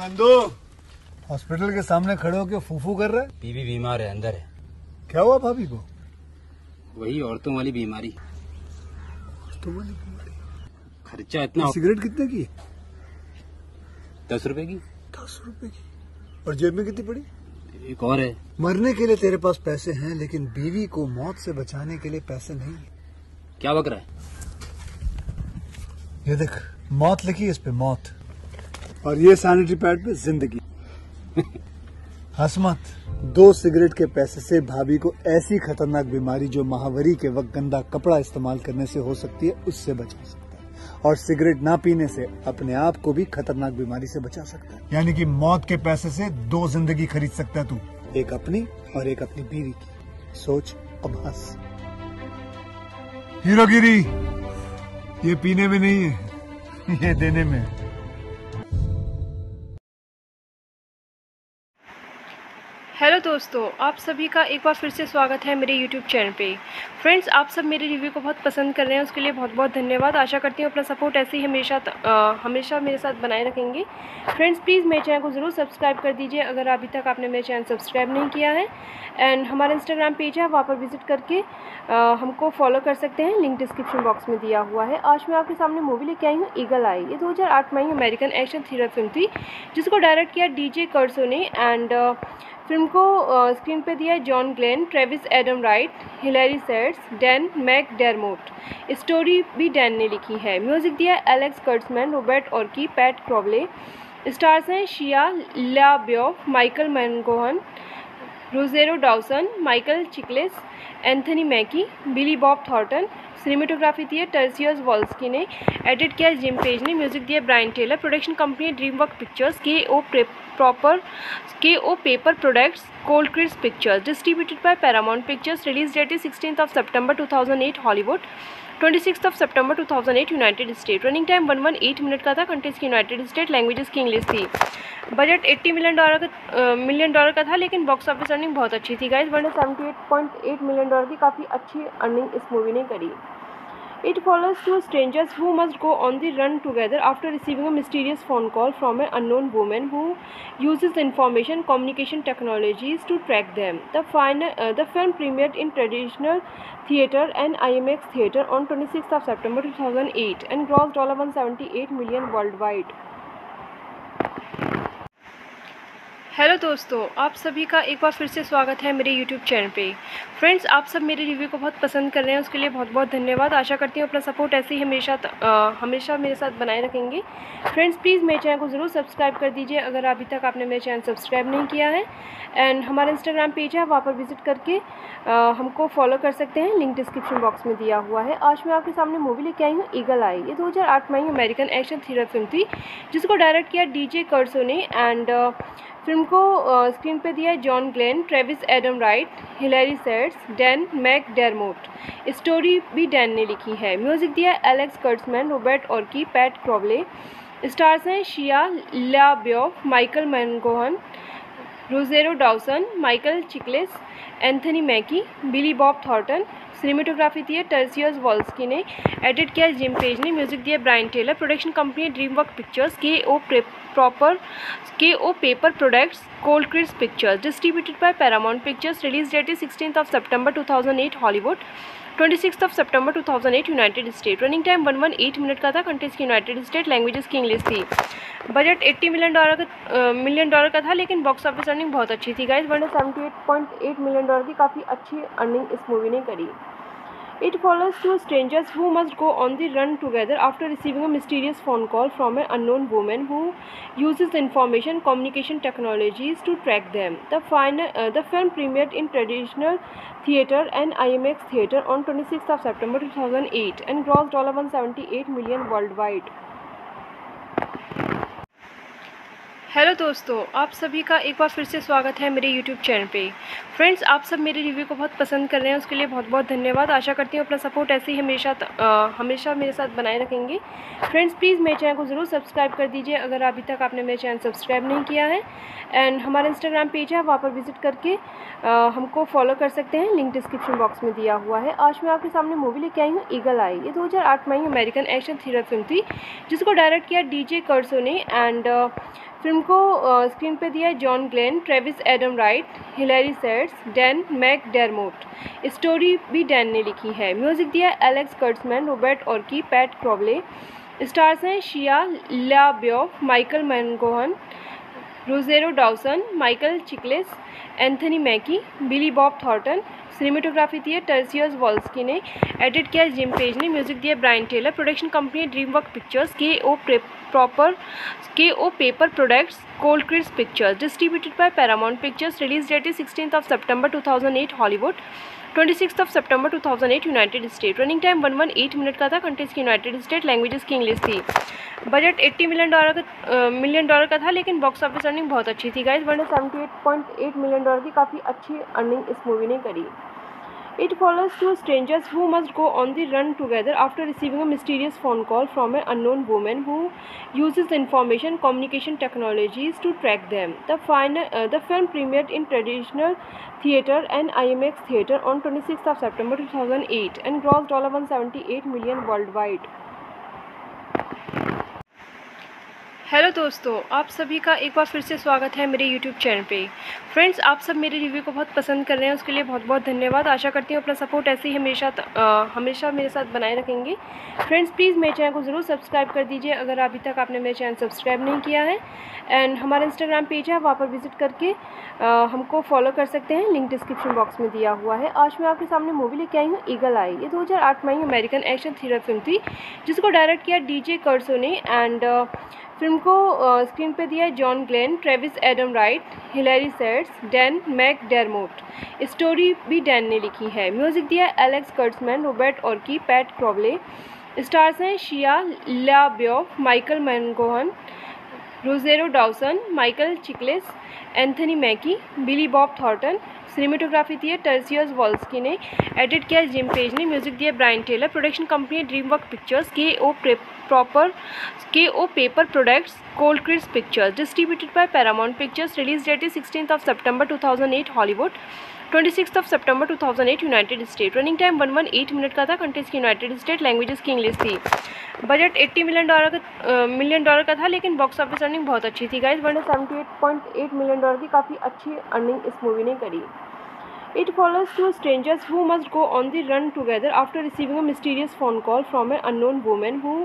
Nandu hospital के सामने खड़े होके फूफू कर रहा है। बीवी बीमार है, अंदर है। क्या हुआ भाभी को? वही औरतों वाली बीमारी। खर्चा इतना। सिगरेट कितने की? 10 रुपए की। 10 रुपए की। और जेब में कितनी पड़ी? एक और है। मरने के लिए तेरे पास पैसे हैं, लेकिन बीवी को मौत से बचाने के लिए पैसे नहीं। क्या बक रहा है? ये देख, मौत लिखी इस पे, मौत, और ये सैनिटरी पैड पे जिंदगी। हंस मत। 2 सिगरेट के पैसे से भाभी को ऐसी खतरनाक बीमारी जो महावरी के वक्त गंदा कपड़ा इस्तेमाल करने से हो सकती है, उससे बचा सकता है। और सिगरेट ना पीने से अपने आप को भी खतरनाक बीमारी से बचा सकता है। यानी कि मौत के पैसे से 2 जिंदगी खरीद सकता है तू, एक अपनी और एक अपनी बीवी की। सोच अब हंस। हीरोगिरी ये पीने में नहीं है, ये देने में। हेलो दोस्तों, आप सभी का एक बार फिर से स्वागत है मेरे YouTube चैनल पे। फ्रेंड्स, आप सब मेरे रिव्यू को बहुत पसंद कर रहे हैं, उसके लिए बहुत बहुत धन्यवाद। आशा करती हूँ अपना सपोर्ट ऐसे ही हमेशा मेरे साथ बनाए रखेंगे। फ्रेंड्स, प्लीज़ मेरे चैनल को ज़रूर सब्सक्राइब कर दीजिए अगर अभी तक आपने मेरे चैनल सब्सक्राइब नहीं किया है। एंड हमारा इंस्टाग्राम पेज है, वहाँ पर विजिट करके हमको फॉलो कर सकते हैं। लिंक डिस्क्रिप्शन बॉक्स में दिया हुआ है। आज मैं आपके सामने मूवी लेके आई हूँ ईगल आई। ये 2008 में ही अमेरिकन एक्शन थ्रिलर फिल्म थी, जिसको डायरेक्ट किया DJ कर्सो ने। एंड फिल्म को स्क्रीन पे दिया है John Glenn, Travis Adam Wright, Hillary Seitz, Dan McDermott. Story भी डैन ने लिखी है। म्यूज़िक दिया है Alex Kurtzman, Robert Orci, Pat Crowley. Stars हैं शिया लाब्योफ, माइकल मैनगोहन, Rosario Dawson, Michael Chiklis, Anthony Mackie, Billy Bob Thornton. Cinematography दी है टर्सियस वॉल्स्की ने। एडिट किया जिम पेज ने। म्यूज़िक दिया Brian Tyler. Production company dream work pictures, K O paper products, cold Christ pictures. Distributed by Paramount pictures. Release date है 16 सितंबर 2008 Hollywood, 26 सितंबर 2008 United State. Running time 118 minute का था। Countries की United State, languages की English थी। Budget $80 million का था, लेकिन box office earning बहुत अच्छी थी गाइज, 178.8 मिलियन डॉलर की काफ़ी अच्छी अर्निंग इस मूवी ने करी। It follows two strangers who must go on the run together after receiving a mysterious phone call from an unknown woman who uses information communication technologies to track them. The film premiered in traditional theater and IMAX theater on 26th of September 2008 and grossed $178 million worldwide. Hello दोस्तों, आप सभी का एक बार फिर से स्वागत है मेरे YouTube चैनल पे। फ्रेंड्स, आप सब मेरे रिव्यू को बहुत पसंद कर रहे हैं, उसके लिए बहुत बहुत धन्यवाद। आशा करती हूँ अपना सपोर्ट ऐसे ही हमेशा मेरे साथ बनाए रखेंगे। फ्रेंड्स, प्लीज़ मेरे चैनल को ज़रूर सब्सक्राइब कर दीजिए अगर अभी तक आपने मेरे चैनल सब्सक्राइब नहीं किया है। एंड हमारा इंस्टाग्राम पेज है, वहाँ पर विजिट करके हमको फॉलो कर सकते हैं। लिंक डिस्क्रिप्शन बॉक्स में दिया हुआ है। आज मैं आपके सामने मूवी लेके आई हूँ ईगल आई। ये 2008 में ही अमेरिकन एक्शन थ्रिलर फिल्म थी, जिसको डायरेक्ट किया DJ कर्सो ने। एंड फिल्म को स्क्रीन पे दिया है John Glenn, Travis Adam Wright, Hillary Seitz, Dan McDermott. Story भी डैन ने लिखी है। म्यूज़िक दिया है Alex Kurtzman, Robert Orci, Pat Crowley. Stars हैं शिया लाब्योफ, माइकल मैनगोहन, Rosario Dawson, Michael Chiklis, Anthony Mackie, Billy Bob Thornton. Cinematography दी है टर्सियस वॉल्स्की ने। एडिट किया जिम पेज ने। म्यूज़िक दिया Brian Tyler. Production company dream work pictures, K O paper products, cold Christ pictures. Distributed by Paramount pictures. Release date है 16 सितंबर 2008 Hollywood, 26 सितंबर 2008 United State. Running time 118 minute का था। Countries की United State, languages की English थी। Budget $80 million का था, लेकिन box office earning बहुत अच्छी थी गाइज, 178.8 मिलियन डॉलर की काफ़ी अच्छी अर्निंग इस मूवी ने करी। It follows two strangers who must go on the run together after receiving a mysterious phone call from an unknown woman who uses information communication technologies to track them. The film premiered in traditional theater and IMAX theater on 26th of September 2008 and grossed $178 million worldwide. Hello दोस्तों, आप सभी का एक बार फिर से स्वागत है मेरे YouTube चैनल पे। फ्रेंड्स, आप सब मेरे रिव्यू को बहुत पसंद कर रहे हैं, उसके लिए बहुत बहुत धन्यवाद। आशा करती हूँ अपना सपोर्ट ऐसे ही हमेशा मेरे साथ बनाए रखेंगे। फ्रेंड्स, प्लीज़ मेरे चैनल को ज़रूर सब्सक्राइब कर दीजिए अगर अभी तक आपने मेरे चैनल सब्सक्राइब नहीं किया है। एंड हमारा इंस्टाग्राम पेज है, वहाँ पर विजिट करके हमको फॉलो कर सकते हैं। लिंक डिस्क्रिप्शन बॉक्स में दिया हुआ है। आज मैं आपके सामने मूवी लेके आई हूँ ईगल आई। ये 2008 में ही अमेरिकन एक्शन थ्रिलर फिल्म थी, जिसको डायरेक्ट किया DJ कर्सो ने। एंड फिल्म को स्क्रीन पे दिया है John Glenn, Travis Adam Wright, Hillary Seitz, Dan McDermott. Story भी डैन ने लिखी है। म्यूज़िक दिया है Alex Kurtzman, Robert Orci, Pat Crowley. Stars हैं शिया लाब्योफ, माइकल मैनगोहन, Rosario Dawson, Michael Chiklis, Anthony Mackie, Billy Bob Thornton. Cinematography दी है टर्सियस वॉल्स्की ने, एडिट किया जिम पेज ने। म्यूजिक दिया Brian Tyler. Production company Dreamwork Pictures, K O paper products, cold Christ pictures. Distributed by Paramount pictures. Release date है 16 सितंबर 2008 Hollywood, 26 सितंबर 2008 United State. Running time 118 minute का था। Countries की United State, languages की English थी। Budget $80 million का था, लेकिन box office earning बहुत अच्छी थी गाइज, 178.8 मिलियन डॉलर की काफ़ी अच्छी अर्निंग इस मूवी ने करी। It follows two strangers who must go on the run together after receiving a mysterious phone call from an unknown woman who uses information communication technologies to track them. The film premiered in traditional theater and IMAX theater on 26th of September 2008 and grossed $178 million worldwide. Hello दोस्तों, आप सभी का एक बार फिर से स्वागत है मेरे यूट्यूब चैनल पे। फ्रेंड्स, आप सब मेरे रिव्यू को बहुत पसंद कर रहे हैं, उसके लिए बहुत बहुत धन्यवाद। आशा करती हूँ अपना सपोर्ट ऐसे ही हमेशा मेरे साथ बनाए रखेंगे। फ्रेंड्स, प्लीज़ मेरे चैनल को ज़रूर सब्सक्राइब कर दीजिए अगर अभी तक आपने मेरे चैनल सब्सक्राइब नहीं किया है। एंड हमारा इंस्टाग्राम पेज है, वहाँ पर विजिट करके हमको फॉलो कर सकते हैं, लिंक डिस्क्रिप्शन बॉक्स में दिया हुआ है। आज मैं आपके सामने मूवी लेके आई हूँ ईगल आई। ये 2008 में अमेरिकन एक्शन थ्रिलर फिल्म थी, जिसको डायरेक्ट किया डीजे कर्सो ने। एंड फिल्म को स्क्रीन पे दिया है John Glenn, Travis Adam Wright, Hillary Seitz, Dan McDermott. Story भी डैन ने लिखी है। म्यूज़िक दिया है Alex Kurtzman, Robert Orci, Pat Crowley. Stars हैं शिया लाब्योफ, माइकल मैनगोहन, Rosario Dawson, Michael Chiklis, Anthony Mackie, Billy Bob Thornton. Cinematography दी है टर्सियस वॉल्स्की ने, एडिट किया जिम पेज ने। म्यूज़िक दिया Brian Tyler. Production company Dreamwork Pictures, K O paper products, cold Christ pictures. Distributed by Paramount pictures. Release date है 16 सितंबर 2008 Hollywood, 26 सितंबर 2008 United State. Running time 118 minute का था। Countries की United State, languages की English थी। Budget $80 million का था, लेकिन box office earning बहुत अच्छी थी गाइज, 178.8 मिलियन डॉलर की काफ़ी अच्छी अर्निंग इस मूवी ने करी। It follows two strangers who must go on the run together after receiving a mysterious phone call from an unknown woman who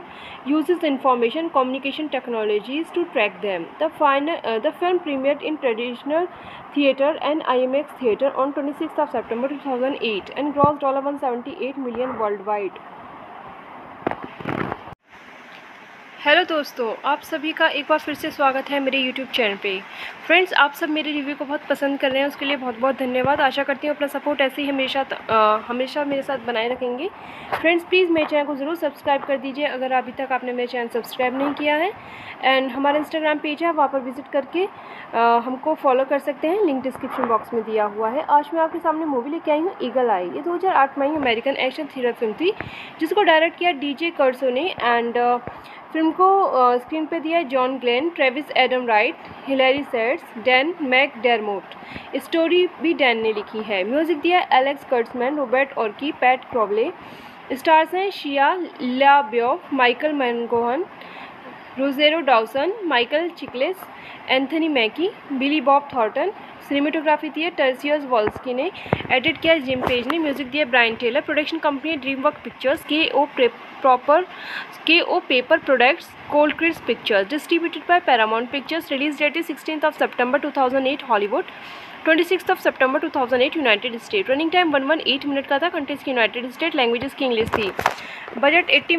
uses information communication technologies to track them. The film premiered in traditional theater and IMAX theater on 26th of September 2008 and grossed $178 million worldwide. Hello दोस्तों, आप सभी का एक बार फिर से स्वागत है मेरे यूट्यूब चैनल पे। फ्रेंड्स, आप सब मेरे रिव्यू को बहुत पसंद कर रहे हैं, उसके लिए बहुत बहुत धन्यवाद। आशा करती हूँ अपना सपोर्ट ऐसे ही हमेशा मेरे साथ बनाए रखेंगे। फ्रेंड्स, प्लीज़ मेरे चैनल को ज़रूर सब्सक्राइब कर दीजिए अगर अभी तक आपने मेरे चैनल सब्सक्राइब नहीं किया है। एंड हमारा इंस्टाग्राम पेज है, वहाँ पर विजिट करके हमको फॉलो कर सकते हैं, लिंक डिस्क्रिप्शन बॉक्स में दिया हुआ है। आज मैं आपके सामने मूवी लेके आई हूँ ईगल आई। ये 2008 में अमेरिकन एक्शन थ्रिलर फिल्म थी, जिसको डायरेक्ट किया डीजे कर्सो ने। एंड फिल्म को स्क्रीन पे दिया है John Glenn, Travis Adam Wright, Hillary Seitz, Dan McDermott. Story भी डैन ने लिखी है। म्यूज़िक दिया है Alex Kurtzman, Robert Orci, Pat Crowley. Stars हैं शिया लाब्योफ, माइकल मैनगोहन, Rosario Dawson, Michael Chiklis, Anthony Mackie, Billy Bob Thornton. Cinematography दी है टर्सियस वॉल्स्की ने, एडिट किया जिम पेज ने। म्यूज़िक दिया Brian Tyler. Production company Dreamwork Pictures, K O paper products, cold Christ pictures. Distributed by Paramount pictures. Release date है 16 सितंबर 2008 Hollywood, 26 सितंबर 2008 United State. Running time 118 minute का था। Countries की United State, languages की English थी। Budget $80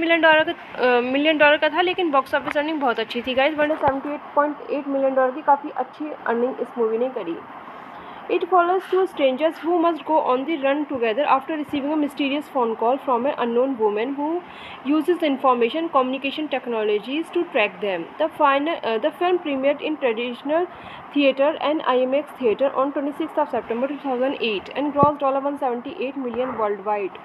million का था, लेकिन box office earning बहुत अच्छी थी गाइज, 178.8 मिलियन डॉलर की काफ़ी अच्छी अर्निंग इस मूवी ने करी। It follows two strangers who must go on the run together after receiving a mysterious phone call from an unknown woman who uses information communication technologies to track them. The film premiered in traditional theater and IMAX theater on 26th of September 2008 and grossed $178 million worldwide.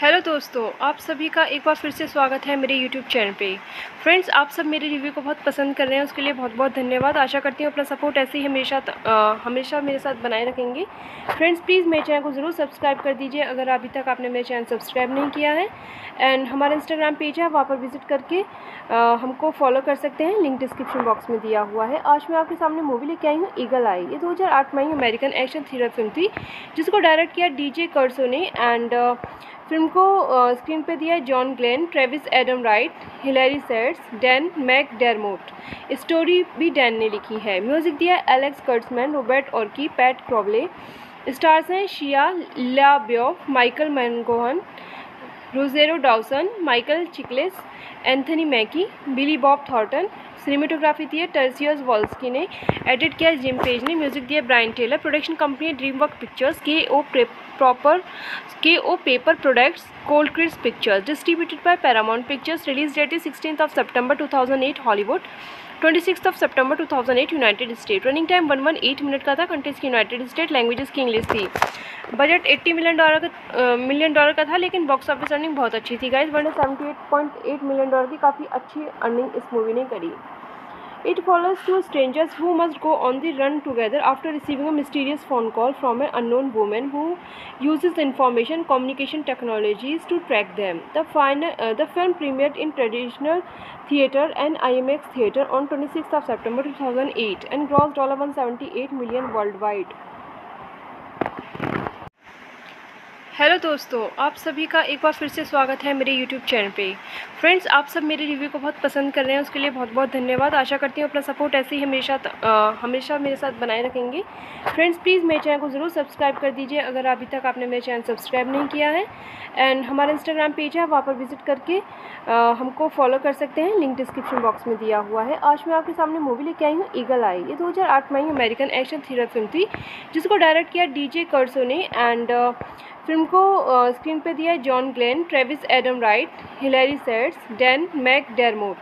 Hello दोस्तों, आप सभी का एक बार फिर से स्वागत है मेरे यूट्यूब चैनल पे। फ्रेंड्स, आप सब मेरे रिव्यू को बहुत पसंद कर रहे हैं, उसके लिए बहुत बहुत धन्यवाद। आशा करती हूँ अपना सपोर्ट ऐसे ही हमेशा मेरे साथ बनाए रखेंगे। फ्रेंड्स, प्लीज़ मेरे चैनल को ज़रूर सब्सक्राइब कर दीजिए अगर अभी तक आपने मेरे चैनल सब्सक्राइब नहीं किया है। एंड हमारा इंस्टाग्राम पेज है, वहाँ पर विजिट करके हमको फॉलो कर सकते हैं। लिंक डिस्क्रिप्शन बॉक्स में दिया हुआ है। आज मैं आपके सामने मूवी लेके आई हूँ ईगल आई। ये 2008 में अमेरिकन एक्शन थ्रिलर फिल्म थी जिसको डायरेक्ट किया डीजे कर्सो ने। एंड फिल्म को स्क्रीन पे दिया है John Glenn, Travis Adam Wright, Hillary Seitz, Dan McDermott. Story भी डैन ने लिखी है। म्यूज़िक दिया है Alex Kurtzman, Robert Orci, Pat Crowley. Stars हैं शिया लाब्योफ, माइकल मैनगोहन, Rosario Dawson, Michael Chiklis, Anthony Mackie, Billy Bob Thornton. Cinematography दी है टर्सियस वॉल्स्की ने। एडिट किया जिम पेज ने। म्यूज़िक दिया Brian Tyler. Production company dream work pictures, K O paper products, cold Christ pictures. Distributed by Paramount pictures. Release date है 16 सितंबर 2008 Hollywood, 26 सितंबर 2008 United State. Running time 118 minute का था। Countries की United State, languages की English थी। Budget $80 million का था, लेकिन box office earning बहुत अच्छी थी गाइज, 178.8 मिलियन डॉलर की काफ़ी अच्छी अर्निंग इस मूवी ने करी। It follows two strangers who must go on the run together after receiving a mysterious phone call from an unknown woman who uses information communication technologies to track them. The film premiered in traditional theater and IMAX theater on 26th of September 2008 and grossed $178 million worldwide. Hello दोस्तों, आप सभी का एक बार फिर से स्वागत है मेरे यूट्यूब चैनल पे। फ्रेंड्स, आप सब मेरे रिव्यू को बहुत पसंद कर रहे हैं, उसके लिए बहुत बहुत धन्यवाद। आशा करती हूँ अपना सपोर्ट ऐसे ही हमेशा मेरे साथ बनाए रखेंगे। फ्रेंड्स, प्लीज़ मेरे चैनल को ज़रूर सब्सक्राइब कर दीजिए अगर अभी तक आपने मेरे चैनल सब्सक्राइब नहीं किया है। एंड हमारा इंस्टाग्राम पेज है, वहाँ पर विजिट करके हमको फॉलो कर सकते हैं। लिंक डिस्क्रिप्शन बॉक्स में दिया हुआ है। आज मैं आपके सामने मूवी लेके आई हूँ ईगल आई। ये 2008 में अमेरिकन एक्शन थ्रिलर फिल्म थी जिसको डायरेक्ट किया डीजे कर्सो ने। एंड फिल्म को स्क्रीन पे दिया है John Glenn, Travis Adam Wright, Hillary Seitz, Dan McDermott.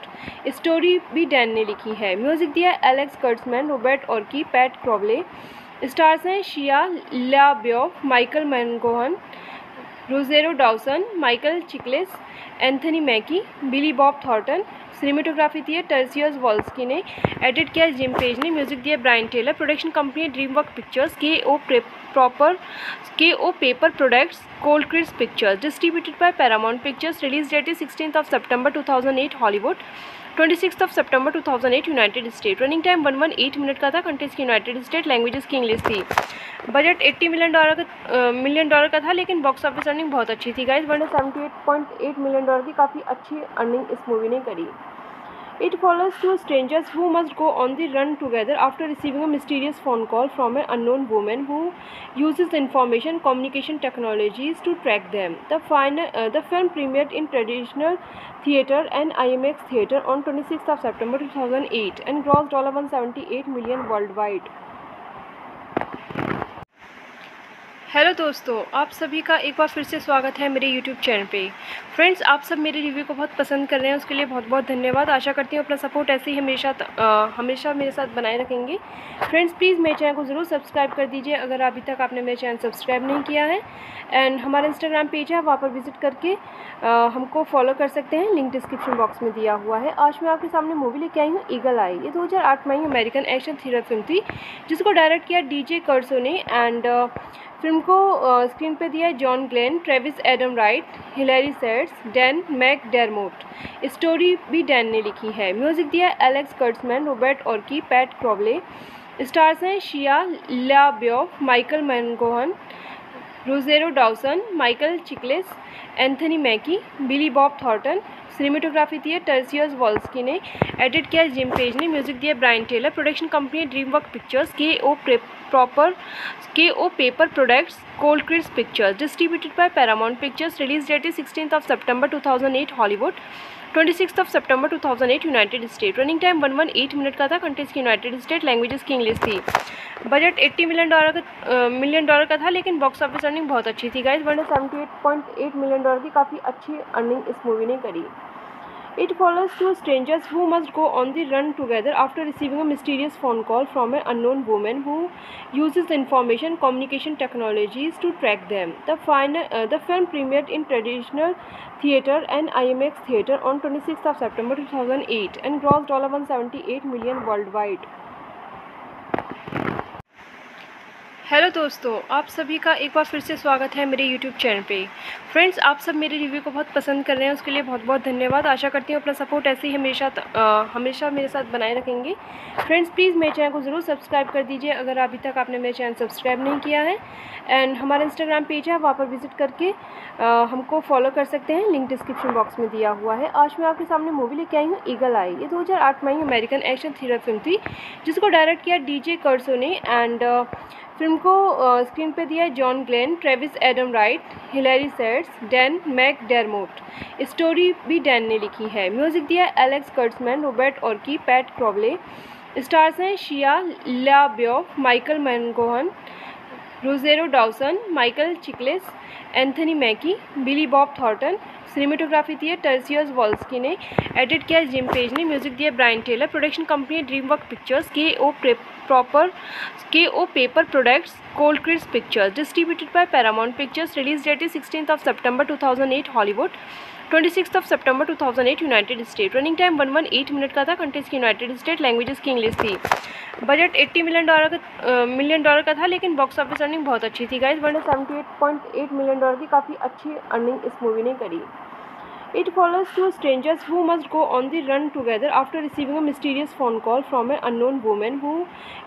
Story भी डैन ने लिखी है। म्यूज़िक दिया है Alex Kurtzman, Robert Orci, Pat Crowley. Stars हैं शिया लाब्योफ, माइकल मैनगोहन, Rosario Dawson, Michael Chiklis, Anthony Mackie, Billy Bob Thornton. Cinematography दी है टर्सियस वॉल्स्की ने। एडिट किया जिम पेज ने। म्यूज़िक दिया Brian Tyler. Production company dream work pictures, K O paper products, cold Christ pictures. Distributed by Paramount pictures. Release date है 16 सितंबर 2008 Hollywood, 26 सितंबर 2008 United State. Running time 118 minute का था। Countries की United State, languages की English थी। Budget $80 million का था, लेकिन box office earning बहुत अच्छी थी गाइज, 178.8 मिलियन डॉलर की काफ़ी अच्छी अर्निंग इस मूवी ने करी। It follows two strangers who must go on the run together after receiving a mysterious phone call from an unknown woman who uses information communication technologies to track them. The film premiered in traditional theater and IMAX theater on 26th of September 2008 and grossed $178 million worldwide. Hello दोस्तों, आप सभी का एक बार फिर से स्वागत है मेरे यूट्यूब चैनल पे। फ्रेंड्स, आप सब मेरे रिव्यू को बहुत पसंद कर रहे हैं, उसके लिए बहुत बहुत धन्यवाद। आशा करती हूँ अपना सपोर्ट ऐसे ही हमेशा मेरे साथ बनाए रखेंगे। फ्रेंड्स, प्लीज़ मेरे चैनल को ज़रूर सब्सक्राइब कर दीजिए अगर अभी तक आपने मेरे चैनल सब्सक्राइब नहीं किया है। एंड हमारा इंस्टाग्राम पेज है, वहाँ पर विजिट करके हमको फॉलो कर सकते हैं। लिंक डिस्क्रिप्शन बॉक्स में दिया हुआ है। आज मैं आपके सामने मूवी लेके आई हूँ ईगल आई। ये 2008 में अमेरिकन एक्शन थ्रिलर फिल्म थी जिसको डायरेक्ट किया डीजे कर्सो ने। एंड फिल्म को स्क्रीन पे दिया है John Glenn, Travis Adam Wright, Hillary Seitz, Dan McDermott. Story भी डैन ने लिखी है। म्यूज़िक दिया है Alex Kurtzman, Robert Orci, Pat Crowley. Stars हैं शिया लाब्योफ, माइकल मैनगोहन, Rosario Dawson, Michael Chiklis, Anthony Mackie, Billy Bob Thornton. Cinematography दी है टर्सियस वॉल्स्की ने। एडिट किया जिम पेज ने। म्यूज़िक दिया Brian Tyler. Production company dream work pictures, K O paper products, cold Christ pictures. Distributed by Paramount pictures. Release date है 16 सितंबर 2008 Hollywood, 26 सितंबर 2008 United State. Running time 118 minute का था। Countries की United State, languages की English थी। Budget $80 million का था, लेकिन box office earning बहुत अच्छी थी गाइज, 178.8 मिलियन डॉलर की काफ़ी अच्छी अर्निंग इस मूवी ने करी। It follows two strangers who must go on the run together after receiving a mysterious phone call from an unknown woman who uses information communication technologies to track them. The film premiered in traditional theater and IMAX theater on 26th of September 2008 and grossed $178 million worldwide. Hello दोस्तों, आप सभी का एक बार फिर से स्वागत है मेरे यूट्यूब चैनल पे। फ्रेंड्स, आप सब मेरे रिव्यू को बहुत पसंद कर रहे हैं, उसके लिए बहुत बहुत धन्यवाद। आशा करती हूँ अपना सपोर्ट ऐसे ही हमेशा मेरे साथ बनाए रखेंगे। फ्रेंड्स, प्लीज़ मेरे चैनल को ज़रूर सब्सक्राइब कर दीजिए अगर अभी तक आपने मेरे चैनल सब्सक्राइब नहीं किया है। एंड हमारा इंस्टाग्राम पेज है, वहाँ पर विजिट करके हमको फॉलो कर सकते हैं। लिंक डिस्क्रिप्शन बॉक्स में दिया हुआ है। आज मैं आपके सामने मूवी लेके आई हूँ ईगल आई। ये 2008 में ही अमेरिकन एक्शन थ्रिलर फिल्म थी जिसको डायरेक्ट किया डीजे कर्सो ने। एंड फिल्म को स्क्रीन पे दिया है John Glenn, Travis Adam Wright, Hillary Seitz, Dan McDermott. Story भी डैन ने लिखी है। म्यूजिक दिया है Alex Kurtzman, Robert Orci, Pat Crowley. Stars हैं शिया लाब्योफ, माइकल मैनगोहन, Rosario Dawson, Michael Chiklis, Anthony Mackie, Billy Bob Thornton. Cinematography दी है टर्सियस वॉल्स्की ने। एडिट किया जिम पेज ने। म्यूजिक दिया Brian Tyler. Production company dream work pictures, K O paper products, cold Christ pictures. Distributed by Paramount pictures. Release date है 16 सितंबर 2008 Hollywood, 26 सितंबर 2008 United State. Running time 118 minute का था। Countries की United State, languages की English थी। Budget $80 million का था, लेकिन box office earning बहुत अच्छी थी गाइज। 178.8 मिलियन डॉलर की काफ़ी अच्छी अर्निंग इस मूवी ने करी। It follows two strangers who must go on the run together after receiving a mysterious phone call from an unknown woman who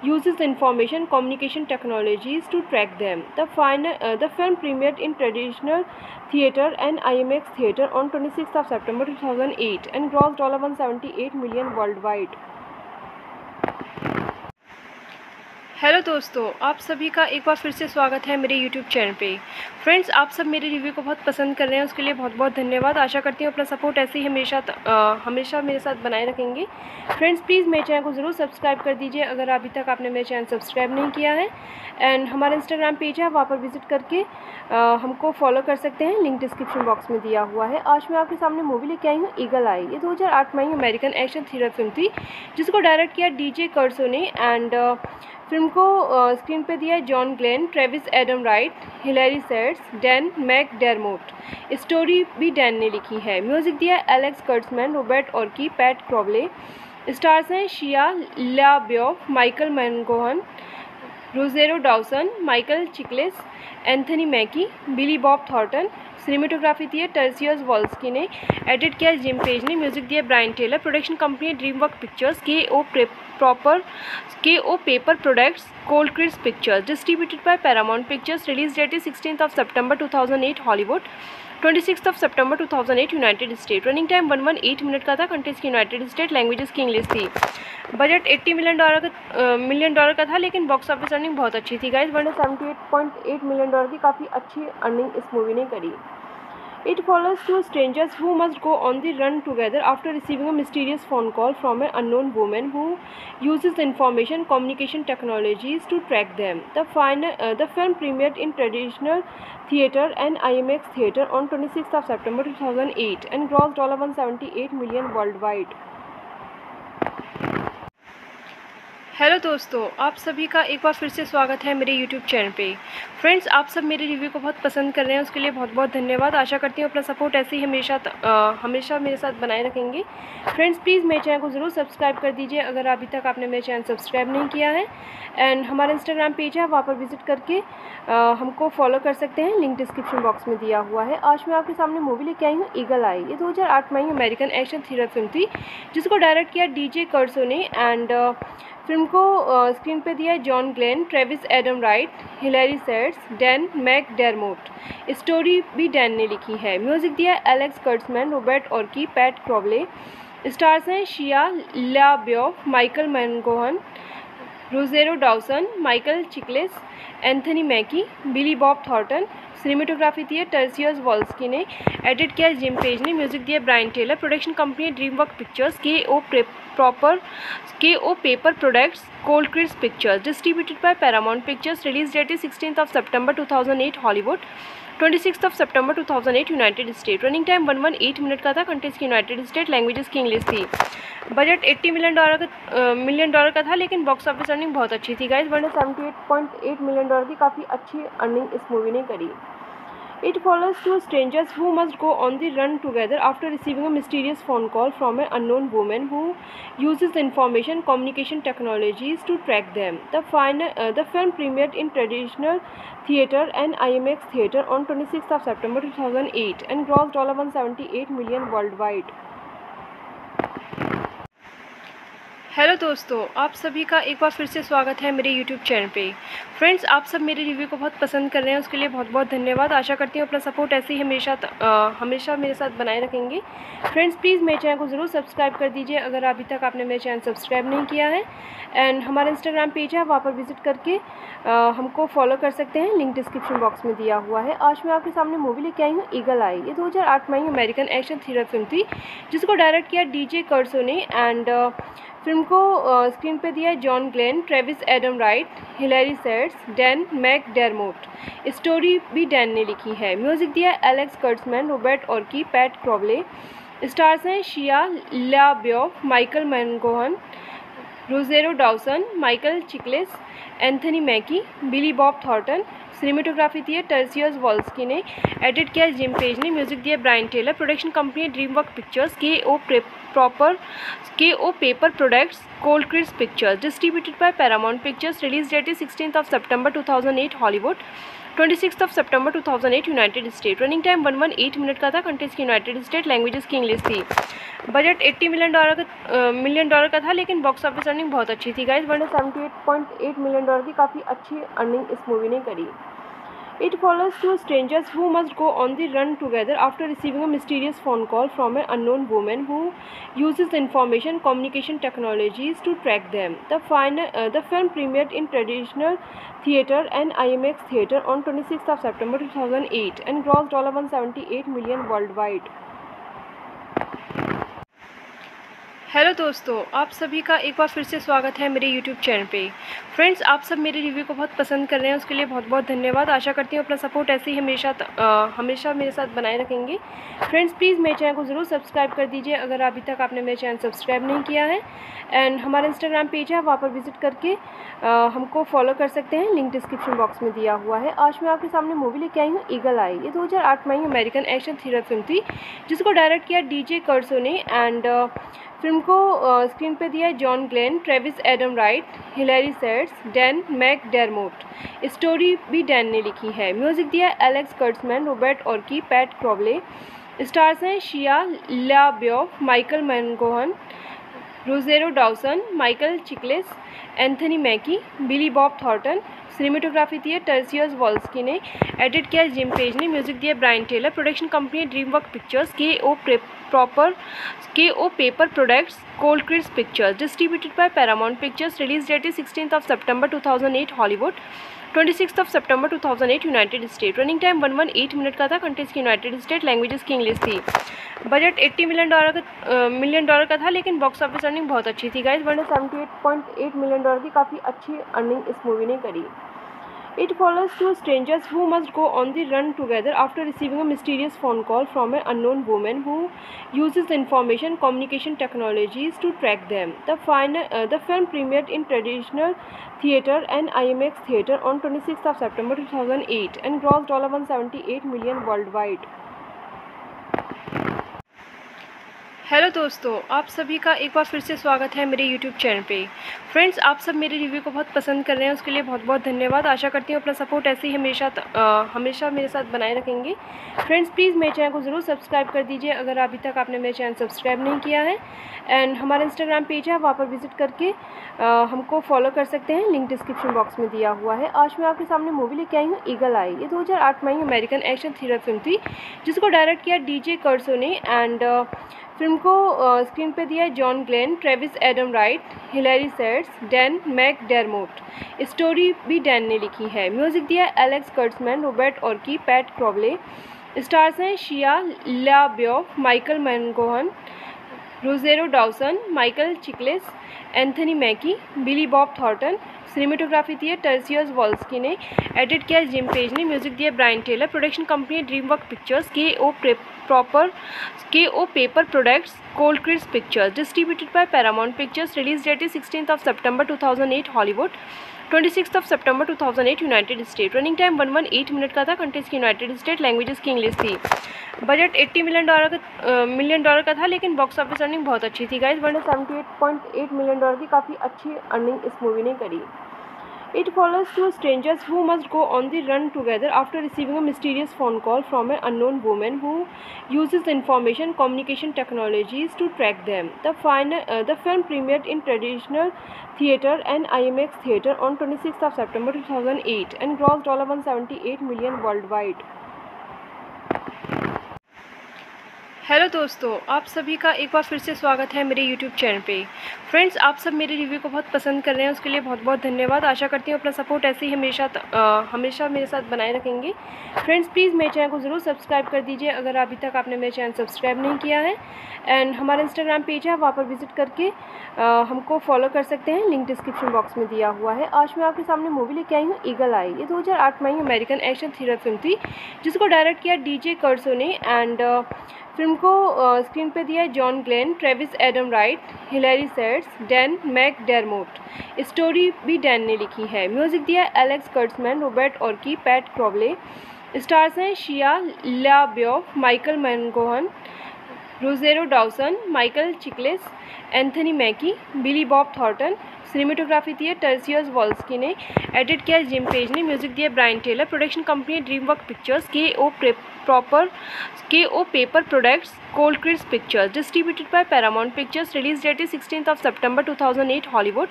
uses information communication technologies to track them. The film premiered in traditional theater and IMAX theater on 26th of September 2008 and grossed $178 million worldwide. Hello दोस्तों, आप सभी का एक बार फिर से स्वागत है मेरे यूट्यूब चैनल पे। फ्रेंड्स, आप सब मेरे रिव्यू को बहुत पसंद कर रहे हैं, उसके लिए बहुत बहुत धन्यवाद। आशा करती हूँ अपना सपोर्ट ऐसे ही हमेशा मेरे साथ बनाए रखेंगे। फ्रेंड्स, प्लीज़ मेरे चैनल को ज़रूर सब्सक्राइब कर दीजिए अगर अभी तक आपने मेरे चैनल सब्सक्राइब नहीं किया है। एंड हमारा इंस्टाग्राम पेज है, वहाँ पर विजिट करके हमको फॉलो कर सकते हैं। लिंक डिस्क्रिप्शन बॉक्स में दिया हुआ है। आज मैं आपके सामने मूवी लेके आई हूँ ईगल आई। ये 2008 में ही अमेरिकन एक्शन थ्रिलर फिल्म थी जिसको डायरेक्ट किया डीजे कर्सो ने। एंड फिल्म को स्क्रीन पे दिया है John Glenn, Travis Adam Wright, Hillary Seitz, Dan McDermott. Story भी डैन ने लिखी है। म्यूजिक दिया है Alex Kurtzman, Robert Orci, Pat Crowley. Stars हैं शिया लाब्योफ, माइकल मैनगोहन, Rosario Dawson, Michael Chiklis, Anthony Mackie, Billy Bob Thornton. Cinematography दी है टर्सियस वॉल्स्की ने। एडिट किया जिम पेज ने। म्यूजिक दिया Brian Tyler. Production company dream work pictures, K O paper products, cold Christ pictures. Distributed by Paramount pictures. Release date है 16 सितंबर 2008 Hollywood, 26 सितंबर 2008 United State. Running time 118 minute का था। Countries की United State, languages की English थी। Budget $80 million का था, लेकिन box office earning बहुत अच्छी थी गाइज। 178.8 मिलियन डॉलर की काफ़ी अच्छी अर्निंग इस मूवी ने करी। It follows two strangers who must go on the run together after receiving a mysterious phone call from an unknown woman who uses information communication technologies to track them. The film premiered in traditional theater and IMAX theater on 26th of September 2008 and grossed $178 million worldwide. Hello दोस्तों, आप सभी का एक बार फिर से स्वागत है मेरे यूट्यूब चैनल पे। फ्रेंड्स, आप सब मेरे रिव्यू को बहुत पसंद कर रहे हैं, उसके लिए बहुत बहुत धन्यवाद। आशा करती हूँ अपना सपोर्ट ऐसे ही हमेशा मेरे साथ बनाए रखेंगे। फ्रेंड्स, प्लीज़ मेरे चैनल को ज़रूर सब्सक्राइब कर दीजिए अगर अभी तक आपने मेरे चैनल सब्सक्राइब नहीं किया है। एंड हमारा इंस्टाग्राम पेज है, वहाँ पर विजिट करके हमको फॉलो कर सकते हैं। लिंक डिस्क्रिप्शन बॉक्स में दिया हुआ है। आज मैं आपके सामने मूवी लेके आई हूँ ईगल आई। ये 2008 में ही अमेरिकन एक्शन थ्रिलर फिल्म थी जिसको डायरेक्ट किया डीजे कर्सो ने। एंड फिल्म को स्क्रीन पे दिया है John Glenn, Travis Adam Wright, Hillary Seitz, Dan McDermott. Story भी डैन ने लिखी है। म्यूजिक दिया है Alex Kurtzman, Robert Orci, Pat Crowley. Stars हैं शिया लाब्योफ, माइकल मैनगोहन, Rosario Dawson, Michael Chiklis, Anthony Mackie, Billy Bob Thornton. Cinematography दी है टर्सियस वॉल्स्की ने। एडिट किया जिम पेज ने। म्यूजिक दिया Brian Tyler. Production company dream work pictures, K O paper products, cold Christ pictures. Distributed by Paramount pictures. Release date है 16 सितंबर 2008 Hollywood, 26 सितंबर 2008 United State. Running time 118 minute का था। Countries की United State, languages की English थी। Budget $80 million का था, लेकिन box office earning बहुत अच्छी थी गाइज। 178.8 मिलियन डॉलर की काफ़ी अच्छी अर्निंग इस मूवी ने करी। It follows two strangers who must go on the run together after receiving a mysterious phone call from an unknown woman who uses information communication technologies to track them. The film premiered in traditional theater and IMAX theater on 26th of September 2008 and grossed $178 million worldwide. Hello दोस्तों, आप सभी का एक बार फिर से स्वागत है मेरे यूट्यूब चैनल पे। फ्रेंड्स, आप सब मेरे रिव्यू को बहुत पसंद कर रहे हैं, उसके लिए बहुत बहुत धन्यवाद। आशा करती हूँ अपना सपोर्ट ऐसे ही हमेशा मेरे साथ बनाए रखेंगे। फ्रेंड्स, प्लीज़ मेरे चैनल को ज़रूर सब्सक्राइब कर दीजिए अगर अभी तक आपने मेरे चैनल सब्सक्राइब नहीं किया है। एंड हमारा इंस्टाग्राम पेज है, वहाँ पर विजिट करके हमको फॉलो कर सकते हैं। लिंक डिस्क्रिप्शन बॉक्स में दिया हुआ है। आज मैं आपके सामने मूवी लेके आई हूँ ईगल आई। ये 2008 में अमेरिकन एक्शन थ्रिलर फिल्म थी जिसको डायरेक्ट किया डीजे कर्सो ने। एंड फिल्म को स्क्रीन पे दिया है John Glenn, Travis Adam Wright, Hillary Seitz, Dan McDermott. Story भी डैन ने लिखी है। म्यूजिक दिया है Alex Kurtzman, Robert Orci, Pat Crowley. Stars हैं शिया लाब्योफ, माइकल मैनगोहन, Rosario Dawson, Michael Chiklis, Anthony Mackie, Billy Bob Thornton. Cinematography दी है टर्सियस वॉल्स्की ने, एडिट किया जिम पेज ने, म्यूजिक दिया Brian Tyler. Production company dream work pictures, K O paper products, cold Christ pictures, distributed by Paramount pictures. Release date है 16 सितंबर 2008 Hollywood, 26 सितंबर 2008 United State. Running time 118 minute का था। Countries की United State, languages की English थी। Budget $80 million का था, लेकिन box office earning बहुत अच्छी थी गाइज। 178.8 मिलियन डॉलर की काफ़ी अच्छी अर्निंग इस मूवी ने करी। It follows two strangers who must go on the run together after receiving a mysterious phone call from an unknown woman who uses information communication technologies to track them. The film premiered in traditional theater and IMAX theater on 26th of September 2008 and grossed $178 million worldwide. Hello दोस्तों, आप सभी का एक बार फिर से स्वागत है मेरे यूट्यूब चैनल पे। फ्रेंड्स, आप सब मेरे रिव्यू को बहुत पसंद कर रहे हैं, उसके लिए बहुत बहुत धन्यवाद। आशा करती हूँ अपना सपोर्ट ऐसे ही हमेशा मेरे साथ बनाए रखेंगे। फ्रेंड्स, प्लीज़ मेरे चैनल को ज़रूर सब्सक्राइब कर दीजिए अगर अभी तक आपने मेरे चैनल सब्सक्राइब नहीं किया है। एंड हमारा इंस्टाग्राम पेज है, वहाँ पर विजिट करके हमको फॉलो कर सकते हैं। लिंक डिस्क्रिप्शन बॉक्स में दिया हुआ है। आज मैं आपके सामने मूवी लेके आई हूँ ईगल आई। ये 2008 में अमेरिकन एक्शन थ्रिलर फिल्म थी जिसको डायरेक्ट किया डीजे कर्सो ने। एंड फिल्म को स्क्रीन पे दिया है John Glenn, Travis Adam Wright, Hillary Seitz, Dan McDermott. Story भी डैन ने लिखी है। म्यूजिक दिया है Alex Kurtzman, Robert Orci, Pat Crowley. Stars हैं शिया लाब्योफ, माइकल मैनगोहन, Rosario Dawson, Michael Chiklis, Anthony Mackie, Billy Bob Thornton. Cinematography दी है टर्सियस वॉल्स्की ने, एडिट किया जिम पेज ने, म्यूजिक दिया Brian Tyler. Production company dream work pictures, K O paper products, cold Christ pictures, distributed by Paramount pictures. Release date है 16 सितंबर 2008 Hollywood, 26 सितंबर 2008 United State. Running time 118 minute का था। Countries की United State, languages की English थी। Budget $80 million का था, लेकिन box office earning बहुत अच्छी थी गाइज। 178.8 मिलियन डॉलर की काफ़ी अच्छी अर्निंग इस मूवी ने करी। It follows two strangers who must go on the run together after receiving a mysterious phone call from an unknown woman who uses information communication technologies to track them. The film premiered in traditional theater and IMAX theater on 26th of September 2008 and grossed $178 million worldwide. Hello दोस्तों, आप सभी का एक बार फिर से स्वागत है मेरे यूट्यूब चैनल पे। फ्रेंड्स, आप सब मेरे रिव्यू को बहुत पसंद कर रहे हैं, उसके लिए बहुत बहुत धन्यवाद। आशा करती हूँ अपना सपोर्ट ऐसे ही हमेशा मेरे साथ बनाए रखेंगे। फ्रेंड्स, प्लीज़ मेरे चैनल को ज़रूर सब्सक्राइब कर दीजिए अगर अभी तक आपने मेरे चैनल सब्सक्राइब नहीं किया है। एंड हमारा इंस्टाग्राम पेज है, वहाँ पर विजिट करके हमको फॉलो कर सकते हैं। लिंक डिस्क्रिप्शन बॉक्स में दिया हुआ है। आज मैं आपके सामने मूवी लेके आई हूँ ईगल आई। ये 2008 में अमेरिकन एक्शन थ्रिलर फिल्म थी जिसको डायरेक्ट किया डीजे कर्सो ने। एंड फिल्म को स्क्रीन पे दिया है John Glenn, Travis Adam Wright, Hillary Seitz, Dan McDermott. Story भी डैन ने लिखी है। म्यूजिक दिया है Alex Kurtzman, Robert Orci, Pat Crowley. Stars हैं शिया लाब्योफ, माइकल मैनगोहन, Rosario Dawson, Michael Chiklis, Anthony Mackie, Billy Bob Thornton. Cinematography दी है टर्जियस वॉल्स्की ने, एडिट किया जिम पेज ने, म्यूजिक दिया Brian Tyler. Production company dream work pictures, K O paper products, cold Chris pictures. Distributed by Paramount pictures. Release date is 16 September 2008 Hollywood, 26 September 2008 United State. Running time 118 minute का था। Countries की United State, languages की English थी। Budget $80 million का था, लेकिन box office earning बहुत अच्छी थी गाइज, 178.8 मिलियन डॉलर की काफ़ी अच्छी अर्निंग इस मूवी ने करी। It follows two strangers who must go on the run together after receiving a mysterious phone call from an unknown woman who uses information communication technologies to track them. The film premiered in traditional theater and IMAX theater on 26th of September 2008 and grossed $178 million worldwide. Hello दोस्तों, आप सभी का एक बार फिर से स्वागत है मेरे यूट्यूब चैनल पे। फ्रेंड्स, आप सब मेरे रिव्यू को बहुत पसंद कर रहे हैं, उसके लिए बहुत बहुत धन्यवाद। आशा करती हूँ अपना सपोर्ट ऐसे ही हमेशा मेरे साथ बनाए रखेंगे। फ्रेंड्स, प्लीज़ मेरे चैनल को ज़रूर सब्सक्राइब कर दीजिए अगर अभी तक आपने मेरे चैनल सब्सक्राइब नहीं किया है। एंड हमारा इंस्टाग्राम पेज है, वहाँ पर विजिट करके हमको फॉलो कर सकते हैं, लिंक डिस्क्रिप्शन बॉक्स में दिया हुआ है। आज मैं आपके सामने मूवी लेके आई हूँ ईगल आई। ये 2008 में अमेरिकन एक्शन थ्रिलर फिल्म थी, जिसको डायरेक्ट किया डीजे कर्सो ने। एंड फिल्म को स्क्रीन पे दिया है John Glenn, Travis Adam Wright, Hillary Seitz, Dan McDermott. Story भी डैन ने लिखी है। म्यूजिक दिया है Alex Kurtzman, Robert Orci, Pat Crowley. Stars हैं शिया लाब्योफ, माइकल मैनगोहन, Rosario Dawson, Michael Chiklis, Anthony Mackie, Billy Bob Thornton. Cinematography दी है टर्जियस वॉल्स्की ने, एडिट किया जिम पेज ने, म्यूजिक दिया Brian Tyler. Production company dream work pictures, K O paper products, cold Chris pictures. Distributed by Paramount pictures. Release date is 16 September 2008 Hollywood,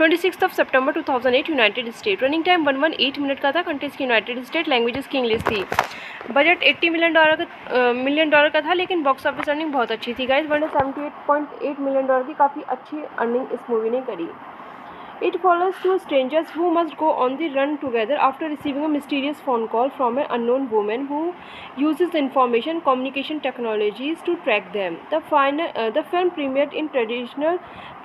26 September 2008 United State. Running time 118 minute का था। Countries की United State, languages की English थी। Budget $80 million का था, लेकिन box office earning बहुत अच्छी थी गाइज, 178.8 मिलियन डॉलर की काफ़ी अच्छी अर्निंग इस मूवी ने करी। It follows two strangers who must go on the run together after receiving a mysterious phone call from an unknown woman who uses information communication technologies to track them. The film premiered in traditional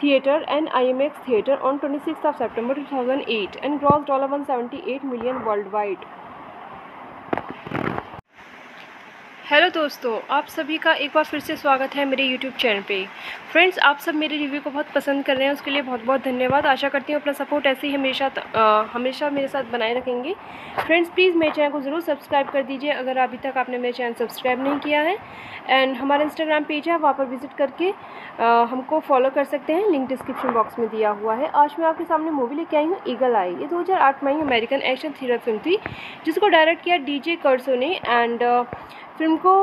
theater and IMAX theater on 26th of September 2008 and grossed $178 million worldwide. Hello दोस्तों, आप सभी का एक बार फिर से स्वागत है मेरे यूट्यूब चैनल पे। फ्रेंड्स, आप सब मेरे रिव्यू को बहुत पसंद कर रहे हैं, उसके लिए बहुत बहुत धन्यवाद। आशा करती हूँ अपना सपोर्ट ऐसे ही हमेशा मेरे साथ बनाए रखेंगे। फ्रेंड्स, प्लीज़ मेरे चैनल को ज़रूर सब्सक्राइब कर दीजिए अगर अभी तक आपने मेरे चैनल सब्सक्राइब नहीं किया है। एंड हमारा इंस्टाग्राम पेज है, वहाँ पर विजिट करके हमको फॉलो कर सकते हैं, लिंक डिस्क्रिप्शन बॉक्स में दिया हुआ है। आज मैं आपके सामने मूवी लेके आई हूँ ईगल आई। ये 2008 में अमेरिकन एक्शन थ्रिलर फिल्म थी, जिसको डायरेक्ट किया डीजे कर्सो ने। एंड फिल्म को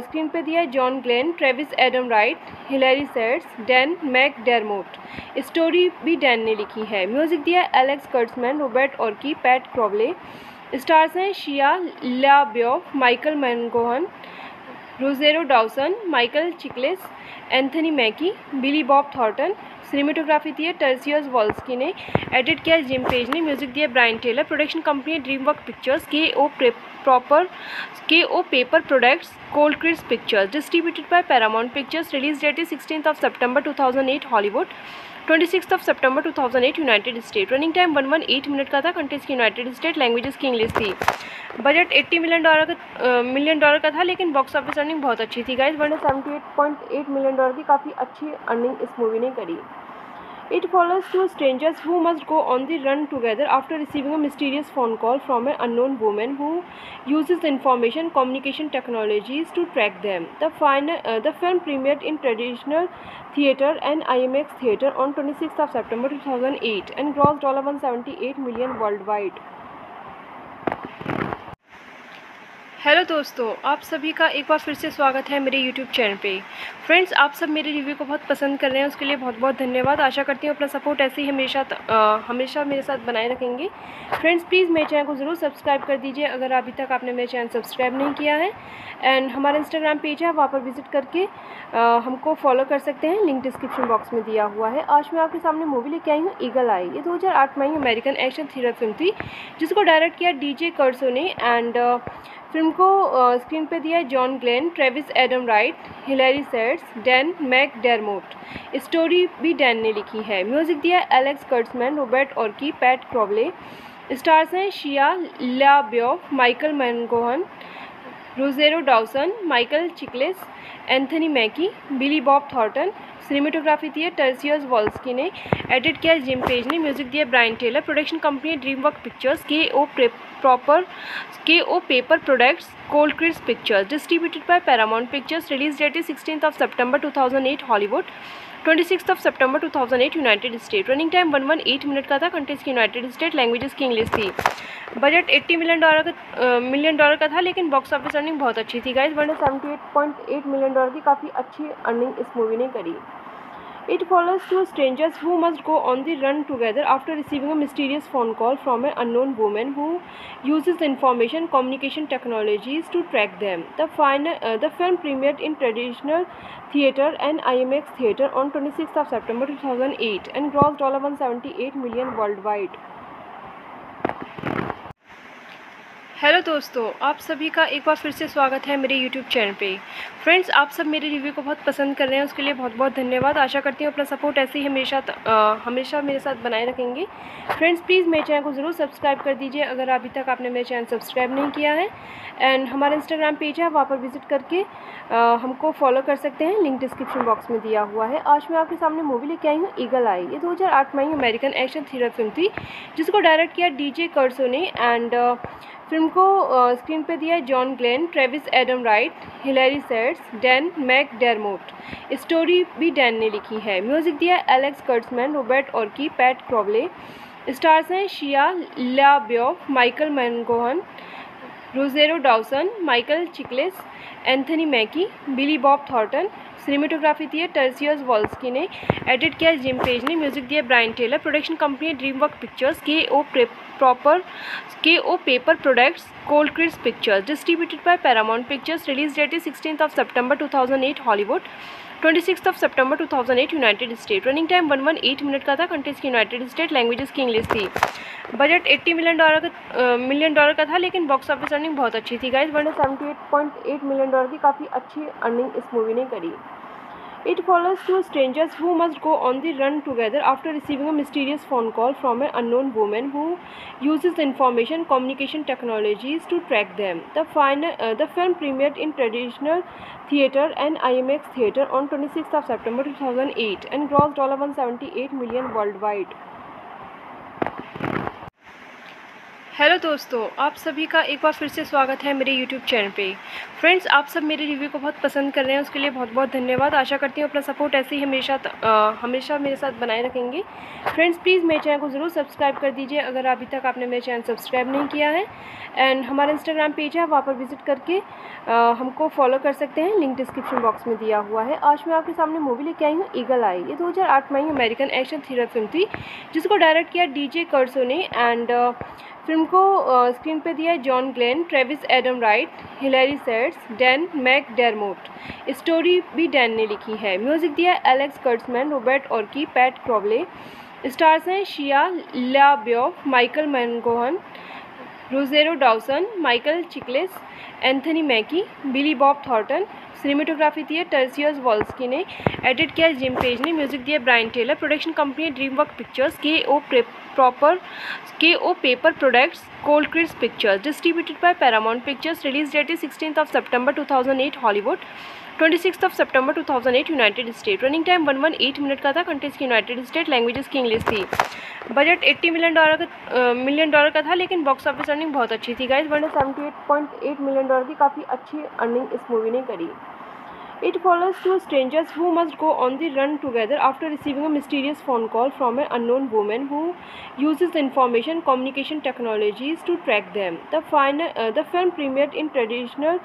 स्क्रीन पे दिया है John Glenn, Travis Adam Wright, Hillary Seitz, Dan McDermott. Story भी डैन ने लिखी है। म्यूजिक दिया है Alex Kurtzman, Robert Orci, Pat Crowley. Stars हैं शिया लाब्योफ, माइकल मैनगोहन, Rosario Dawson, Michael Chiklis, Anthony Mackie, Billy Bob Thornton. Cinematography दी है टर्जियस वॉल्स्की ने, एडिट किया जिम पेज ने, म्यूजिक दिया Brian Tyler. Production company dream work pictures, K O paper products, cold Chris pictures. Distributed by Paramount pictures. Release date is 16 September 2008 Hollywood, 26 September 2008 United State. Running time 118 minute का था। Countries की United State, languages की English थी। Budget $80 million का था, लेकिन box office earning बहुत अच्छी थी गाइज, 178.8 मिलियन डॉलर की काफ़ी अच्छी अर्निंग इस मूवी ने करी। It follows two strangers who must go on the run together after receiving a mysterious phone call from an unknown woman who uses information communication technologies to track them. The film premiered in traditional theater and IMAX theater on 26th of September 2008 and grossed $178 million worldwide. Hello दोस्तों, आप सभी का एक बार फिर से स्वागत है मेरे यूट्यूब चैनल पे। फ्रेंड्स, आप सब मेरे रिव्यू को बहुत पसंद कर रहे हैं, उसके लिए बहुत बहुत धन्यवाद। आशा करती हूँ अपना सपोर्ट ऐसे ही हमेशा मेरे साथ बनाए रखेंगे। फ्रेंड्स, प्लीज़ मेरे चैनल को ज़रूर सब्सक्राइब कर दीजिए अगर अभी तक आपने मेरे चैनल सब्सक्राइब नहीं किया है। एंड हमारा इंस्टाग्राम पेज है, वहाँ पर विजिट करके हमको फॉलो कर सकते हैं, लिंक डिस्क्रिप्शन बॉक्स में दिया हुआ है। आज मैं आपके सामने मूवी लेके आई हूँ ईगल आई। ये 2008 में अमेरिकन एक्शन थ्रिलर फिल्म थी, जिसको डायरेक्ट किया डीजे कर्सो ने। एंड फिल्म को स्क्रीन पे दिया है John Glenn, Travis Adam Wright, Hillary Seitz, Dan McDermott. Story भी डैन ने लिखी है। म्यूज़िक दिया है Alex Kurtzman, Robert Orci, Pat Crowley. Stars हैं शिया लाब्योफ, माइकल मैनगोहन, Rosario Dawson, Michael Chiklis, Anthony Mackie, Billy Bob Thornton. Cinematography दी है टर्सियस वॉल्स्की ने, एडिट किया जिम पेज ने, म्यूजिक दिया Brian Tyler. Production company dream work pictures, K O paper products, cold Christ pictures. Distributed by Paramount pictures. Release date है 16 सितंबर 2008 Hollywood, 26 सितंबर 2008 United State. Running time 118 minute का था। Countries की United State, languages की English थी। Budget $80 million का था, लेकिन box office earning बहुत अच्छी थी गाइज, 178.8 मिलियन डॉलर की काफ़ी अच्छी अर्निंग इस मूवी ने करी। It follows two strangers who must go on the run together after receiving a mysterious phone call from an unknown woman who uses information communication technologies to track them. The film premiered in traditional theater and IMAX theater on 26th of September 2008 and grossed $178 million worldwide. Hello दोस्तों, आप सभी का एक बार फिर से स्वागत है मेरे यूट्यूब चैनल पे। फ्रेंड्स, आप सब मेरे रिव्यू को बहुत पसंद कर रहे हैं, उसके लिए बहुत बहुत धन्यवाद। आशा करती हूँ अपना सपोर्ट ऐसे ही हमेशा मेरे साथ बनाए रखेंगे। फ्रेंड्स, प्लीज़ मेरे चैनल को ज़रूर सब्सक्राइब कर दीजिए अगर अभी तक आपने मेरे चैनल सब्सक्राइब नहीं किया है। एंड हमारा इंस्टाग्राम पेज है, वहाँ पर विजिट करके हमको फॉलो कर सकते हैं, लिंक डिस्क्रिप्शन बॉक्स में दिया हुआ है। आज मैं आपके सामने मूवी लेके आई हूँ ईगल आई। ये 2008 में अमेरिकन एक्शन थ्रिलर फिल्म थी, जिसको डायरेक्ट किया डीजे कर्सो ने। एंड फिल्म को स्क्रीन पे दिया है John Glenn, Travis Adam Wright, Hillary Seitz, Dan McDermott. Story भी डैन ने लिखी है। म्यूज़िक दिया है Alex Kurtzman, Robert Orci, Pat Crowley. Stars हैं शिया लाब्योफ, माइकल मैनगोहन, Rosario Dawson, Michael Chiklis, Anthony Mackie, Billy Bob Thornton. Cinematography दी है टर्सियस वॉल्स्की ने, एडिट किया जिम पेज ने, म्यूजिक दिया Brian Tyler. Production company dream work pictures, K O paper products, cold Christ pictures. Distributed by Paramount pictures. Release date है 16 सितंबर 2008 Hollywood, 26 सितंबर 2008 United State. Running time 118 minute का था। Countries की United State, languages की English थी। Budget $80 million का था, लेकिन box office earning बहुत अच्छी थी गाइज, 178.8 मिलियन डॉलर की काफ़ी अच्छी अर्निंग इस मूवी ने करी। It follows two strangers who must go on the run together after receiving a mysterious phone call from an unknown woman who uses information communication technologies to track them. The film premiered in traditional theater and IMAX theater on 26th of September 2008 and grossed $178 million worldwide. Hello दोस्तों, आप सभी का एक बार फिर से स्वागत है मेरे यूट्यूब चैनल पे। फ्रेंड्स, आप सब मेरे रिव्यू को बहुत पसंद कर रहे हैं, उसके लिए बहुत बहुत धन्यवाद। आशा करती हूँ अपना सपोर्ट ऐसे ही हमेशा मेरे साथ बनाए रखेंगे। फ्रेंड्स, प्लीज़ मेरे चैनल को ज़रूर सब्सक्राइब कर दीजिए अगर अभी तक आपने मेरे चैनल सब्सक्राइब नहीं किया है। एंड हमारा इंस्टाग्राम पेज है, वहाँ पर विजिट करके हमको फॉलो कर सकते हैं, लिंक डिस्क्रिप्शन बॉक्स में दिया हुआ है। आज मैं आपके सामने मूवी लेके आई हूँ ईगल आई। ये 2008 में अमेरिकन एक्शन थ्रिलर फिल्म थी, जिसको डायरेक्ट किया डीजे कर्सो ने। एंड फिल्म को स्क्रीन पे दिया है John Glenn, Travis Adam Wright, Hillary Seitz, Dan McDermott. Story भी डैन ने लिखी है। म्यूज़िक दिया है Alex Kurtzman, Robert Orci, Pat Crowley. Stars हैं शिया लाब्योफ, माइकल मैनगोहन, Rosario Dawson, Michael Chiklis, Anthony Mackie, Billy Bob Thornton. Cinematography दी है टर्सियस वॉल्स्की ने, एडिट किया जिम पेज ने, म्यूजिक दिया Brian Tyler. Production company dream work pictures, K O paper products, cold Christ pictures. Distributed by Paramount pictures. Release date है 16 सितंबर 2008 Hollywood, 26 सितंबर 2008 United State. Running time 118 minute का था। Countries की United State, languages की English थी। Budget $80 million का था, लेकिन box office earning बहुत अच्छी थी गाइज, 178.8 मिलियन डॉलर की काफ़ी अच्छी अर्निंग इस मूवी ने करी। It follows two strangers who must go on the run together after receiving a mysterious phone call from an unknown woman who uses information communication technologies to track them. The film premiered in traditional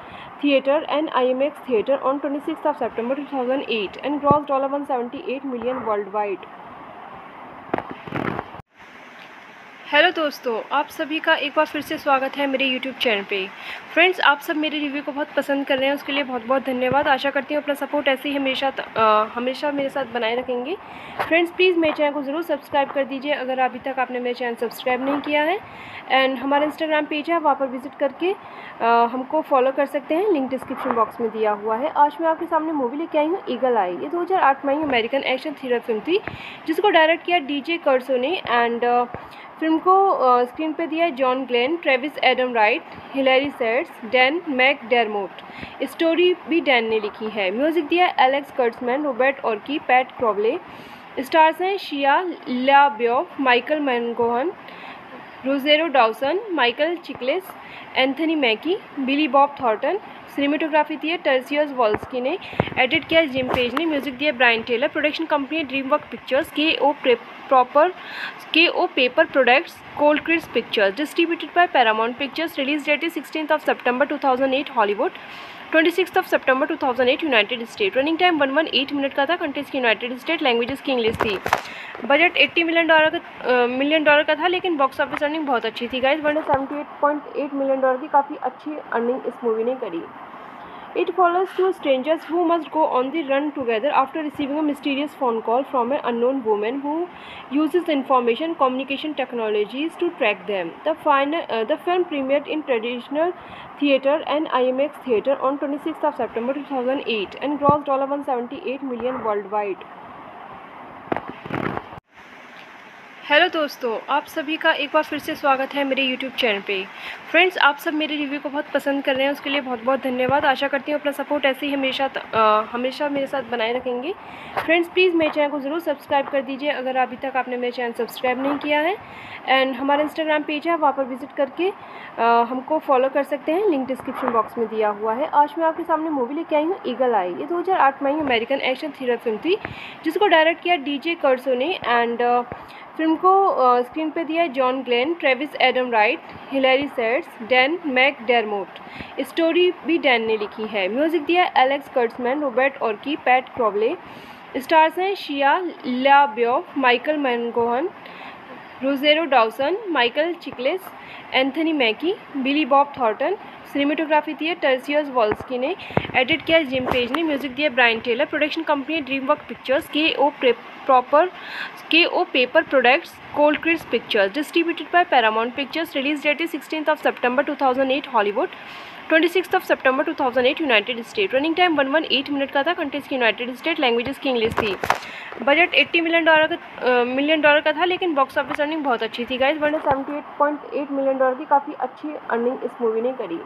theater and IMAX theater on 26th of September 2008 and grossed $178 million worldwide. Hello दोस्तों, आप सभी का एक बार फिर से स्वागत है मेरे यूट्यूब चैनल पे। फ्रेंड्स, आप सब मेरे रिव्यू को बहुत पसंद कर रहे हैं, उसके लिए बहुत बहुत धन्यवाद। आशा करती हूँ अपना सपोर्ट ऐसे ही हमेशा मेरे साथ बनाए रखेंगे। फ्रेंड्स, प्लीज़ मेरे चैनल को ज़रूर सब्सक्राइब कर दीजिए अगर अभी तक आपने मेरे चैनल सब्सक्राइब नहीं किया है। एंड हमारा इंस्टाग्राम पेज है, वहाँ पर विजिट करके हमको फॉलो कर सकते हैं। लिंक डिस्क्रिप्शन बॉक्स में दिया हुआ है। आज मैं आपके सामने मूवी लेके आई हूँ ईगल आई। ये 2008 में ही अमेरिकन एक्शन थ्रिलर फिल्म थी जिसको डायरेक्ट किया डीजे कर्सो ने। एंड फिल्म को स्क्रीन पे दिया है John Glenn, Travis Adam Wright, Hillary Seitz, Dan McDermott. Story भी डैन ने लिखी है। म्यूज़िक दिया है Alex Kurtzman, Robert Orci, Pat Crowley. Stars हैं शिया लाब्योफ, माइकल मैनगोहन, Rosario Dawson, Michael Chiklis, Anthony Mackie, Billy Bob Thornton. Cinematography दी है टर्सियस वॉल्स्की ने। एडिट किया जिम पेज ने। म्यूज़िक दिया Brian Tyler. Production company dream work pictures, K O paper products, cold Christ pictures. Distributed by Paramount pictures. Release date है 16 सितंबर 2008 Hollywood, 26 सितंबर 2008 United State. Running time 118 minute का था। Countries की United State, languages की English थी। Budget $80 million का था, लेकिन box office earning बहुत अच्छी थी गाइज। 178.8 मिलियन डॉलर की काफ़ी अच्छी अर्निंग इस मूवी ने करी। It follows two strangers who must go on the run together after receiving a mysterious phone call from an unknown woman who uses information communication technologies to track them. The film premiered in traditional theater and IMAX theater on 26th of September 2008 and grossed $178 million worldwide. Hello दोस्तों, आप सभी का एक बार फिर से स्वागत है मेरे यूट्यूब चैनल पे। फ्रेंड्स, आप सब मेरे रिव्यू को बहुत पसंद कर रहे हैं, उसके लिए बहुत बहुत धन्यवाद। आशा करती हूँ अपना सपोर्ट ऐसे ही हमेशा मेरे साथ बनाए रखेंगे। फ्रेंड्स, प्लीज़ मेरे चैनल को ज़रूर सब्सक्राइब कर दीजिए अगर अभी तक आपने मेरे चैनल सब्सक्राइब नहीं किया है। एंड हमारा इंस्टाग्राम पेज है, वहाँ पर विजिट करके हमको फॉलो कर सकते हैं। लिंक डिस्क्रिप्शन बॉक्स में दिया हुआ है। आज मैं आपके सामने मूवी लेके आई हूँ ईगल आई। ये 2008 में ही अमेरिकन एक्शन थ्रिलर फिल्म थी जिसको डायरेक्ट किया डीजे कर्सो ने। एंड फिल्म को स्क्रीन पे दिया है John Glenn, Travis Adam Wright, Hillary Seitz, Dan McDermott. Story भी डैन ने लिखी है। म्यूज़िक दिया है Alex Kurtzman, Robert Orci, Pat Crowley. Stars हैं शिया लाब्योफ, माइकल मैनगोहन, Rosario Dawson, Michael Chiklis, Anthony Mackie, Billy Bob Thornton. Cinematography दी है टर्सियस वॉल्स्की ने। एडिट किया जिम पेज ने। म्यूज़िक दिया Brian Tyler. Production company dream work pictures, K O paper products, cold Christ pictures. Distributed by Paramount pictures. Release date है 16 सितंबर 2008 Hollywood, 26 सितंबर 2008 United State. Running time 118 minute का था। Countries की United State, languages की English थी। Budget $80 million का था, लेकिन box office earning बहुत अच्छी थी गाइज। 178.8 मिलियन डॉलर की काफ़ी अच्छी अर्निंग इस मूवी ने करी।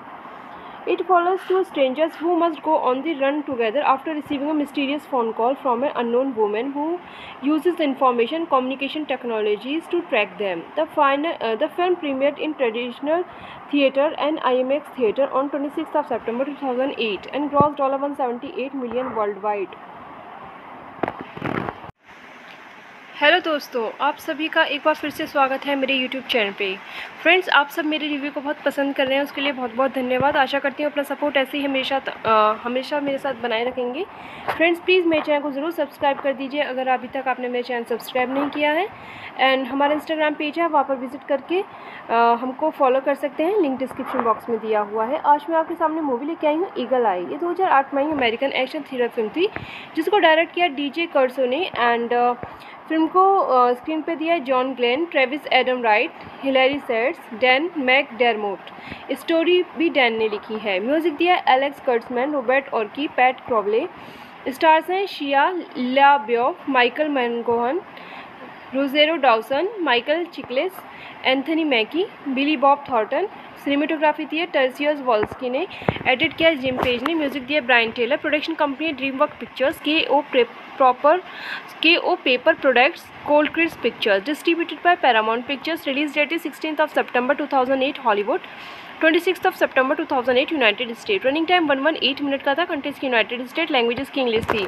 It follows two strangers who must go on the run together after receiving a mysterious phone call from an unknown woman who uses information communication technologies to track them. The film premiered in traditional theater and IMAX theater on 26th of September 2008 and grossed $178 million worldwide. Hello दोस्तों, आप सभी का एक बार फिर से स्वागत है मेरे यूट्यूब चैनल पे। फ्रेंड्स, आप सब मेरे रिव्यू को बहुत पसंद कर रहे हैं, उसके लिए बहुत बहुत धन्यवाद। आशा करती हूँ अपना सपोर्ट ऐसे ही हमेशा मेरे साथ बनाए रखेंगे। फ्रेंड्स, प्लीज़ मेरे चैनल को ज़रूर सब्सक्राइब कर दीजिए अगर अभी तक आपने मेरे चैनल सब्सक्राइब नहीं किया है। एंड हमारा इंस्टाग्राम पेज है, वहाँ पर विजिट करके हमको फॉलो कर सकते हैं। लिंक डिस्क्रिप्शन बॉक्स में दिया हुआ है। आज मैं आपके सामने मूवी लेके आई हूँ ईगल आई। ये 2008 में ही अमेरिकन एक्शन थ्रिलर फिल्म थी जिसको डायरेक्ट किया डीजे कर्सो ने। एंड फिल्म को स्क्रीन पे दिया है John Glenn, Travis Adam Wright, Hillary Seitz, Dan McDermott. Story भी डैन ने लिखी है। म्यूज़िक दिया है Alex Kurtzman, Robert Orci, Pat Crowley. Stars हैं शिया लाब्योफ, माइकल मैनगोहन, Rosario Dawson, Michael Chiklis, Anthony Mackie, Billy Bob Thornton. Cinematography दी है टर्सियस वॉल्स्की ने। एडिट किया जिम पेज ने। म्यूज़िक दिया Brian Tyler. Production company dream work pictures, K O paper products, cold Christ pictures. Distributed by Paramount pictures. Release date है 16 सितंबर 2008 Hollywood, 26 सितंबर 2008 United State. Running time 118 minute का था। Countries की United State, languages की English थी।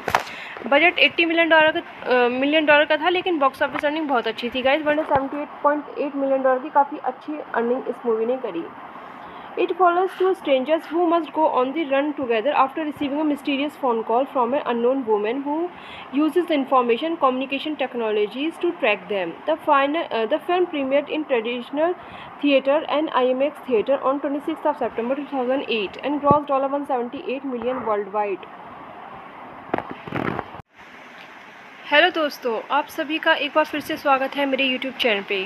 Budget $80 million का था, लेकिन box office earning बहुत अच्छी थी गाइज। 178.8 मिलियन डॉलर की काफ़ी अच्छी अर्निंग इस मूवी ने करी। It follows two strangers who must go on the run together after receiving a mysterious phone call from an unknown woman who uses information communication technologies to track them. The film premiered in traditional theater and IMAX theater on 26th of September 2008 and grossed $178 million worldwide. Hello दोस्तों, आप सभी का एक बार फिर से स्वागत है मेरे यूट्यूब चैनल पे।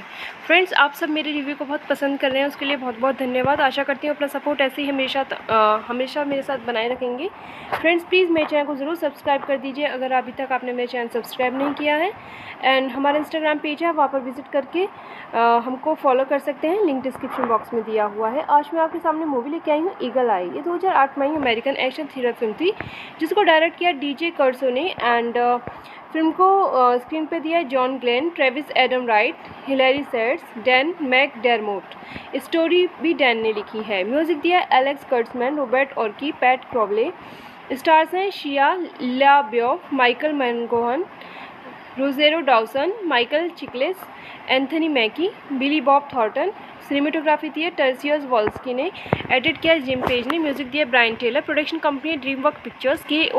फ्रेंड्स, आप सब मेरे रिव्यू को बहुत पसंद कर रहे हैं, उसके लिए बहुत बहुत धन्यवाद। आशा करती हूँ अपना सपोर्ट ऐसे ही हमेशा मेरे साथ बनाए रखेंगे। फ्रेंड्स, प्लीज़ मेरे चैनल को ज़रूर सब्सक्राइब कर दीजिए अगर अभी तक आपने मेरे चैनल सब्सक्राइब नहीं किया है। एंड हमारा इंस्टाग्राम पेज है, वहाँ पर विजिट करके हमको फॉलो कर सकते हैं। लिंक डिस्क्रिप्शन बॉक्स में दिया हुआ है। आज मैं आपके सामने मूवी लेके आई हूँ ईगल आई। ये 2008 में अमेरिकन एक्शन थ्रिलर फिल्म थी जिसको डायरेक्ट किया डीजे कर्सो ने। एंड फिल्म को स्क्रीन पे दिया है John Glenn, Travis Adam Wright, Hillary Seitz, Dan McDermott. Story भी डैन ने लिखी है। म्यूजिक दिया है Alex Kurtzman, Robert Orci, Pat Crowley. Stars हैं शिया लाब्योफ, माइकल मैनगोहन, Rosario Dawson, Michael Chiklis, Anthony Mackie, Billy Bob Thornton. Cinematography दी है टर्सियस वॉल्स्की ने। एडिट किया जिम पेज ने। म्यूजिक दिया Brian Tyler. Production company dream work pictures, K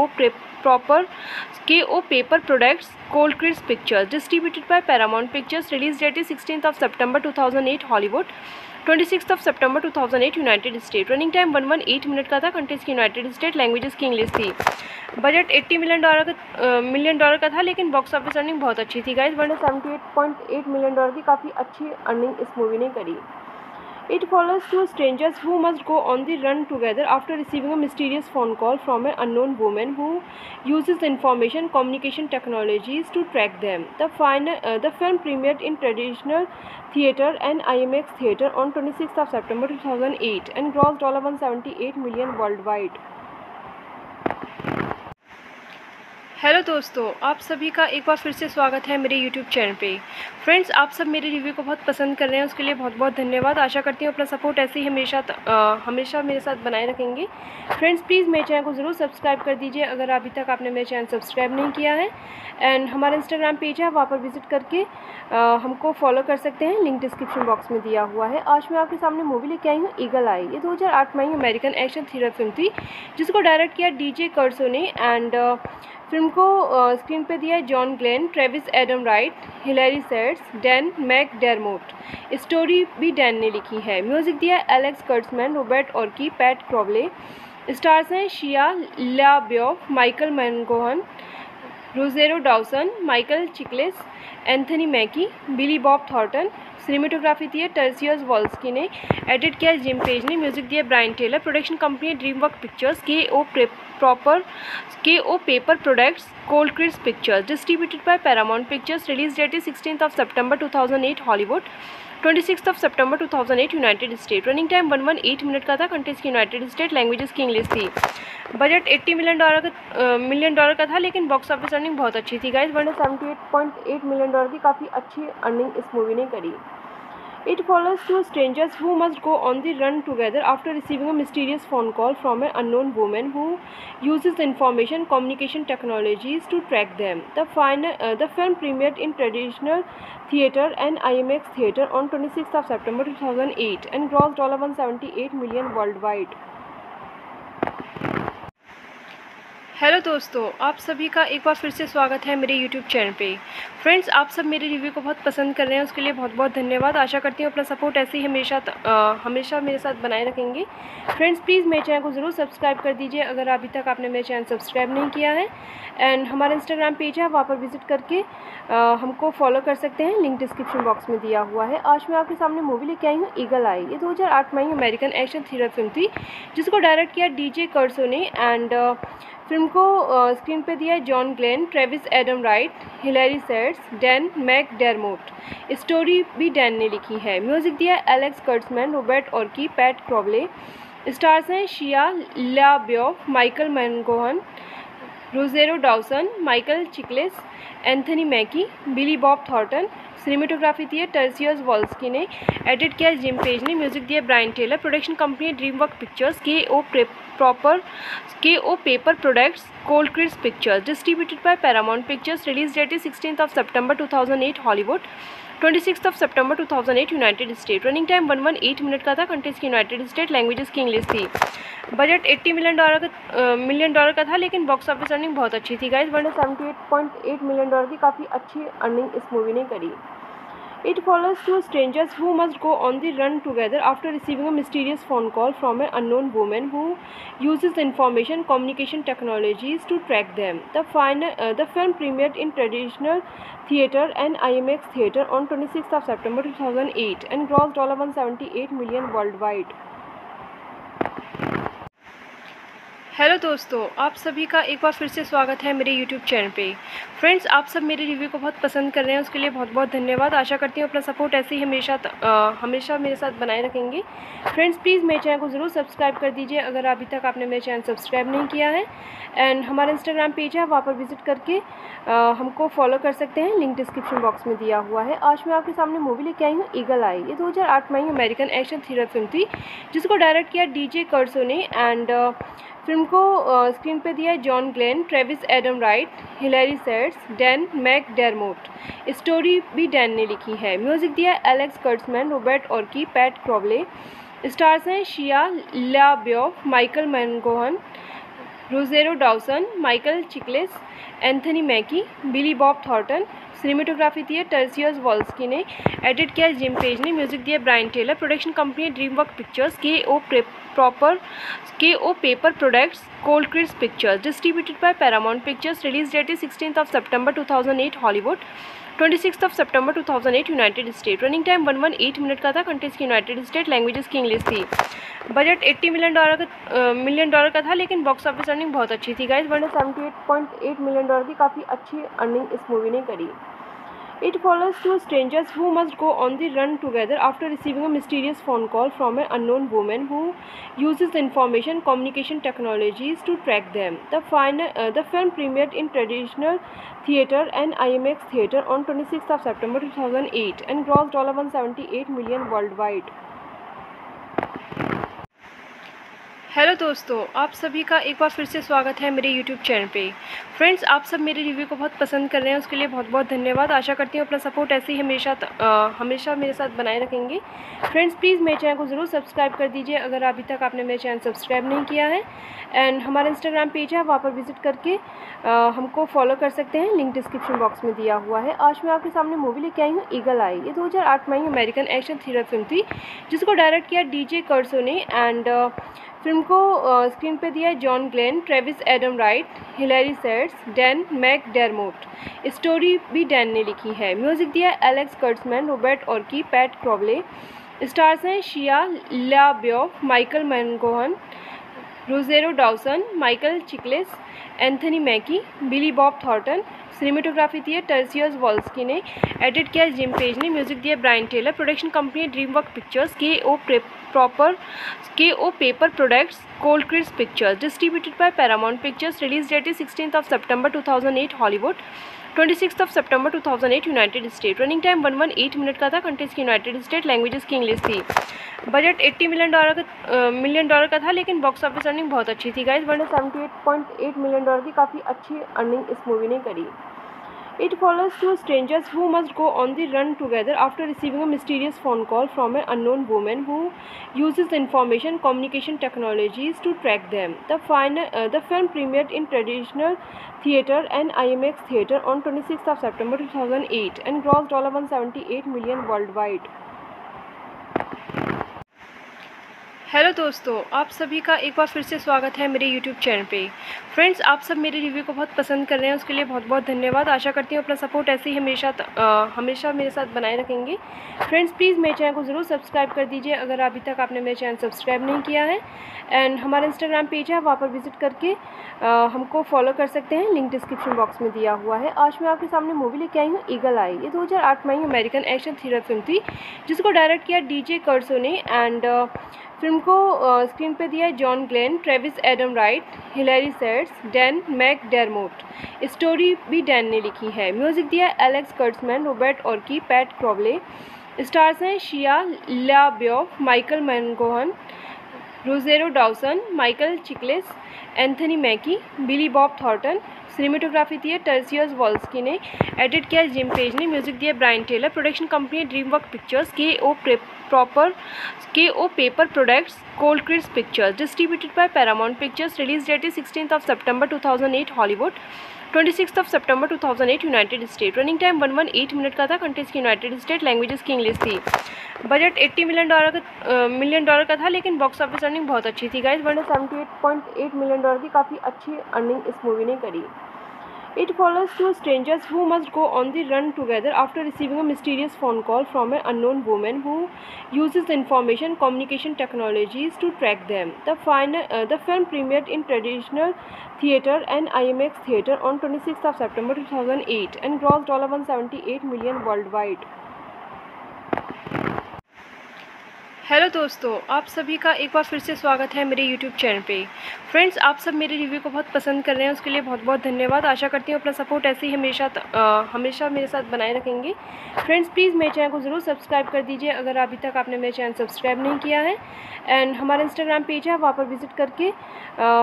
O paper products, cold Christ pictures. Distributed by Paramount pictures. Release date है 16 सितंबर 2008 Hollywood, 26 सितंबर 2008 United State. Running time 118 minute का था। Countries की United State, languages की English थी। Budget $80 million का था, लेकिन box office earning बहुत अच्छी थी गाइज। 178.8 मिलियन डॉलर की काफ़ी अच्छी अर्निंग इस मूवी ने करी। It follows two strangers who must go on the run together after receiving a mysterious phone call from an unknown woman who uses information communication technologies to track them. The film premiered in traditional theater and IMAX theater on 26th of September 2008 and grossed $178 million worldwide. Hello दोस्तों, आप सभी का एक बार फिर से स्वागत है मेरे यूट्यूब चैनल पे। फ्रेंड्स, आप सब मेरे रिव्यू को बहुत पसंद कर रहे हैं, उसके लिए बहुत बहुत धन्यवाद। आशा करती हूँ अपना सपोर्ट ऐसे ही हमेशा मेरे साथ बनाए रखेंगे। फ्रेंड्स, प्लीज़ मेरे चैनल को ज़रूर सब्सक्राइब कर दीजिए अगर अभी तक आपने मेरे चैनल सब्सक्राइब नहीं किया है। एंड हमारा इंस्टाग्राम पेज है, वहाँ पर विजिट करके हमको फॉलो कर सकते हैं। लिंक डिस्क्रिप्शन बॉक्स में दिया हुआ है। आज मैं आपके सामने मूवी लेके आई हूँ ईगल आई। ये 2008 में अमेरिकन एक्शन थ्रिलर फिल्म थी जिसको डायरेक्ट किया डीजे कर्सो ने। एंड फिल्म को स्क्रीन पे दिया है John Glenn, Travis Adam Wright, Hillary Seitz, Dan McDermott. Story भी डैन ने लिखी है। म्यूजिक दिया है Alex Kurtzman, Robert Orci, Pat Crowley. Stars हैं शिया लाब्योफ, माइकल मैनगोहन, Rosario Dawson, Michael Chiklis, Anthony Mackie, Billy Bob Thornton. Cinematography दी है टर्सियस वॉल्स्की ने। एडिट किया जिम पेज ने। म्यूजिक दिया Brian Tyler. Production company dream work pictures, K O paper products, cold Christ pictures. Distributed by Paramount pictures. Release date है 16 सितंबर 2008 Hollywood, 26 सितंबर 2008 United State. Running time 118 minute का था। Countries की United State, languages की English थी। Budget $80 million का था, लेकिन box office earning बहुत अच्छी थी गाइज। 178.8 मिलियन डॉलर की काफ़ी अच्छी अर्निंग इस मूवी ने करी। It follows two strangers who must go on the run together after receiving a mysterious phone call from an unknown woman who uses information communication technologies to track them. The film premiered in traditional theater and IMAX theater on 26th of September 2008 and grossed $178 million worldwide. Hello दोस्तों, आप सभी का एक बार फिर से स्वागत है मेरे यूट्यूब चैनल पे। फ्रेंड्स, आप सब मेरे रिव्यू को बहुत पसंद कर रहे हैं, उसके लिए बहुत बहुत धन्यवाद। आशा करती हूँ अपना सपोर्ट ऐसे ही हमेशा मेरे साथ बनाए रखेंगे। फ्रेंड्स, प्लीज़ मेरे चैनल को ज़रूर सब्सक्राइब कर दीजिए अगर अभी तक आपने मेरे चैनल सब्सक्राइब नहीं किया है। एंड हमारा इंस्टाग्राम पेज है, वहाँ पर विजिट करके हमको फॉलो कर सकते हैं। लिंक डिस्क्रिप्शन बॉक्स में दिया हुआ है। आज मैं आपके सामने मूवी लेके आई हूँ ईगल आई। ये 2008 में अमेरिकन एक्शन थ्रिलर फिल्म थी जिसको डायरेक्ट किया डीजे कर्सो ने। एंड फिल्म को स्क्रीन पे दिया है John Glenn, Travis Adam Wright, Hillary Seitz, Dan McDermott. Story भी डैन ने लिखी है। म्यूजिक दिया है Alex Kurtzman, Robert Orci, Pat Crowley. Stars हैं शिया लाब्योफ, माइकल मैनगोहन, Rosario Dawson, Michael Chiklis, Anthony Mackie, Billy Bob Thornton. Cinematography दी है टर्सियस वॉल्स्की ने। एडिट किया जिम पेज ने। म्यूजिक दिया Brian Tyler. Production company dream work pictures, K O paper products, cold Christ pictures. Distributed by Paramount pictures. Release date is 16 September 2008 Hollywood, 26 September 2008 United State. Running time 118 minute का था। Countries की United State, languages की English थी। Budget $80 million का था, लेकिन box office earning बहुत अच्छी थी गाइज। 178.8 मिलियन डॉलर की काफ़ी अच्छी अर्निंग इस मूवी ने करी। It follows two strangers who must go on the run together after receiving a mysterious phone call from an unknown woman who uses information communication technologies to track them. The film premiered in traditional theater and IMAX theater on 26th of September 2008 and grossed $178 million worldwide. Hello दोस्तों, आप सभी का एक बार फिर से स्वागत है मेरे यूट्यूब चैनल पे। फ्रेंड्स, आप सब मेरे रिव्यू को बहुत पसंद कर रहे हैं, उसके लिए बहुत बहुत धन्यवाद। आशा करती हूँ अपना सपोर्ट ऐसे ही हमेशा मेरे साथ बनाए रखेंगे। फ्रेंड्स, प्लीज़ मेरे चैनल को ज़रूर सब्सक्राइब कर दीजिए अगर अभी तक आपने मेरे चैनल सब्सक्राइब नहीं किया है। एंड हमारा इंस्टाग्राम पेज है, वहाँ पर विजिट करके हमको फॉलो कर सकते हैं। लिंक डिस्क्रिप्शन बॉक्स में दिया हुआ है। आज मैं आपके सामने मूवी लेके आई हूँ ईगल आई। ये 2008 में अमेरिकन एक्शन थ्रिलर फिल्म थी, जिसको डायरेक्ट किया डीजे कर्सो ने। एंड फिल्म को स्क्रीन पे दिया है John Glenn, Travis Adam Wright, Hillary Seitz, Dan McDermott. Story भी डैन ने लिखी है। म्यूजिक दिया Alex Kurtzman, Robert Orci, Pat Crowley. Stars हैं शिया लाब्योफ, माइकल मैनगोहन, Rosario Dawson, Michael Chiklis, Anthony Mackie, Billy Bob Thornton. Cinematography दी है Tarsus Walski ने। एडिट किया जिम पेज ने। म्यूजिक दिया Brian Tyler. Production company dream work pictures, K O paper products, cold Christ pictures. Distributed by Paramount pictures. Release date is 16 September 2008 Hollywood, 26 September 2008 United State. Running time 118 minute का था। Countries की United State, languages की English थी। Budget $80 million का था, लेकिन box office earning बहुत अच्छी थी गाइज। 178.8 मिलियन डॉलर की काफ़ी अच्छी अर्निंग इस मूवी ने करी। It follows two strangers who must go on the run together after receiving a mysterious phone call from an unknown woman who uses information communication technologies to track them. The film premiered in traditional theater and IMAX theater on 26th of September 2008 and grossed $178 million worldwide. Hello दोस्तों, आप सभी का एक बार फिर से स्वागत है मेरे यूट्यूब चैनल पे। फ्रेंड्स, आप सब मेरे रिव्यू को बहुत पसंद कर रहे हैं, उसके लिए बहुत बहुत धन्यवाद। आशा करती हूँ अपना सपोर्ट ऐसे ही हमेशा मेरे साथ बनाए रखेंगे। फ्रेंड्स, प्लीज़ मेरे चैनल को ज़रूर सब्सक्राइब कर दीजिए अगर अभी तक आपने मेरे चैनल सब्सक्राइब नहीं किया है। एंड हमारा इंस्टाग्राम पेज है, वहाँ पर विजिट करके हमको फॉलो कर सकते हैं। लिंक डिस्क्रिप्शन बॉक्स में दिया हुआ है। आज मैं आपके सामने मूवी लेके आई हूँ ईगल आई। ये 2008 में अमेरिकन एक्शन थ्रिलर फिल्म थी, जिसको डायरेक्ट किया डीजे कर्सो ने। एंड फिल्म को स्क्रीन पे दिया है John Glenn, Travis Adam Wright, Hillary Seitz, Dan McDermott. Story भी डैन ने लिखी है। म्यूजिक दिया Alex Kurtzman, Robert Orci, Pat Crowley. Stars हैं शिया लाब्योफ, माइकल मैनगोहन, Rosario Dawson, Michael Chiklis, Anthony Mackie, Billy Bob Thornton. Cinematography दी है Tarsus Walski ने। एडिट किया जिम पेज ने। म्यूजिक दिया Brian Tyler. Production company dream work pictures, K O paper products, cold Christ pictures. Distributed by Paramount pictures. Release date is 16 September 2008 Hollywood, 26 September 2008 United State. Running time 118 minute का था। Countries की United State, languages की English थी। Budget $80 million का था, लेकिन box office earning बहुत अच्छी थी गाइज। 178.8 मिलियन डॉलर की काफ़ी अच्छी अर्निंग इस मूवी ने करी। It follows two strangers who must go on the run together after receiving a mysterious phone call from an unknown woman who uses information communication technologies to track them. The film premiered in traditional theater and IMAX theater on 26th of September 2008 and grossed $178 million worldwide. Hello दोस्तों, आप सभी का एक बार फिर से स्वागत है मेरे यूट्यूब चैनल पे। फ्रेंड्स, आप सब मेरे रिव्यू को बहुत पसंद कर रहे हैं, उसके लिए बहुत बहुत धन्यवाद। आशा करती हूँ अपना सपोर्ट ऐसे ही हमेशा मेरे साथ बनाए रखेंगे। फ्रेंड्स, प्लीज़ मेरे चैनल को ज़रूर सब्सक्राइब कर दीजिए अगर अभी तक आपने मेरे चैनल सब्सक्राइब नहीं किया है। एंड हमारा इंस्टाग्राम पेज है, वहाँ पर विजिट करके हमको फॉलो कर सकते हैं। लिंक डिस्क्रिप्शन बॉक्स में दिया हुआ है। आज मैं आपके सामने मूवी लेके आई हूँ ईगल आई। ये 2008 में अमेरिकन एक्शन थ्रिलर फिल्म थी, जिसको डायरेक्ट किया डीजे कर्सो ने। एंड फिल्म को स्क्रीन पे दिया है John Glenn, Travis Adam Wright, Hillary Seitz, Dan McDermott. Story भी डैन ने लिखी है। म्यूज़िक दिया है Alex Kurtzman, Robert Orci, Pat Crowley. Stars हैं शिया लाब्योफ, माइकल मैनगोहन, Rosario Dawson, Michael Chiklis, Anthony Mackie, Billy Bob Thornton. Cinematography दी है टर्सियस वॉल्स्की ने, एडिट किया जिम पेज ने, म्यूजिक दिया Brian Tyler. Production company dream work pictures, K O paper products, cold Christ pictures. Distributed by Paramount pictures. Release date है 16 सितंबर 2008 Hollywood, 26 सितंबर 2008 United State. Running time 118 minute का था। Countries की United State, languages की English थी। Budget $80 million का था, लेकिन box office earning बहुत अच्छी थी गाइज, $178.8 मिलियन की काफ़ी अच्छी अर्निंग इस मूवी ने करी। It follows two strangers who must go on the run together after receiving a mysterious phone call from an unknown woman who uses information communication technologies to track them. The film premiered in traditional theater and IMAX theater on 26th of September 2008 and grossed $178 million worldwide. Hello दोस्तों, आप सभी का एक बार फिर से स्वागत है मेरे यूट्यूब चैनल पे। फ्रेंड्स, आप सब मेरे रिव्यू को बहुत पसंद कर रहे हैं, उसके लिए बहुत बहुत धन्यवाद। आशा करती हूँ अपना सपोर्ट ऐसे ही हमेशा मेरे साथ बनाए रखेंगे। फ्रेंड्स, प्लीज़ मेरे चैनल को ज़रूर सब्सक्राइब कर दीजिए अगर अभी तक आपने मेरे चैनल सब्सक्राइब नहीं किया है। एंड हमारा इंस्टाग्राम पेज है, वहाँ पर विजिट करके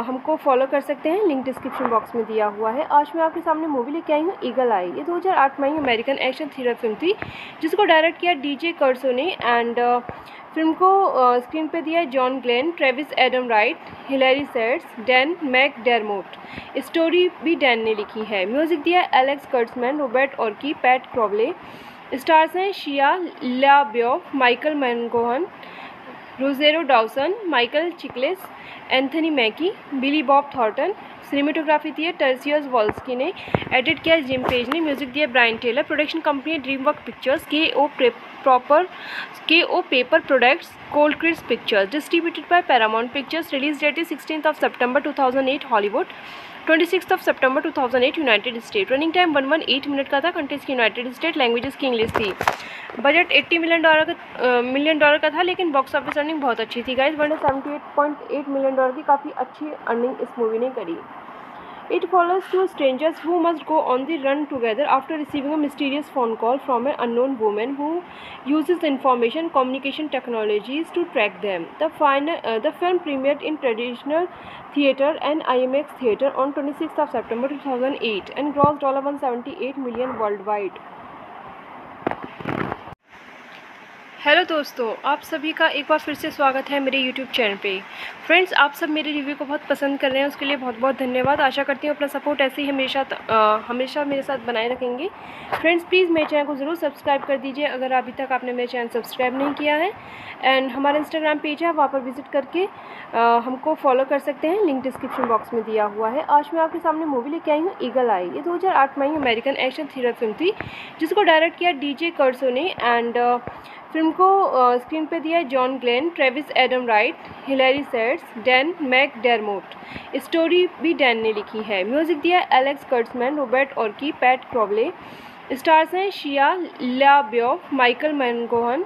हमको फॉलो कर सकते हैं, लिंक डिस्क्रिप्शन बॉक्स में दिया हुआ है। आज मैं आपके सामने मूवी लेके आई हूँ ईगल आई। ये 2008 में अमेरिकन एक्शन थ्रिलर फिल्म थी, जिसको डायरेक्ट किया डीजे कर्सो ने। एंड फिल्म को स्क्रीन पे दिया है John Glenn, Travis Adam Wright, Hillary Seitz, Dan McDermott. Story भी डैन ने लिखी है। म्यूज़िक दिया है Alex Kurtzman, Robert Orci, Pat Crowley. Stars हैं शिया लाब्योफ, माइकल मैनगोहन, Rosario Dawson, Michael Chiklis, Anthony Mackie, Billy Bob Thornton. Cinematography दी है टर्सियस वॉल्स्की ने, एडिट किया जिम पेज ने, म्यूजिक दिया Brian Tyler. Production company dream work pictures, K O paper products, cold Christ pictures. Distributed by Paramount pictures. Release date है 16 सितंबर 2008 Hollywood, 26 सितंबर 2008 United State. Running time 118 minute का था। Countries की United State, languages की English थी। Budget $80 million का था, लेकिन box office earning बहुत अच्छी थी गाइज, $178.8 मिलियन की काफ़ी अच्छी अर्निंग इस मूवी ने करी। It follows two strangers who must go on the run together after receiving a mysterious phone call from an unknown woman who uses information communication technologies to track them. The film premiered in traditional theater and IMAX theater on 26th of September 2008 and grossed $178 million worldwide. Hello दोस्तों, आप सभी का एक बार फिर से स्वागत है मेरे यूट्यूब चैनल पे। फ्रेंड्स, आप सब मेरे रिव्यू को बहुत पसंद कर रहे हैं, उसके लिए बहुत बहुत धन्यवाद। आशा करती हूँ अपना सपोर्ट ऐसे ही हमेशा मेरे साथ बनाए रखेंगे। फ्रेंड्स, प्लीज़ मेरे चैनल को ज़रूर सब्सक्राइब कर दीजिए अगर अभी तक आपने मेरे चैनल सब्सक्राइब नहीं किया है। एंड हमारा इंस्टाग्राम पेज है, वहाँ पर विजिट करके हमको फॉलो कर सकते हैं, लिंक डिस्क्रिप्शन बॉक्स में दिया हुआ है। आज मैं आपके सामने मूवी लेके आई हूँ ईगल आई। ये 2008 में अमेरिकन एक्शन थ्रिलर फिल्म थी, जिसको डायरेक्ट किया डीजे कर्सो ने। एंड फिल्म को स्क्रीन पे दिया है John Glenn, Travis Adam Wright, Hillary Seitz, Dan McDermott. Story भी डैन ने लिखी है। म्यूज़िक दिया है Alex Kurtzman, Robert Orci, Pat Crowley. Stars हैं शिया लाब्योफ, माइकल मैनगोहन,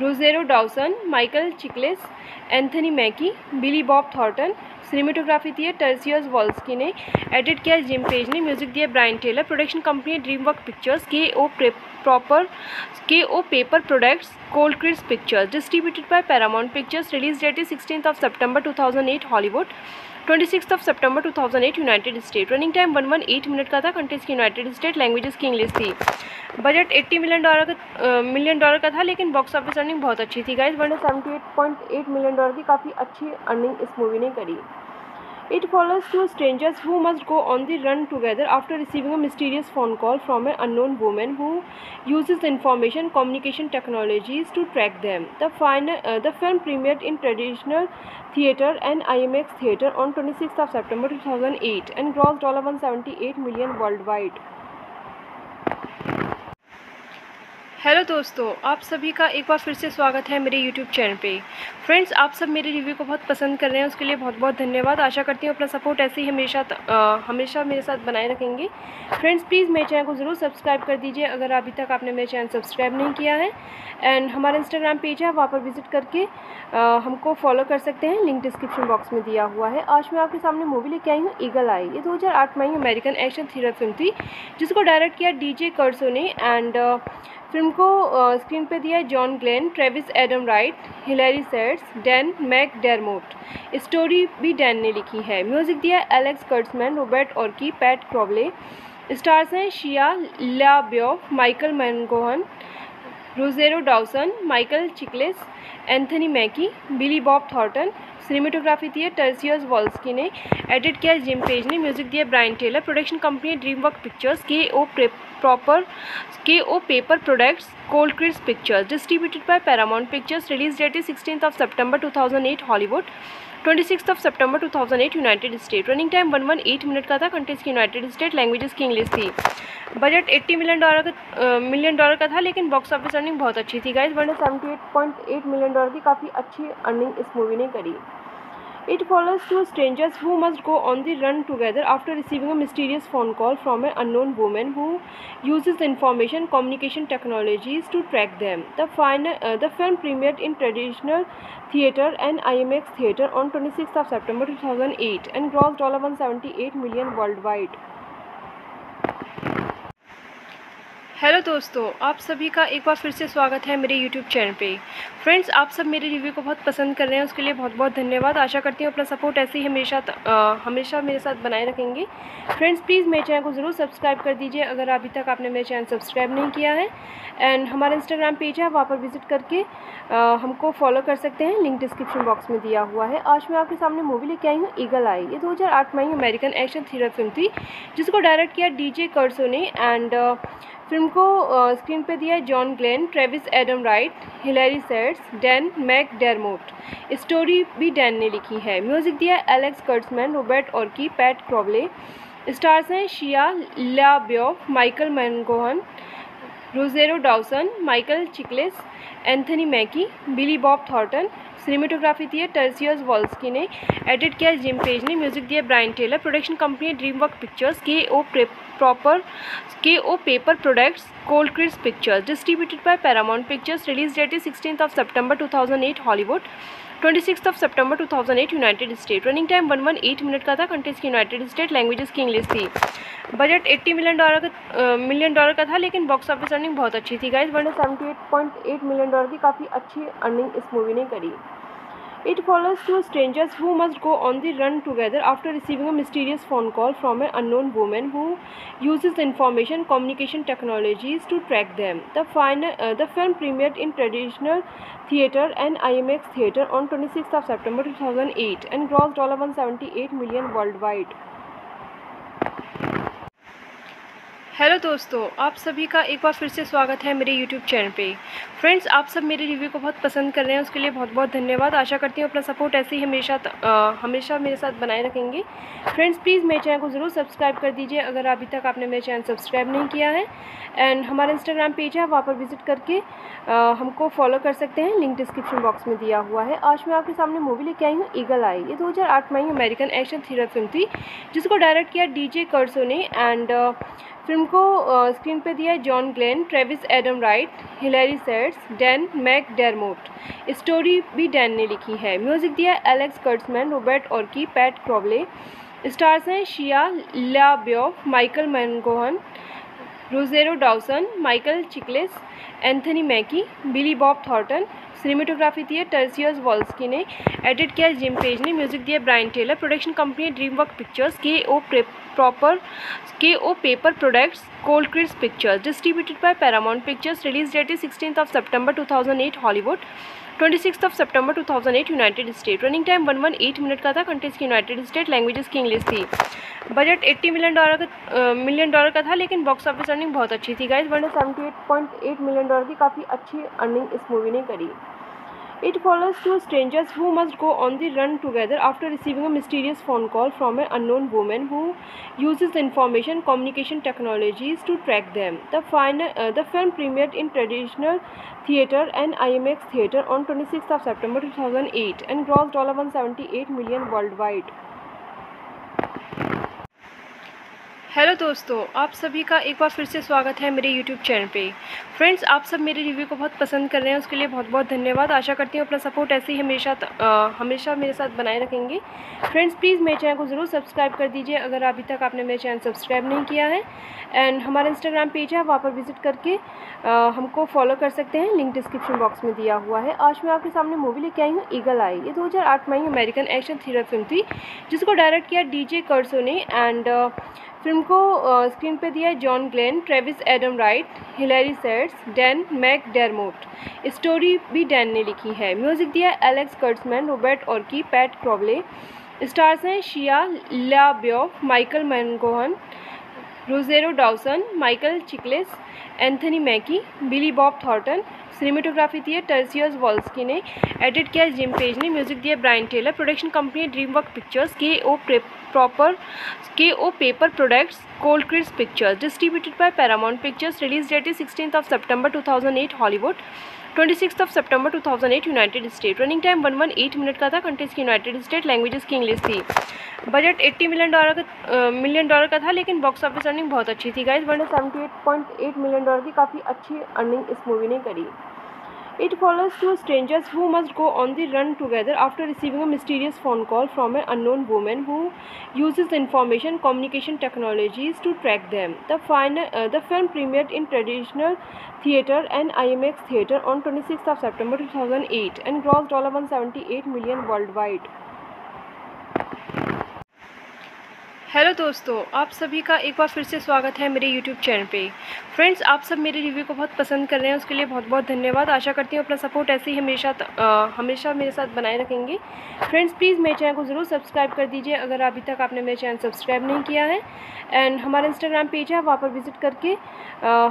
Rosario Dawson, Michael Chiklis, Anthony Mackie, Billy Bob Thornton. Cinematography दी है टर्सियस वॉल्स्की ने, एडिट किया जिम पेज ने, म्यूजिक दिया Brian Tyler. Production company dream work pictures, K O paper products, cold Christ pictures. Distributed by Paramount pictures. Release date है 16 सितंबर 2008 Hollywood, 26 सितंबर 2008 United State. Running time 118 minute का था। Countries की United State, languages की English थी। Budget $80 million का था, लेकिन box office earning बहुत अच्छी थी गाइज, $178.8 मिलियन की काफ़ी अच्छी अर्निंग इस मूवी ने करी। It follows two strangers who must go on the run together after receiving a mysterious phone call from an unknown woman who uses information communication technologies to track them. The film premiered in traditional theater and IMAX theater on 26th of September 2008 and grossed $178 million worldwide. Hello दोस्तों, आप सभी का एक बार फिर से स्वागत है मेरे यूट्यूब चैनल पे। फ्रेंड्स, आप सब मेरे रिव्यू को बहुत पसंद कर रहे हैं, उसके लिए बहुत बहुत धन्यवाद। आशा करती हूँ अपना सपोर्ट ऐसे ही हमेशा मेरे साथ बनाए रखेंगे। फ्रेंड्स, प्लीज़ मेरे चैनल को ज़रूर सब्सक्राइब कर दीजिए अगर अभी तक आपने मेरे चैनल सब्सक्राइब नहीं किया है। एंड हमारा इंस्टाग्राम पेज है, वहाँ पर विजिट करके हमको फॉलो कर सकते हैं। लिंक डिस्क्रिप्शन बॉक्स में दिया हुआ है। आज मैं आपके सामने मूवी लेके आई हूँ ईगल आई। ये 2008 में अमेरिकन एक्शन थ्रिलर फिल्म थी जिसको डायरेक्ट किया डीजे कर्सो ने। एंड फिल्म को स्क्रीन पे दिया है John Glenn, Travis Adam Wright, Hillary Seitz, Dan McDermott. Story भी डैन ने लिखी है। म्यूज़िक दिया है Alex Kurtzman, Robert Orci, Pat Crowley. Stars हैं शिया लाब्योफ, माइकल मैनगोहन, Rosario Dawson, Michael Chiklis, Anthony Mackie, Billy Bob Thornton. Cinematography दी है टर्सियस वॉल्स्की ने। एडिट किया जिम पेज ने। म्यूज़िक दिया Brian Tyler. Production company dream work pictures, K O paper products, cold Christ pictures. Distributed by Paramount pictures. Release date है 16 सितंबर 2008 Hollywood, 26 सितंबर 2008 United State. Running time 118 minute का था। Countries की United State, languages की English थी। Budget $80 million का था, लेकिन box office earning बहुत अच्छी थी गाइज। 178.8 मिलियन डॉलर की काफ़ी अच्छी अर्निंग इस मूवी ने करी। It follows two strangers who must go on the run together after receiving a mysterious phone call from an unknown woman who uses information communication technologies to track them. The film premiered in traditional theater and IMAX theater on 26th of September 2008 and grossed $178 million worldwide. Hello दोस्तों, आप सभी का एक बार फिर से स्वागत है मेरे यूट्यूब चैनल पे। फ्रेंड्स, आप सब मेरे रिव्यू को बहुत पसंद कर रहे हैं, उसके लिए बहुत बहुत धन्यवाद। आशा करती हूँ अपना सपोर्ट ऐसे ही हमेशा मेरे साथ बनाए रखेंगे। फ्रेंड्स, प्लीज़ मेरे चैनल को ज़रूर सब्सक्राइब कर दीजिए अगर अभी तक आपने मेरे चैनल सब्सक्राइब नहीं किया है। एंड हमारा इंस्टाग्राम पेज है, वहाँ पर विजिट करके हमको फॉलो कर सकते हैं। लिंक डिस्क्रिप्शन बॉक्स में दिया हुआ है। आज मैं आपके सामने मूवी लेके आई हूँ ईगल आई। ये 2008 में अमेरिकन एक्शन थ्रिलर फिल्म थी जिसको डायरेक्ट किया डीजे कर्सो ने। एंड फिल्म को स्क्रीन पे दिया है John Glenn, Travis Adam Wright, Hillary Seitz, Dan McDermott. Story भी डैन ने लिखी है। म्यूज़िक दिया है Alex Kurtzman, Robert Orci, Pat Crowley. Stars हैं शिया लाब्योफ, माइकल मैनगोहन, Rosario Dawson, Michael Chiklis, Anthony Mackie, Billy Bob Thornton. Cinematography दी है टर्सियस वॉल्स्की ने। एडिट किया जिम पेज ने। म्यूज़िक दिया Brian Tyler. Production company dream work pictures, K O paper products, cold Christ pictures. Distributed by Paramount pictures. Release date है 16 सितंबर 2008 Hollywood, 26 सितंबर 2008 United State. Running time 118 minute का था। Countries की United State, languages की English थी। Budget $80 million का था, लेकिन box office earning बहुत अच्छी थी गाइज। 178.8 मिलियन डॉलर की काफ़ी अच्छी अर्निंग इस मूवी ने करी। It follows two strangers who must go on the run together after receiving a mysterious phone call from an unknown woman who uses information communication technologies to track them. The film premiered in traditional theater and IMAX theater on 26th of September 2008 and grossed $178 million worldwide. Hello दोस्तों, आप सभी का एक बार फिर से स्वागत है मेरे यूट्यूब चैनल पे। फ्रेंड्स, आप सब मेरे रिव्यू को बहुत पसंद कर रहे हैं, उसके लिए बहुत बहुत धन्यवाद। आशा करती हूँ अपना सपोर्ट ऐसे ही हमेशा मेरे साथ बनाए रखेंगे। फ्रेंड्स, प्लीज़ मेरे चैनल को ज़रूर सब्सक्राइब कर दीजिए अगर अभी तक आपने मेरे चैनल सब्सक्राइब नहीं किया है। एंड हमारा इंस्टाग्राम पेज है, वहाँ पर विजिट करके हमको फॉलो कर सकते हैं। लिंक डिस्क्रिप्शन बॉक्स में दिया हुआ है। आज मैं आपके सामने मूवी लेके आई हूँ ईगल आई। ये 2008 में अमेरिकन एक्शन थ्रिलर फिल्म थी जिसको डायरेक्ट किया डीजे कर्सो ने। एंड फिल्म को स्क्रीन पे दिया है John Glenn, Travis Adam Wright, Hillary Seitz, Dan McDermott. Story भी डैन ने लिखी है। म्यूज़िक दिया है Alex Kurtzman, Robert Orci, Pat Crowley. Stars हैं शिया लाब्योफ, माइकल मैनगोहन, Rosario Dawson, Michael Chiklis, Anthony Mackie, Billy Bob Thornton. Cinematography दी है टर्सियस वॉल्स्की ने। एडिट किया जिम पेज ने। म्यूज़िक दिया Brian Tyler. Production company dream work pictures, K O paper products, cold Christ pictures. Distributed by Paramount pictures. Release date है 16 सितंबर 2008 Hollywood, 26 सितंबर 2008 United State. Running time 118 minute का था। Countries की United State, languages की English थी। Budget $80 million का था, लेकिन box office earning बहुत अच्छी थी गाइज। 178.8 मिलियन डॉलर की काफ़ी अच्छी अर्निंग इस मूवी ने करी। It follows two strangers who must go on the run together after receiving a mysterious phone call from an unknown woman who uses information communication technologies to track them. The film premiered in traditional theater and IMAX theater on 26th of September 2008 and grossed $178 million worldwide. Hello दोस्तों, आप सभी का एक बार फिर से स्वागत है मेरे यूट्यूब चैनल पे। फ्रेंड्स, आप सब मेरे रिव्यू को बहुत पसंद कर रहे हैं, उसके लिए बहुत बहुत धन्यवाद। आशा करती हूँ अपना सपोर्ट ऐसे ही हमेशा मेरे साथ बनाए रखेंगे। फ्रेंड्स, प्लीज़ मेरे चैनल को ज़रूर सब्सक्राइब कर दीजिए अगर अभी तक आपने मेरे चैनल सब्सक्राइब नहीं किया है। एंड हमारा इंस्टाग्राम पेज है, वहाँ पर विजिट करके हमको फॉलो कर सकते हैं। लिंक डिस्क्रिप्शन बॉक्स में दिया हुआ है। आज मैं आपके सामने मूवी लेके आई हूँ ईगल आई। ये 2008 में अमेरिकन एक्शन थ्रिलर फिल्म थी जिसको डायरेक्ट किया डीजे कर्सो ने। एंड फिल्म को स्क्रीन पे दिया है John Glenn, Travis Adam Wright, Hillary Seitz, Dan McDermott. Story भी डैन ने लिखी है। म्यूज़िक दिया है Alex Kurtzman, Robert Orci, Pat Crowley. Stars हैं शिया लाब्योफ, माइकल मैनगोहन, Rosario Dawson, Michael Chiklis, Anthony Mackie, Billy Bob Thornton. Cinematography दी है टर्सियस वॉल्स्की ने। एडिट किया जिम पेज ने। म्यूजिक दिया Brian Tyler. Production company dream work pictures, K O paper products, cold Christ pictures. Distributed by Paramount pictures. Release date है 16 सितंबर 2008 Hollywood, 26 सितंबर 2008 United State. Running time 118 minute का था। Countries की United State, languages की English थी। Budget $80 million का था, लेकिन box office earning बहुत अच्छी थी गाइज। $178.8 मिलियन की काफ़ी अच्छी अर्निंग इस मूवी ने करी। It follows two strangers who must go on the run together after receiving a mysterious phone call from an unknown woman who uses information communication technologies to track them. The film premiered in traditional theater and IMAX theater on 26th of September 2008 and grossed $178 million worldwide. Hello दोस्तों, आप सभी का एक बार फिर से स्वागत है मेरे यूट्यूब चैनल पे। फ्रेंड्स, आप सब मेरे रिव्यू को बहुत पसंद कर रहे हैं, उसके लिए बहुत बहुत धन्यवाद। आशा करती हूँ अपना सपोर्ट ऐसे ही हमेशा मेरे साथ बनाए रखेंगे। फ्रेंड्स, प्लीज़ मेरे चैनल को ज़रूर सब्सक्राइब कर दीजिए अगर अभी तक आपने मेरे चैनल सब्सक्राइब नहीं किया है। एंड हमारा इंस्टाग्राम पेज है, वहाँ पर विजिट करके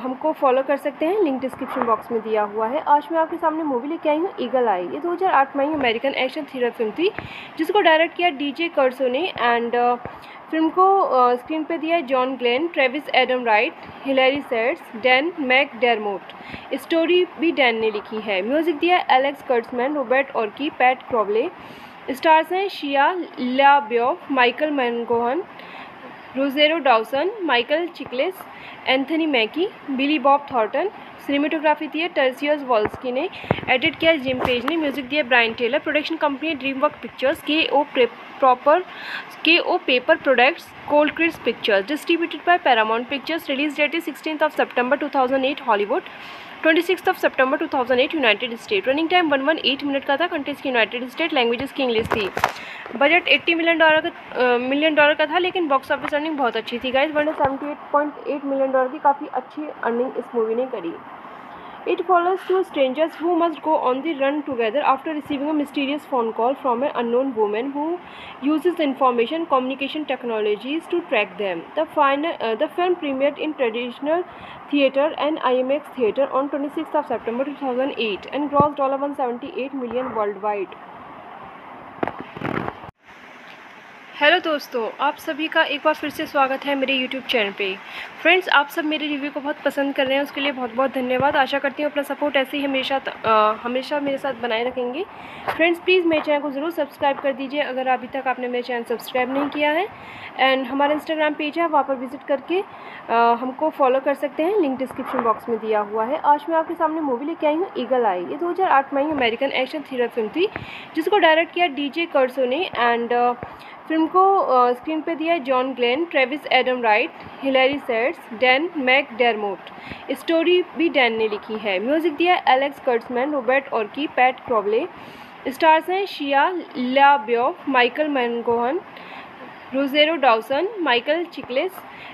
हमको फॉलो कर सकते हैं। लिंक डिस्क्रिप्शन बॉक्स में दिया हुआ है। आज मैं आपके सामने मूवी लेके आई हूँ ईगल आई। ये 2008 में अमेरिकन एक्शन थ्रिलर फिल्म थी जिसको डायरेक्ट किया डीजे कर्सो ने। एंड फिल्म को स्क्रीन पे दिया है John Glenn, Travis Adam Wright, Hillary Seitz, Dan McDermott. Story भी डैन ने लिखी है। म्यूज़िक दिया है Alex Kurtzman, Robert Orci, Pat Crowley. Stars हैं शिया लाब्योफ, माइकल मैनगोहन, Rosario Dawson, Michael Chiklis, Anthony Mackie, Billy Bob Thornton. Cinematography दी है टर्सियस वॉल्स्की ने। एडिट किया जिम पेज ने। म्यूजिक दिया Brian Tyler. Production company dream work pictures, K O paper products, cold Christ pictures. Distributed by Paramount pictures. Release date है 16 सितंबर 2008 Hollywood, 26 सितंबर 2008 United State. Running time 118 minute का था। Countries की United State, languages की English थी। Budget $80 million का था, लेकिन box office earning बहुत अच्छी थी गाइज। $178.8 मिलियन की काफ़ी अच्छी अर्निंग इस मूवी ने करी। It follows two strangers who must go on the run together after receiving a mysterious phone call from an unknown woman who uses information communication technologies to track them. The film premiered in traditional theater and IMAX theater on 26th of September 2008 and grossed $178 million worldwide. Hello दोस्तों, आप सभी का एक बार फिर से स्वागत है मेरे यूट्यूब चैनल पे। फ्रेंड्स, आप सब मेरे रिव्यू को बहुत पसंद कर रहे हैं, उसके लिए बहुत बहुत धन्यवाद। आशा करती हूँ अपना सपोर्ट ऐसे ही हमेशा मेरे साथ बनाए रखेंगे। फ्रेंड्स, प्लीज़ मेरे चैनल को ज़रूर सब्सक्राइब कर दीजिए अगर अभी तक आपने मेरे चैनल सब्सक्राइब नहीं किया है। एंड हमारा इंस्टाग्राम पेज है, वहाँ पर विजिट करके हमको फॉलो कर सकते हैं। लिंक डिस्क्रिप्शन बॉक्स में दिया हुआ है। आज मैं आपके सामने मूवी लेके आई हूँ ईगल आई। ये 2008 में अमेरिकन एक्शन थ्रिलर फिल्म थी जिसको डायरेक्ट किया डीजे कर्सो ने। एंड फिल्म को स्क्रीन पे दिया है John Glenn, Travis Adam Wright, Hillary Seitz, Dan McDermott. Story भी डैन ने लिखी है। म्यूज़िक दिया है Alex Kurtzman, Robert Orci, Pat Crowley. Stars हैं शिया लाब्योफ, माइकल मैनगोहन, Rosario Dawson, Michael Chiklis,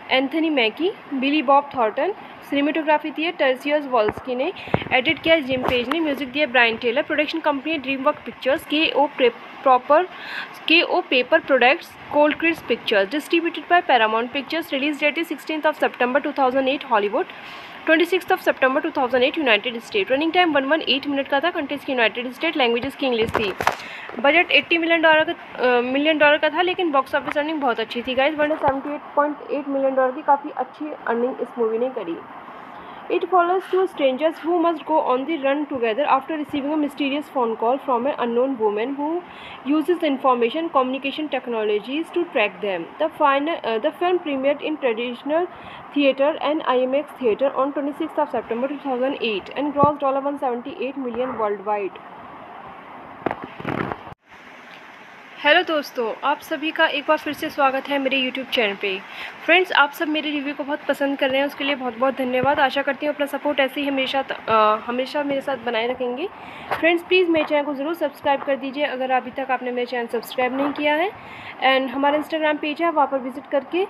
Anthony Mackie, Billy Bob Thornton. Cinematography दी है टर्सियस वॉल्स्की ने। एडिट किया जिम पेज ने। म्यूजिक दिया Brian Tyler. Production company dream work pictures, K O paper Products, Coldcrisp Pictures, distributed by Paramount Pictures. Release date is 16th of September 2008 Hollywood, 26th of September 2008 United State. Running time 118 minute का था. Countries की United State, languages की English थी. Budget $80 million का था, लेकिन box office earning बहुत अच्छी थी गाइज. 178.8 मिलियन डॉलर की काफ़ी अच्छी अर्निंग इस मूवी ने करी. It follows two strangers who must go on the run together after receiving a mysterious phone call from an unknown woman who uses information communication technologies to track them. The film premiered in traditional theater and IMAX theater on 26th of September 2008 and grossed $178 million worldwide. Hello दोस्तों, आप सभी का एक बार फिर से स्वागत है मेरे यूट्यूब चैनल पे. फ्रेंड्स, आप सब मेरे रिव्यू को बहुत पसंद कर रहे हैं, उसके लिए बहुत बहुत धन्यवाद. आशा करती हूँ अपना सपोर्ट ऐसे ही हमेशा मेरे साथ बनाए रखेंगे. फ्रेंड्स, प्लीज़ मेरे चैनल को ज़रूर सब्सक्राइब कर दीजिए अगर अभी तक आपने मेरे चैनल सब्सक्राइब नहीं किया है. एंड हमारा इंस्टाग्राम पेज है, वहाँ पर विजिट करके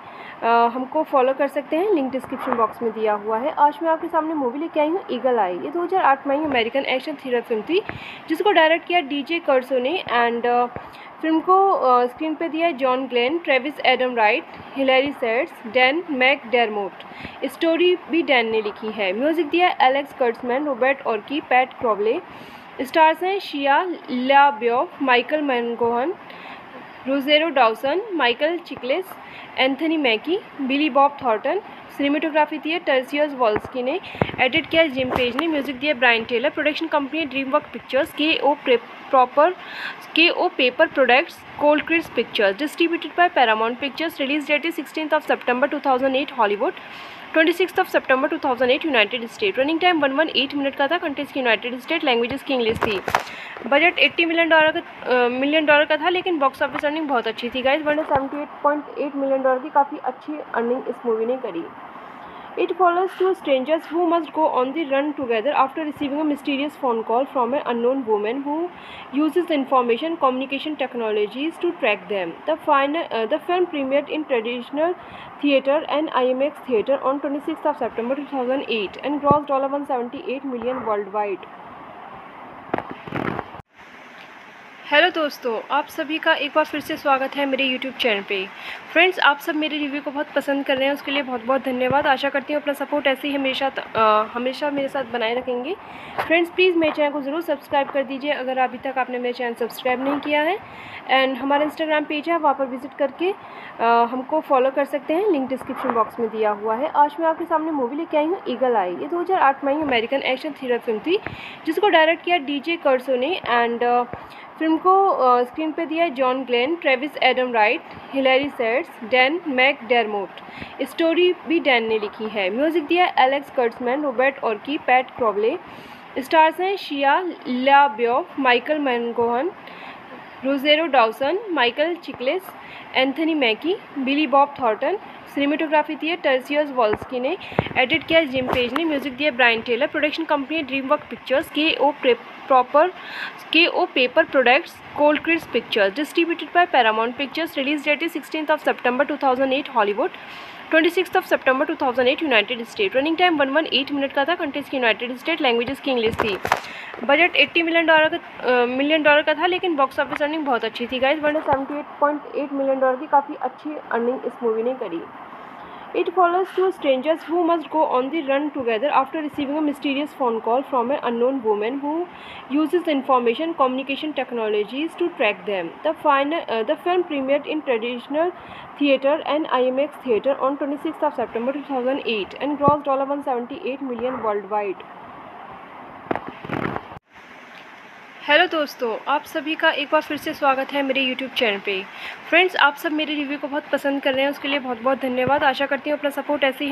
हमको फॉलो कर सकते हैं. लिंक डिस्क्रिप्शन बॉक्स में दिया हुआ है. आज मैं आपके सामने मूवी लेके आई हूँ ईगल आई. ये 2008 में अमेरिकन एक्शन थ्रिलर फिल्म थी जिसको डायरेक्ट किया डीजे कर्सो ने. एंड फिल्म को स्क्रीन पे दिया है John Glenn, Travis Adam Wright, Hillary Seitz, Dan McDermott. Story भी डैन ने लिखी है. म्यूजिक दिया है Alex Kurtzman, Robert Orci, Pat Crowley. Stars हैं शिया लाब्योफ, माइकल मैनगोहन, Rosario Dawson, Michael Chiklis, Anthony Mackie, Billy Bob Thornton. Cinematography दी है टर्सियस वॉल्स्की ने. एडिट किया है जिम पेज ने. म्यूजिक दिया है Brian Tyler. Production company dream work pictures, K O paper products, कोल्डक्रिस्प pictures, distributed by Paramount pictures. Release date is 16th of September 2008 Hollywood, 26th of September 2008 United State. Running time 118 minute का था. Countries की United State, languages की English थी. Budget $80 million का था, लेकिन box office earning बहुत अच्छी थी गाइज. 178.8 मिलियन डॉलर की काफ़ी अच्छी अर्निंग इस मूवी ने करी. It follows two strangers who must go on the run together after receiving a mysterious phone call from an unknown woman who uses information communication technologies to track them. The film premiered in traditional theater and IMAX theater on 26th of September 2008 and grossed $178 million worldwide. Hello दोस्तों, आप सभी का एक बार फिर से स्वागत है मेरे यूट्यूब चैनल पे. फ्रेंड्स, आप सब मेरे रिव्यू को बहुत पसंद कर रहे हैं, उसके लिए बहुत बहुत धन्यवाद. आशा करती हूँ अपना सपोर्ट ऐसे ही हमेशा मेरे साथ बनाए रखेंगे. फ्रेंड्स, प्लीज़ मेरे चैनल को ज़रूर सब्सक्राइब कर दीजिए अगर अभी तक आपने मेरे चैनल सब्सक्राइब नहीं किया है. एंड हमारा इंस्टाग्राम पेज है, वहाँ पर विजिट करके हमको फॉलो कर सकते हैं. लिंक डिस्क्रिप्शन बॉक्स में दिया हुआ है. आज मैं आपके सामने मूवी लेके आई हूँ ईगल आई. ये 2008 में अमेरिकन एक्शन थ्रिलर फिल्म थी जिसको डायरेक्ट किया डीजे कर्सो ने. एंड फिल्म को स्क्रीन पे दिया है John Glenn, Travis Adam Wright, Hillary Seitz, Dan McDermott. Story भी डैन ने लिखी है. म्यूजिक दिया है Alex Kurtzman, Robert Orci, Pat Crowley. Stars हैं शिया लाब्योफ, माइकल मैनगोहन, Rosario Dawson, Michael Chiklis, Anthony Mackie, Billy Bob Thornton. Cinematography दी है टर्सियस वॉल्स्की ने. एडिट किया है जिम पेज ने. म्यूजिक दिया है Brian Tyler. Production company dream work pictures, K O paper products, कोल्डक्रिस्प pictures, distributed by Paramount pictures. Release date is 16th of September 2008 Hollywood, 26th of September 2008 United State. Running time 118 minute का था. Countries की United State, languages की English थी. Budget $80 million का था, लेकिन box office earning बहुत अच्छी थी गाइज. 178.8 मिलियन डॉलर की काफ़ी अच्छी अर्निंग इस मूवी ने करी. It follows two strangers who must go on the run together after receiving a mysterious phone call from an unknown woman who uses information communication technologies to track them. The film premiered in traditional theater and IMAX theater on 26th of September 2008 and grossed $178 million worldwide. Hello दोस्तों, आप सभी का एक बार फिर से स्वागत है मेरे यूट्यूब चैनल पे. फ्रेंड्स, आप सब मेरे रिव्यू को बहुत पसंद कर रहे हैं, उसके लिए बहुत बहुत धन्यवाद. आशा करती हूँ अपना सपोर्ट ऐसे ही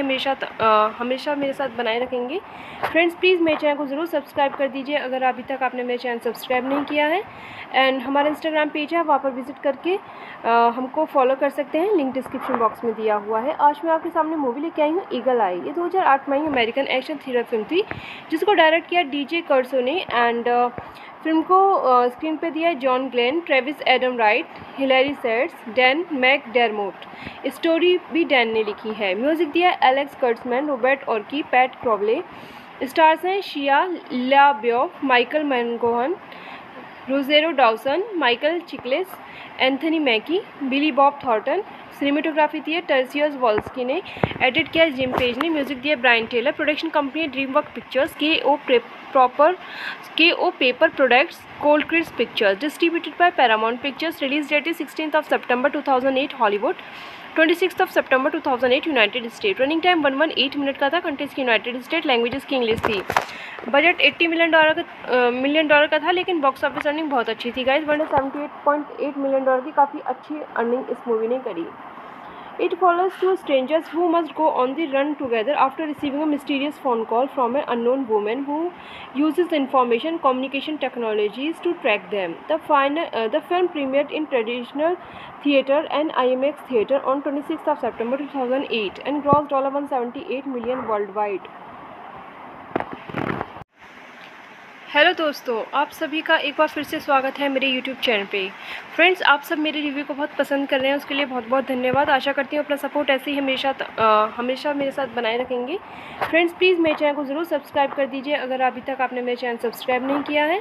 हमेशा मेरे साथ बनाए रखेंगे. फ्रेंड्स, प्लीज़ मेरे चैनल को ज़रूर सब्सक्राइब कर दीजिए अगर अभी तक आपने मेरे चैनल सब्सक्राइब नहीं किया है. एंड हमारा इंस्टाग्राम पेज है, वहाँ पर विजिट करके हमको फॉलो कर सकते हैं. लिंक डिस्क्रिप्शन बॉक्स में दिया हुआ है. आज मैं आपके सामने मूवी लेके आई हूँ ईगल आई. ये 2008 में अमेरिकन एक्शन थ्रिलर फिल्म थी जिसको डायरेक्ट किया डीजे कर्सो ने. एंड फिल्म को स्क्रीन पे दिया है John Glenn, Travis Adam Wright, Hillary Seitz, Dan McDermott. Story भी डैन ने लिखी है. म्यूजिक दिया है Alex Kurtzman, Robert Orci, Pat Crowley. Stars हैं शिया लाब्योफ, माइकल मैनगोहन, Rosario Dawson, Michael Chiklis, Anthony Mackie, Billy Bob Thornton. Cinematography दी है टर्सियस वॉल्स्की ने। एडिट किया जिम पेज ने। म्यूजिक दिया Brian Tyler. Production company dream work pictures, K O paper products, cold Christ pictures. Distributed by Paramount pictures. Release date है 16 सितंबर 2008 Hollywood, 26 सितंबर 2008 United State. Running time 118 minute का था। Countries की United State, languages की English थी। Budget $80 million का था, लेकिन box office earning बहुत अच्छी थी गाइज, 178.8 मिलियन डॉलर की काफ़ी अच्छी अर्निंग इस मूवी ने करी। It follows two strangers who must go on the run together after receiving a mysterious phone call from an unknown woman who uses information communication technologies to track them. The film premiered in traditional theater and IMAX theater on 26th of September 2008 and grossed $178 million worldwide. Hello दोस्तों, आप सभी का एक बार फिर से स्वागत है मेरे यूट्यूब चैनल पे। फ्रेंड्स, आप सब मेरे रिव्यू को बहुत पसंद कर रहे हैं, उसके लिए बहुत बहुत धन्यवाद। आशा करती हूँ अपना सपोर्ट ऐसे ही हमेशा मेरे साथ बनाए रखेंगे। फ्रेंड्स, प्लीज़ मेरे चैनल को ज़रूर सब्सक्राइब कर दीजिए अगर अभी तक आपने मेरे चैनल सब्सक्राइब नहीं किया है।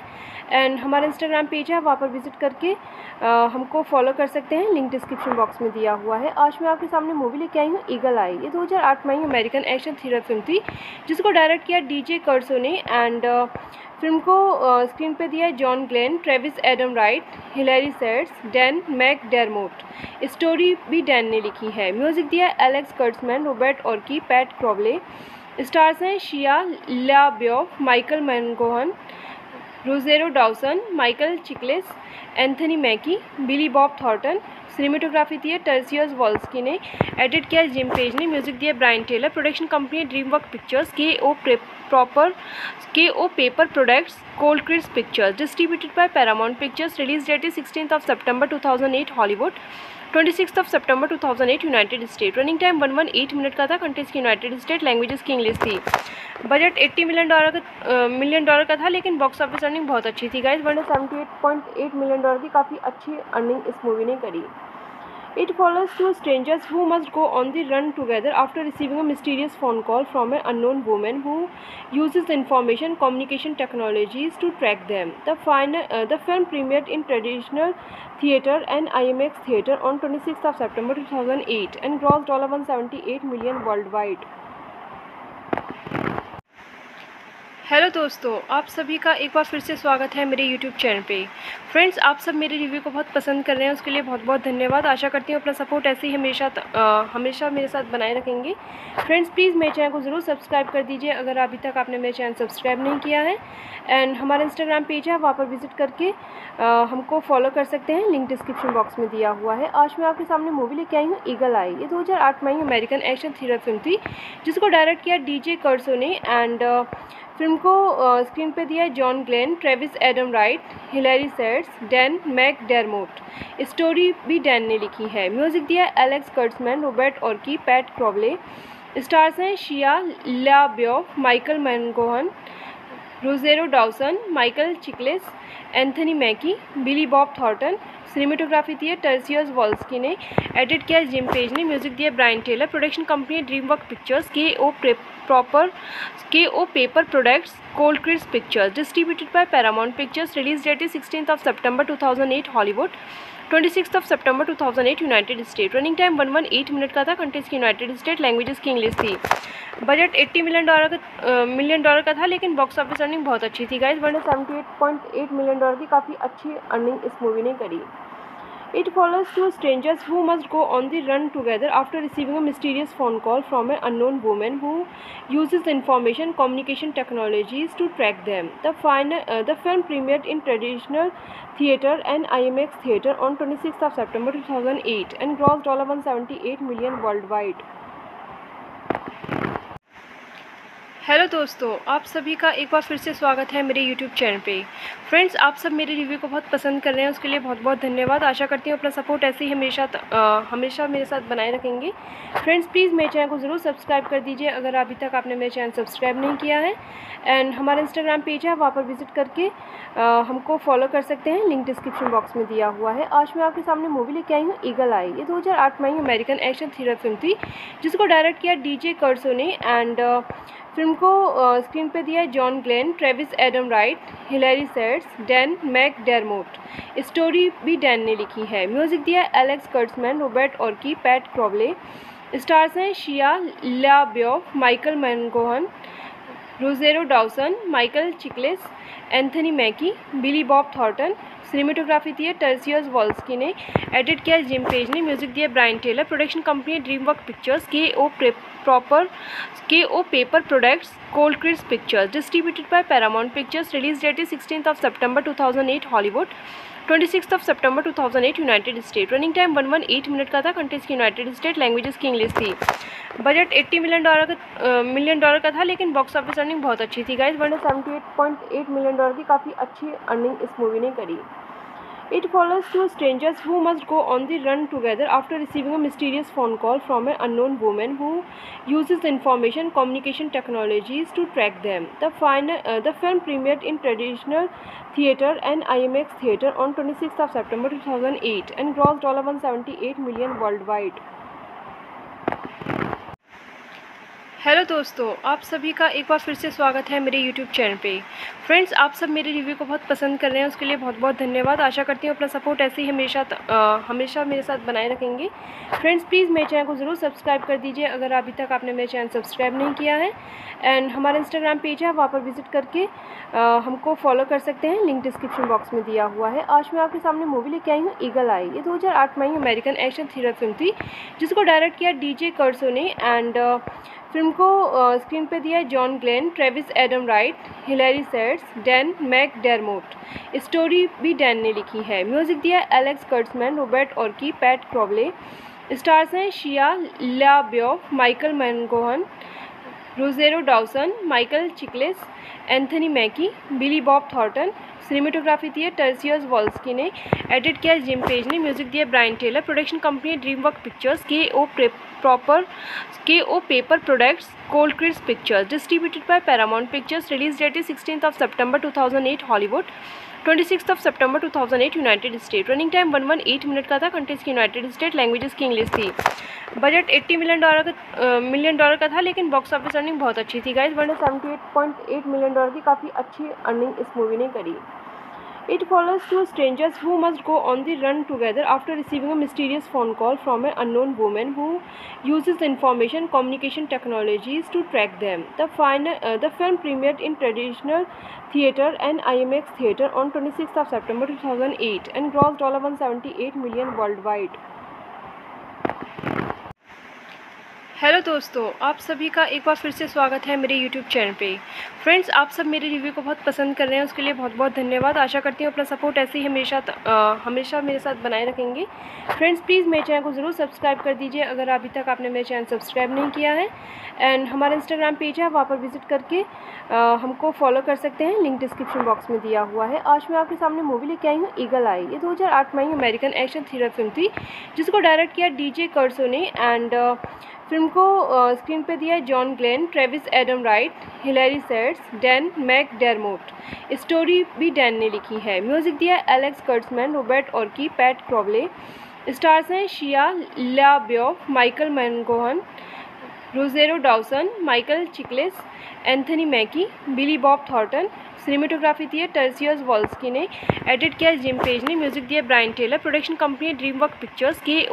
एंड हमारा इंस्टाग्राम पेज है, वहाँ पर विजिट करके हमको फॉलो कर सकते हैं, लिंक डिस्क्रिप्शन बॉक्स में दिया हुआ है। आज मैं आपके सामने मूवी लेके आई हूँ ईगल आई। ये 2008 में आई अमेरिकन एक्शन थ्रिलर फिल्म थी, जिसको डायरेक्ट किया डीजे कर्सो ने। एंड फिल्म को स्क्रीन पे दिया है John Glenn, Travis Adam Wright, Hillary Seitz, Dan McDermott. Story भी डैन ने लिखी है। म्यूजिक दिया है Alex Kurtzman, Robert Orci, Pat Crowley. Stars हैं शिया लाब्योफ, माइकल मैनगोहन, Rosario Dawson, Michael Chiklis, Anthony Mackie, Billy Bob Thornton. Cinematography दी है टर्सियस वॉल्स्की ने। एडिट किया जिम पेज ने। म्यूजिक दिया Brian Tyler. Production company dream work pictures, K O paper products, cold Christ pictures. Distributed by Paramount pictures. Release date है 16 सितंबर 2008 Hollywood, 26 सितंबर 2008 United State. Running time 118 minute का था। Countries की United State, languages की English थी। Budget $80 million का था, लेकिन box office earning बहुत अच्छी थी गाइज, 178.8 मिलियन डॉलर की काफ़ी अच्छी अर्निंग इस मूवी ने करी। It follows two strangers who must go on the run together after receiving a mysterious phone call from an unknown woman who uses information communication technologies to track them. The film premiered in traditional theater and IMAX theater on 26th of September 2008 and grossed $178 million worldwide. Hello दोस्तों, आप सभी का एक बार फिर से स्वागत है मेरे यूट्यूब चैनल पे। फ्रेंड्स, आप सब मेरे रिव्यू को बहुत पसंद कर रहे हैं, उसके लिए बहुत बहुत धन्यवाद। आशा करती हूँ अपना सपोर्ट ऐसे ही हमेशा मेरे साथ बनाए रखेंगे। फ्रेंड्स, प्लीज़ मेरे चैनल को ज़रूर सब्सक्राइब कर दीजिए अगर अभी तक आपने मेरे चैनल सब्सक्राइब नहीं किया है। एंड हमारा इंस्टाग्राम पेज है, वहाँ पर विजिट करके हमको फॉलो कर सकते हैं, लिंक डिस्क्रिप्शन बॉक्स में दिया हुआ है। आज मैं आपके सामने मूवी लेके आई हूँ ईगल आई। ये 2008 में अमेरिकन एक्शन थ्रिलर फिल्म थी, जिसको डायरेक्ट किया डीजे कर्सो ने। एंड फिल्म को स्क्रीन पे दिया है John Glenn, Travis Adam Wright, Hillary Seitz, Dan McDermott. Story भी डैन ने लिखी है। म्यूजिक दिया है Alex Kurtzman, Robert Orci, Pat Crowley. Stars हैं शिया लाब्योफ, माइकल मैनगोहन, Rosario Dawson, Michael Chiklis, Anthony Mackie, Billy Bob Thornton. Cinematography दी है टर्सियस वॉल्स्की ने। एडिट किया जिम पेज ने। म्यूजिक दिया Brian Tyler. Production company dream work pictures, K O paper products, cold Christ pictures. Distributed by Paramount pictures. Release date है 16 सितंबर 2008 Hollywood, 26 सितंबर 2008 United State. Running time 118 minute का था। Countries की United State, languages की English थी। Budget $80 million का था, लेकिन box office earning बहुत अच्छी थी गाइज, 178.8 मिलियन डॉलर की काफ़ी अच्छी अर्निंग इस मूवी ने करी। It follows two strangers who must go on the run together after receiving a mysterious phone call from an unknown woman who uses information communication technologies to track them. The film premiered in traditional theater and IMAX theater on 26th of September 2008 and grossed $178 million worldwide. Hello दोस्तों, आप सभी का एक बार फिर से स्वागत है मेरे यूट्यूब चैनल पे। फ्रेंड्स, आप सब मेरे रिव्यू को बहुत पसंद कर रहे हैं, उसके लिए बहुत बहुत धन्यवाद। आशा करती हूँ अपना सपोर्ट ऐसे ही हमेशा मेरे साथ बनाए रखेंगे। फ्रेंड्स, प्लीज़ मेरे चैनल को ज़रूर सब्सक्राइब कर दीजिए अगर अभी तक आपने मेरे चैनल सब्सक्राइब नहीं किया है। एंड हमारा इंस्टाग्राम पेज है, वहाँ पर विजिट करके हमको फॉलो कर सकते हैं, लिंक डिस्क्रिप्शन बॉक्स में दिया हुआ है। आज मैं आपके सामने मूवी लेके आई हूँ ईगल आई। ये 2008 में अमेरिकन एक्शन थ्रिलर फिल्म थी, जिसको डायरेक्ट किया डीजे कर्सो ने। एंड फिल्म को स्क्रीन पे दिया है John Glenn, Travis Adam Wright, Hillary Seitz, Dan McDermott. Story भी डैन ने लिखी है। म्यूज़िक दिया है Alex Kurtzman, Robert Orci, Pat Crowley. Stars हैं शिया लाब्योफ, माइकल मैनगोहन, Rosario Dawson, Michael Chiklis, Anthony Mackie, Billy Bob Thornton. Cinematography दी है टर्सियस वॉल्स्की ने, एडिट किया जिम पेज ने। म्यूजिक दिया Brian Tyler. Production company dream work pictures, K O paper products, cold Christ pictures. Distributed by Paramount pictures. Release date है 16 सितंबर 2008 Hollywood, 26 सितंबर 2008 United State. Running time 118 minute का था। Countries की United State, languages की English थी। Budget $80 million का था, लेकिन box office earning बहुत अच्छी थी गाइज। 178.8 मिलियन डॉलर की काफ़ी अच्छी अर्निंग इस मूवी ने करी। It follows two strangers who must go on the run together after receiving a mysterious phone call from an unknown woman who uses information communication technologies to track them. The film premiered in traditional theater and IMAX theater on 26th of September 2008 and grossed $178 million worldwide. Hello दोस्तों, आप सभी का एक बार फिर से स्वागत है मेरे यूट्यूब चैनल पे। फ्रेंड्स, आप सब मेरे रिव्यू को बहुत पसंद कर रहे हैं, उसके लिए बहुत बहुत धन्यवाद। आशा करती हूँ अपना सपोर्ट ऐसे ही हमेशा मेरे साथ बनाए रखेंगे। फ्रेंड्स, प्लीज़ मेरे चैनल को ज़रूर सब्सक्राइब कर दीजिए अगर अभी तक आपने मेरे चैनल सब्सक्राइब नहीं किया है। एंड हमारा इंस्टाग्राम पेज है, वहाँ पर विजिट करके हमको फॉलो कर सकते हैं। लिंक डिस्क्रिप्शन बॉक्स में दिया हुआ है। आज मैं आपके सामने मूवी लेके आई हूँ ईगल आई। ये 2008 में ही अमेरिकन एक्शन थ्रिलर फिल्म थी, जिसको डायरेक्ट किया डीजे कर्सो ने। एंड फिल्म को स्क्रीन पे दिया है John Glenn, Travis Adam Wright, Hillary Seitz, Dan McDermott. Story भी डैन ने लिखी है। म्यूज़िक दिया है Alex Kurtzman, Robert Orci, Pat Crowley. Stars हैं शिया लाब्योफ, माइकल मैनगोहन, Rosario Dawson, Michael Chiklis, Anthony Mackie, Billy Bob Thornton. Cinematography दी है टर्सियस वॉल्स्की ने, एडिट किया जिम पेज ने। म्यूजिक दिया Brian Tyler. Production company dream work pictures, K O paper products, cold Christ pictures. Distributed by Paramount pictures. Release date है 16 सितंबर 2008 Hollywood, 26 सितंबर 2008 United State. Running time 118 minute का था। Countries की United State, languages की English थी। Budget $80 million का था, लेकिन box office earning बहुत अच्छी थी गाइज। 178.8 मिलियन डॉलर की काफ़ी अच्छी अर्निंग इस मूवी ने करी। It follows two strangers who must go on the run together after receiving a mysterious phone call from an unknown woman who uses information communication technologies to track them. The film premiered in traditional theater and IMAX theater on 26th of September 2008 and grossed $178 million worldwide. Hello दोस्तों, आप सभी का एक बार फिर से स्वागत है मेरे यूट्यूब चैनल पे। फ्रेंड्स, आप सब मेरे रिव्यू को बहुत पसंद कर रहे हैं, उसके लिए बहुत बहुत धन्यवाद। आशा करती हूँ अपना सपोर्ट ऐसे ही हमेशा मेरे साथ बनाए रखेंगे। फ्रेंड्स, प्लीज़ मेरे चैनल को ज़रूर सब्सक्राइब कर दीजिए अगर अभी तक आपने मेरे चैनल सब्सक्राइब नहीं किया है। एंड हमारा इंस्टाग्राम पेज है, वहाँ पर विजिट करके हमको फॉलो कर सकते हैं। लिंक डिस्क्रिप्शन बॉक्स में दिया हुआ है। आज मैं आपके सामने मूवी लेके आई हूँ ईगल आई। ये 2008 में ही अमेरिकन एक्शन थ्रिलर फिल्म थी, जिसको डायरेक्ट किया डीजे कर्सो ने। एंड फिल्म को स्क्रीन पे दिया है John Glenn, Travis Adam Wright, Hillary Seitz, Dan McDermott. Story भी डैन ने लिखी है। म्यूज़िक दिया है Alex Kurtzman, Robert Orci, Pat Crowley. Stars हैं शिया लाब्योफ, माइकल मैनगोहन, Rosario Dawson, Michael Chiklis, Anthony Mackie, Billy Bob Thornton. Cinematography दी है टर्सियस वॉल्स्की ने, एडिट किया जिम पेज ने। म्यूजिक दिया Brian Tyler. Production company dream work pictures, K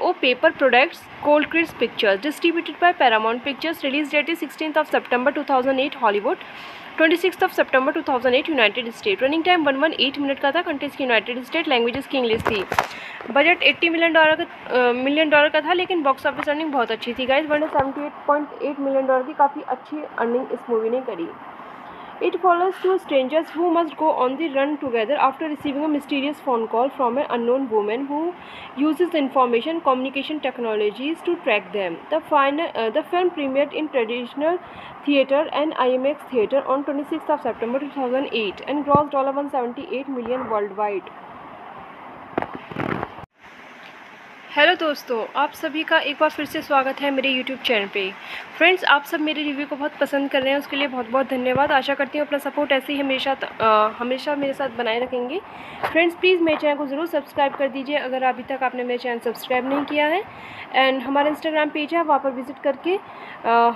O paper products, cold Christ pictures. Distributed by Paramount pictures. Release date है 16 सितंबर 2008 Hollywood, 26 सितंबर 2008 United State. Running time 118 minute का था। Countries की United State, languages की English थी। Budget $80 million का था, लेकिन box office earning बहुत अच्छी थी गाइज। 178.8 मिलियन डॉलर की काफ़ी अच्छी अर्निंग इस मूवी ने करी। It follows two strangers who must go on the run together after receiving a mysterious phone call from an unknown woman who uses information communication technologies to track them. The film premiered in traditional theater and IMAX theater on 26th of September 2008 and grossed $178 million worldwide. Hello दोस्तों, आप सभी का एक बार फिर से स्वागत है मेरे यूट्यूब चैनल पे। फ्रेंड्स, आप सब मेरे रिव्यू को बहुत पसंद कर रहे हैं, उसके लिए बहुत बहुत धन्यवाद। आशा करती हूँ अपना सपोर्ट ऐसे ही हमेशा मेरे साथ बनाए रखेंगे। फ्रेंड्स, प्लीज़ मेरे चैनल को ज़रूर सब्सक्राइब कर दीजिए अगर अभी तक आपने मेरे चैनल सब्सक्राइब नहीं किया है। एंड हमारा इंस्टाग्राम पेज है, वहाँ पर विजिट करके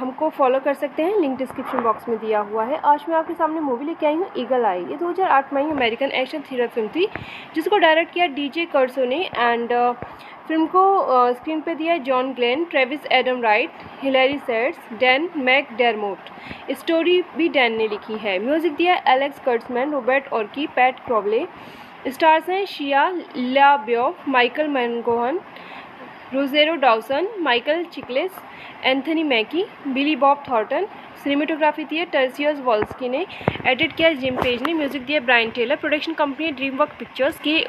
हमको फॉलो कर सकते हैं, लिंक डिस्क्रिप्शन बॉक्स में दिया हुआ है। आज मैं आपके सामने मूवी लेके आई हूँ ईगल आई। ये 2008 में अमेरिकन एक्शन थ्रिलर फिल्म थी जिसको डायरेक्ट किया डीजे कर्सो ने। एंड फिल्म को स्क्रीन पे दिया है John Glenn, Travis Adam Wright, Hillary Seitz, Dan McDermott. Story भी डैन ने लिखी है। म्यूज़िक दिया Alex Kurtzman, Robert Orci, Pat Crowley. Stars हैं शिया लाब्योफ, माइकल मैनगोहन, Rosario Dawson, Michael Chiklis, Anthony Mackie, Billy Bob Thornton. Cinematography दी है Tarsus Walski ने, एडिट किया जिम पेज ने। म्यूज़िक दिया Brian Tyler. Production company dream work pictures, K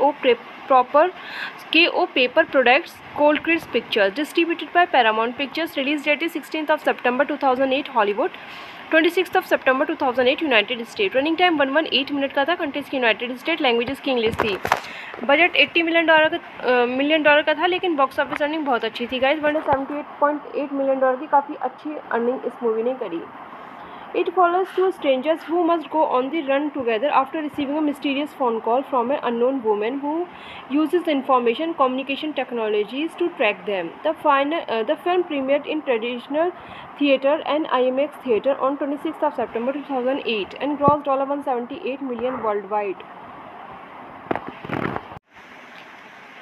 O paper products, cold Chris pictures. Distributed by Paramount pictures. Release date है 16 सितंबर 2008 Hollywood, 26 सितंबर 2008 United State. Running time 118 minute का था। Countries की United State, languages की English थी। Budget $80 million का था, लेकिन box office earning बहुत अच्छी थी गाइज। 178.8 मिलियन डॉलर की काफ़ी अच्छी अर्निंग इस मूवी ने करी। It follows two strangers who must go on the run together after receiving a mysterious phone call from an unknown woman who uses information communication technologies to track them. The film premiered in traditional theater and IMAX theater on 26th of September 2008 and grossed $178 million worldwide.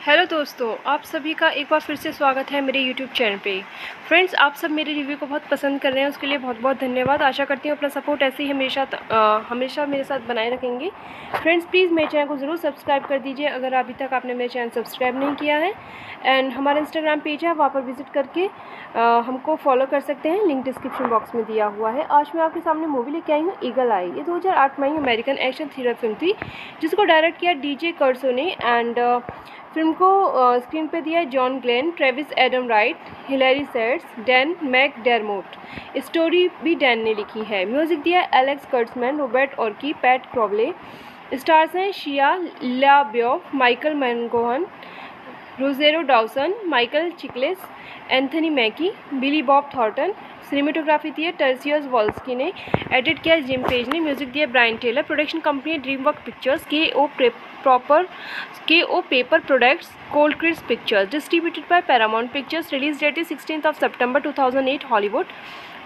Hello दोस्तों, आप सभी का एक बार फिर से स्वागत है मेरे यूट्यूब चैनल पे। फ्रेंड्स, आप सब मेरे रिव्यू को बहुत पसंद कर रहे हैं, उसके लिए बहुत बहुत धन्यवाद। आशा करती हूँ अपना सपोर्ट ऐसे ही हमेशा मेरे साथ बनाए रखेंगे। फ्रेंड्स, प्लीज़ मेरे चैनल को ज़रूर सब्सक्राइब कर दीजिए अगर अभी तक आपने मेरे चैनल सब्सक्राइब नहीं किया है। एंड हमारा इंस्टाग्राम पेज है, वहाँ पर विजिट करके हमको फॉलो कर सकते हैं, लिंक डिस्क्रिप्शन बॉक्स में दिया हुआ है। आज मैं आपके सामने मूवी लेके आई हूँ ईगल आई। ये 2008 में अमेरिकन एक्शन थ्रिलर फिल्म थी जिसको डायरेक्ट किया डीजे कर्सो ने। एंड फिल्म को स्क्रीन पे दिया है John Glenn, Travis Adam Wright, Hillary Seitz, Dan McDermott. Story भी डैन ने लिखी है। म्यूज़िक दिया Alex Kurtzman, Robert Orci, Pat Crowley. Stars हैं शिया लाब्योफ, माइकल मैनगोहन, Rosario Dawson, Michael Chiklis, Anthony Mackie, Billy Bob Thornton. Cinematography दी है Tarsus Walski ने, एडिट किया जिम पेज ने। म्यूज़िक दिया Brian Tyler. Production company dream work pictures, K O paper products, cold Chris pictures. Distributed by Paramount pictures. Release date है 16 सितंबर 2008 Hollywood,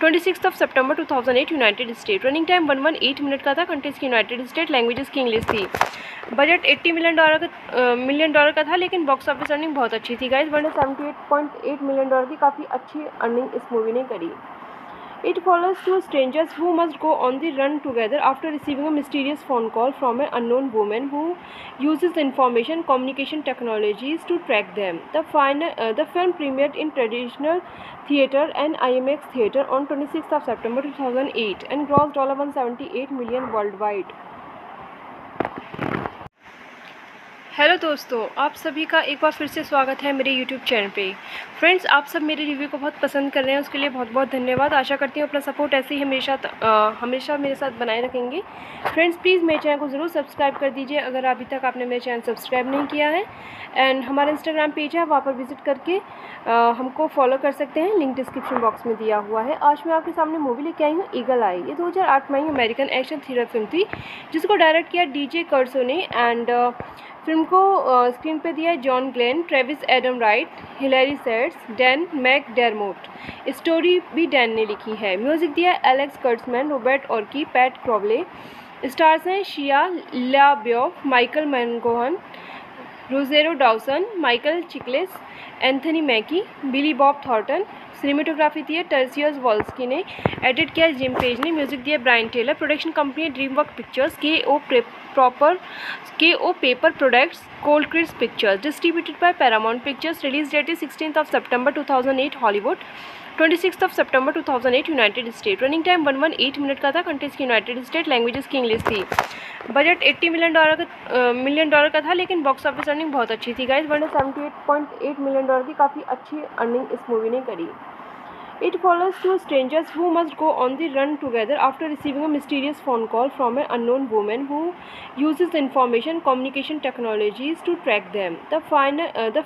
26 सितंबर 2008 United State. Running time 118 minute का था। Countries की United State, languages की English थी। Budget $80 million का था, लेकिन box office earning बहुत अच्छी थी गाइज। 178.8 मिलियन डॉलर की काफ़ी अच्छी अर्निंग इस मूवी ने करी। It follows two strangers who must go on the run together after receiving a mysterious phone call from an unknown woman who uses information communication technologies to track them. The film premiered in traditional theater and IMAX theater on 26th of September 2008 and grossed $178 million worldwide. Hello दोस्तों, आप सभी का एक बार फिर से स्वागत है मेरे यूट्यूब चैनल पे। फ्रेंड्स, आप सब मेरे रिव्यू को बहुत पसंद कर रहे हैं, उसके लिए बहुत बहुत धन्यवाद। आशा करती हूँ अपना सपोर्ट ऐसे ही हमेशा मेरे साथ बनाए रखेंगे। फ्रेंड्स, प्लीज़ मेरे चैनल को ज़रूर सब्सक्राइब कर दीजिए अगर अभी तक आपने मेरे चैनल सब्सक्राइब नहीं किया है। एंड हमारा इंस्टाग्राम पेज है, वहाँ पर विजिट करके हमको फॉलो कर सकते हैं, लिंक डिस्क्रिप्शन बॉक्स में दिया हुआ है। आज मैं आपके सामने मूवी लेके आई हूँ ईगल आई। ये 2008 में अमेरिकन एक्शन थ्रिलर फिल्म थी जिसको डायरेक्ट किया डीजे कर्सो ने। एंड फिल्म को स्क्रीन पे दिया है John Glenn, Travis Adam Wright, Hillary Seitz, Dan McDermott. Story भी डैन ने लिखी है। म्यूज़िक दिया Alex Kurtzman, Robert Orci, Pat Crowley. Stars हैं शिया लाब्योफ, माइकल मैनगोहन, Rosario Dawson, Michael Chiklis, Anthony Mackie, Billy Bob Thornton. Cinematography दी है Tarsus Walski ने, एडिट किया जिम पेज ने। म्यूज़िक दिया Brian Tyler. Production company dream work pictures, K O paper products, cold Chris pictures. Distributed by Paramount pictures. Release date है 16 सितंबर 2008 Hollywood, 26 सितंबर 2008 United State. Running time 118 minute का था। Countries की United State, languages की English थी। Budget $80 million का था, लेकिन box office earning बहुत अच्छी थी गाइज। 178.8 मिलियन डॉलर की काफ़ी अच्छी अर्निंग इस मूवी ने करी। It follows two strangers who must go on the run together after receiving a mysterious phone call from an unknown woman who uses information communication technologies to track them. The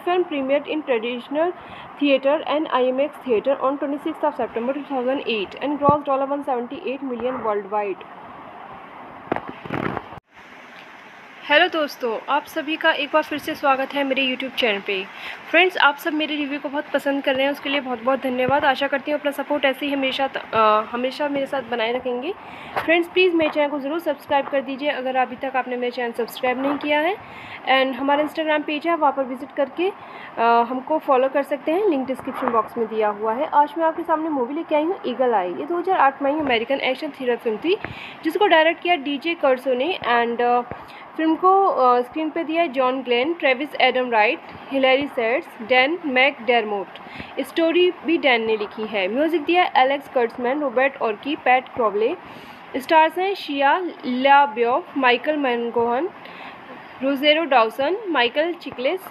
film premiered in traditional theater and IMAX theater on 26th of September 2008 and grossed $178 million worldwide. Hello दोस्तों, आप सभी का एक बार फिर से स्वागत है मेरे YouTube चैनल पे। फ्रेंड्स, आप सब मेरे रिव्यू को बहुत पसंद कर रहे हैं, उसके लिए बहुत बहुत धन्यवाद। आशा करती हूँ अपना सपोर्ट ऐसे ही हमेशा मेरे साथ बनाए रखेंगे। फ्रेंड्स, प्लीज़ मेरे चैनल को ज़रूर सब्सक्राइब कर दीजिए अगर अभी तक आपने मेरे चैनल सब्सक्राइब नहीं किया है। एंड हमारा इंस्टाग्राम पेज है, वहाँ पर विजिट करके हमको फॉलो कर सकते हैं। लिंक डिस्क्रिप्शन बॉक्स में दिया हुआ है। आज मैं आपके सामने मूवी लेके आई हूँ ईगल आई। ये 2008 में अमेरिकन एक्शन थ्रिलर फिल्म थी जिसको डायरेक्ट किया DJ कर्सो ने। एंड फिल्म को स्क्रीन पे दिया है John Glenn, Travis Adam Wright, Hillary Seitz, Dan McDermott. Story भी डैन ने लिखी है। म्यूजिक दिया है Alex Kurtzman, Robert Orci, Pat Crowley. Stars हैं शिया लाब्योफ, माइकल मैनगोहन, Rosario Dawson, Michael Chiklis,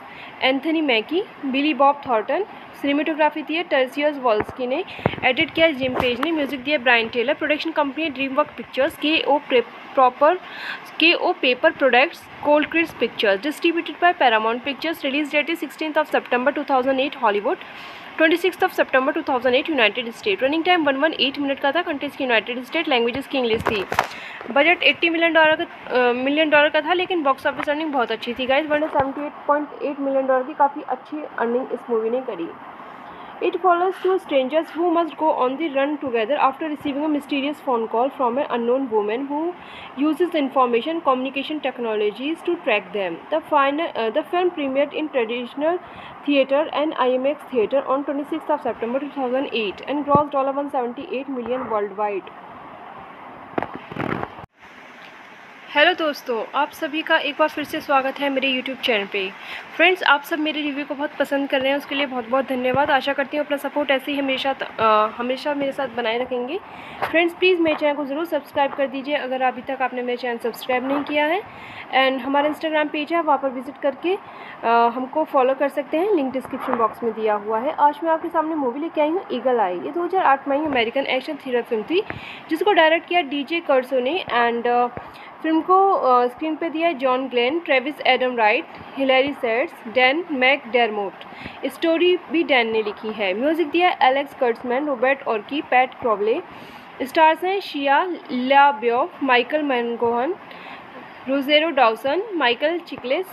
Anthony Mackie, Billy Bob Thornton. Cinematography दी है टर्सियस वॉल्स्की ने। एडिट किया जिम पेज ने। म्यूजिक दिया Brian Tyler. Production company dream work Pictures, KO Paper products, cold Christ pictures. Distributed by Paramount pictures. Release date है 16th of September 2008 Hollywood, 26th of September 2008 United State. Running time 118 minute का था। Countries की United State, languages की English थी। Budget $80 million का था, लेकिन box office earning बहुत अच्छी थी गाइज। 178.8 मिलियन डॉलर की काफ़ी अच्छी अर्निंग इस मूवी ने करी। It follows two strangers who must go on the run together after receiving a mysterious phone call from an unknown woman who uses information communication technologies to track them. The film premiered in traditional theater and IMAX theater on 26th of September 2008 and grossed $178 million worldwide. Hello दोस्तों, आप सभी का एक बार फिर से स्वागत है मेरे YouTube चैनल पे। फ्रेंड्स, आप सब मेरे रिव्यू को बहुत पसंद कर रहे हैं, उसके लिए बहुत बहुत धन्यवाद। आशा करती हूँ अपना सपोर्ट ऐसे ही हमेशा मेरे साथ बनाए रखेंगे। फ्रेंड्स, प्लीज़ मेरे चैनल को ज़रूर सब्सक्राइब कर दीजिए अगर अभी तक आपने मेरे चैनल सब्सक्राइब नहीं किया है। एंड हमारा इंस्टाग्राम पेज है, वहाँ पर विजिट करके हमको फॉलो कर सकते हैं। लिंक डिस्क्रिप्शन बॉक्स में दिया हुआ है। आज मैं आपके सामने मूवी लेके आई हूँ ईगल आई। ये 2008 में अमेरिकन एक्शन थ्रिलर फिल्म थी जिसको डायरेक्ट किया DJ कर्सो ने। एंड फिल्म को स्क्रीन पे दिया है John Glenn, Travis Adam Wright, Hillary Seitz, Dan McDermott. Story भी डैन ने लिखी है। म्यूजिक दिया है Alex Kurtzman, Robert Orci, Pat Crowley. Stars हैं शिया लाब्योफ, माइकल मैनगोहन, Rosario Dawson, Michael Chiklis,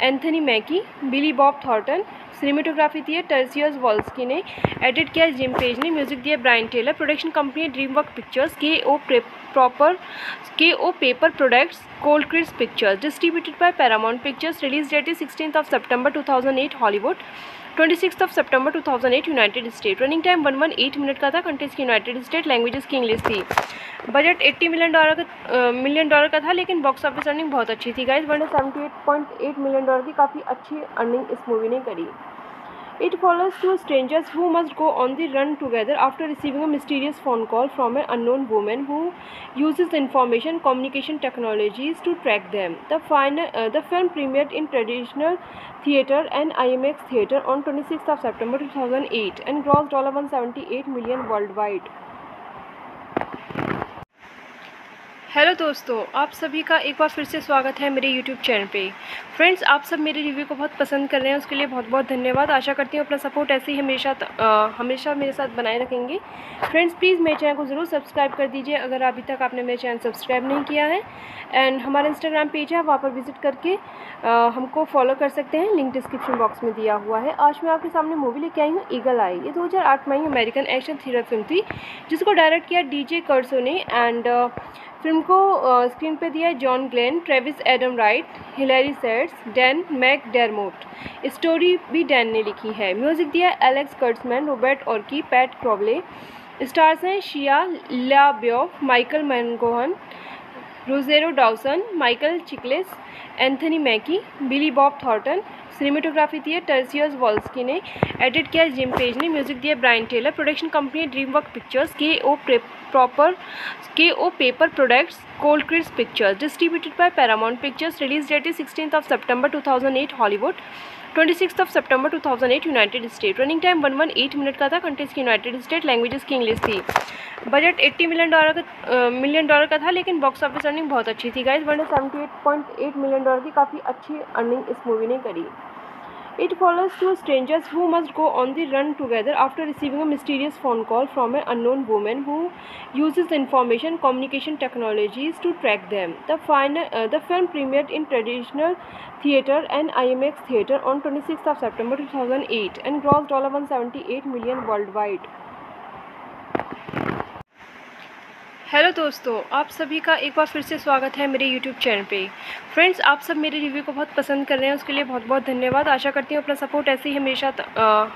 Anthony Mackie, Billy Bob Thornton. Cinematography दी है टर्सियस वॉल्स्की ने। एडिट किया जिम पेज ने। म्यूजिक दिया Brian Tyler. Production company dream work Pictures, KO Paper products, cold Christ pictures. Distributed by Paramount pictures. Release date है 16th of September 2008 Hollywood, 26th of September 2008 United State. Running time 118 minute का था। Countries की United State, languages की English थी। Budget $80 million का था, लेकिन box office earning बहुत अच्छी थी गाइज। 178.8 मिलियन डॉलर की काफ़ी अच्छी अर्निंग इस मूवी ने करी। It follows two strangers who must go on the run together after receiving a mysterious phone call from an unknown woman who uses information communication technologies to track them. The film premiered in traditional theater and IMAX theater on 26th of September 2008 and grossed $178 million worldwide. Hello दोस्तों, आप सभी का एक बार फिर से स्वागत है मेरे YouTube चैनल पे। फ्रेंड्स, आप सब मेरे रिव्यू को बहुत पसंद कर रहे हैं, उसके लिए बहुत बहुत धन्यवाद। आशा करती हूँ अपना सपोर्ट ऐसे ही हमेशा मेरे साथ बनाए रखेंगे। फ्रेंड्स, प्लीज़ मेरे चैनल को ज़रूर सब्सक्राइब कर दीजिए अगर अभी तक आपने मेरे चैनल सब्सक्राइब नहीं किया है। एंड हमारा इंस्टाग्राम पेज है, वहाँ पर विजिट करके हमको फॉलो कर सकते हैं। लिंक डिस्क्रिप्शन बॉक्स में दिया हुआ है। आज मैं आपके सामने मूवी लेके आई हूँ ईगल आई। ये 2008 में अमेरिकन एक्शन थ्रिलर फिल्म थी जिसको डायरेक्ट किया DJ कर्सो ने। एंड फिल्म को स्क्रीन पे दिया है John Glenn, Travis Adam Wright, Hillary Seitz, Dan McDermott. Story भी डैन ने लिखी है। म्यूजिक दिया है Alex Kurtzman, Robert Orci, Pat Crowley. Stars हैं शिया लाब्योफ, माइकल मैनगोहन, Rosario Dawson, Michael Chiklis, Anthony Mackie, Billy Bob Thornton. Cinematography दी है टर्सियस वॉल्स्की ने। एडिट किया जिम पेज ने। म्यूजिक दिया Brian Tyler. Production company dream work Pictures, KO proper K O paper products Cold crease Pictures distributed by Paramount pictures. Release date is 16 September 2008 Hollywood, 26 September 2008 United State. Running time 118 minute का था। Countries की United State, languages की English थी। Budget $80 million का था, लेकिन box office earning बहुत अच्छी थी गाइज। 178.8 मिलियन डॉलर की काफ़ी अच्छी अर्निंग इस मूवी ने करी। It follows two strangers who must go on the run together after receiving a mysterious phone call from an unknown women who uses information communication technologies to track them. The film premiered in traditional theatre and IMAX theatre on 26 September 2008 and gross $178 million world wide. Hello दोस्तों, आप सभी का एक बार फिर से स्वागत है मेरे YouTube चैनल पे। फ्रेंड्स, आप सब मेरे रिव्यू को बहुत पसंद कर रहे हैं, उसके लिए बहुत बहुत धन्यवाद। आशा करती हूँ अपना सपोर्ट ऐसे ही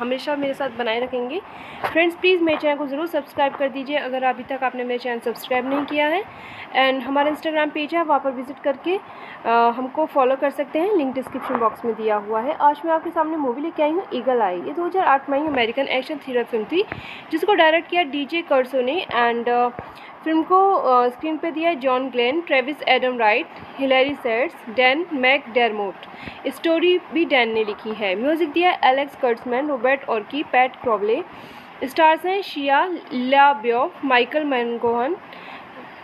हमेशा मेरे साथ बनाए रखेंगे। फ्रेंड्स, प्लीज़ मेरे चैनल को ज़रूर सब्सक्राइब कर दीजिए अगर अभी तक आपने मेरे चैनल सब्सक्राइब नहीं किया है। एंड हमारा इंस्टाग्राम पेज है, वहाँ पर विजिट करके हमको फॉलो कर सकते हैं। लिंक डिस्क्रिप्शन बॉक्स में दिया हुआ है। आज मैं आपके सामने मूवी लेके आई हूँ ईगल आई। ये 2008 में ही अमेरिकन एक्शन थ्रिलर फिल्म थी, जिसको डायरेक्ट किया DJ कर्सो ने। एंड फिल्म को स्क्रीन पे दिया है John Glenn, Travis Adam Wright, Hillary Seitz, Dan McDermott. Story भी डैन ने लिखी है। म्यूजिक दिया है Alex Kurtzman, Robert Orci, Pat Crowley. Stars हैं शिया लाब्योफ, माइकल मैनगोहन,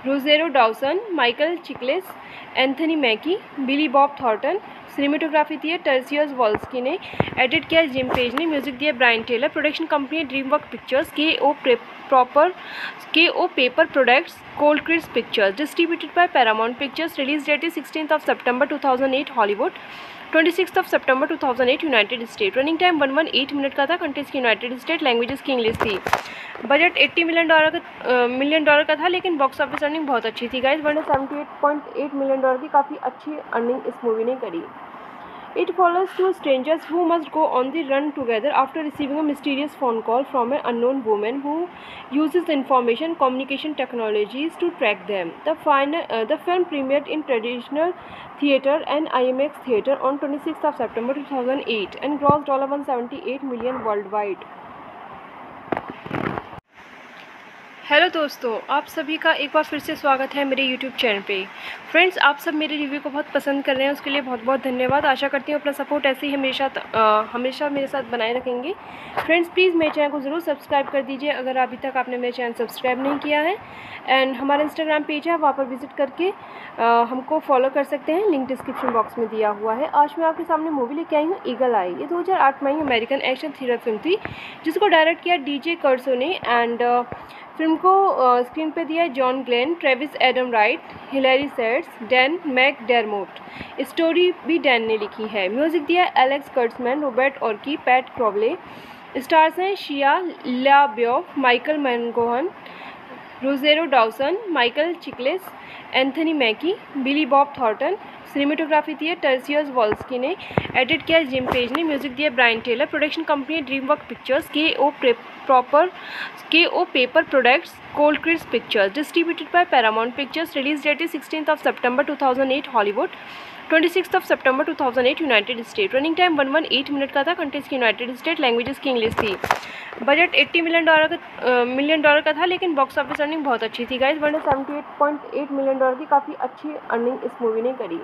Rosario Dawson, Michael Chiklis, Anthony Mackie, Billy Bob Thornton. Cinematography दी है टर्सियस वॉल्स्की ने। एडिट किया जिम पेज ने। म्यूजिक दिया Brian Tyler. Production company DreamWorks Pictures, K O paper products Cold crease Pictures distributed by Paramount pictures. Release date is 16 September 2008 Hollywood, 26 September 2008 United State. Running time 118 minute का था। Countries की United State, languages की English थी। Budget $80 million का था, लेकिन box office earning बहुत अच्छी थी गाइज। 178.8 मिलियन डॉलर की काफ़ी अच्छी अर्निंग इस मूवी ने करी। It follows two strangers who must go on the run together after receiving a mysterious phone call from an unknown woman who uses information communication technologies to track them. The film premiered in traditional theater and IMAX theater on 26th September 2008 and grossed $178 million worldwide. Hello दोस्तों, आप सभी का एक बार फिर से स्वागत है मेरे YouTube चैनल पे। फ्रेंड्स, आप सब मेरे रिव्यू को बहुत पसंद कर रहे हैं, उसके लिए बहुत बहुत धन्यवाद। आशा करती हूँ अपना सपोर्ट ऐसे ही हमेशा मेरे साथ बनाए रखेंगे। फ्रेंड्स, प्लीज़ मेरे चैनल को ज़रूर सब्सक्राइब कर दीजिए अगर अभी तक आपने मेरे चैनल सब्सक्राइब नहीं किया है। एंड हमारा इंस्टाग्राम पेज है, वहाँ पर विजिट करके हमको फॉलो कर सकते हैं। लिंक डिस्क्रिप्शन बॉक्स में दिया हुआ है। आज मैं आपके सामने मूवी लेके आई हूँ ईगल आई। ये 2008 में ही अमेरिकन एक्शन थ्रिलर फिल्म थी, जिसको डायरेक्ट किया DJ कर्सो ने। एंड फिल्म को स्क्रीन पे दिया है John Glenn, Travis Adam Wright, Hillary Seitz, Dan McDermott. Story भी डैन ने लिखी है। म्यूजिक दिया है Alex Kurtzman, Robert Orci, Pat Crowley. Stars हैं शिया लाब्योफ, माइकल मैनगोहन, Rosario Dawson, Michael Chiklis, Anthony Mackie, Billy Bob Thornton. Cinematography दी है टर्सियस वॉल्स्की ने। एडिट किया जिम पेज ने। म्यूजिक दिया Brian Tyler. Production company DreamWorks Pictures, K O paper products Cold crease Pictures distributed by Paramount pictures. Release date is 16 September 2008 Hollywood, 26 September 2008 United State. Running time 118 minute का था। Countries की United State, languages की English थी। Budget $80 million का था, लेकिन box office earning बहुत अच्छी थी गाइज। 178.8 मिलियन डॉलर की काफ़ी अच्छी अर्निंग इस मूवी ने करी।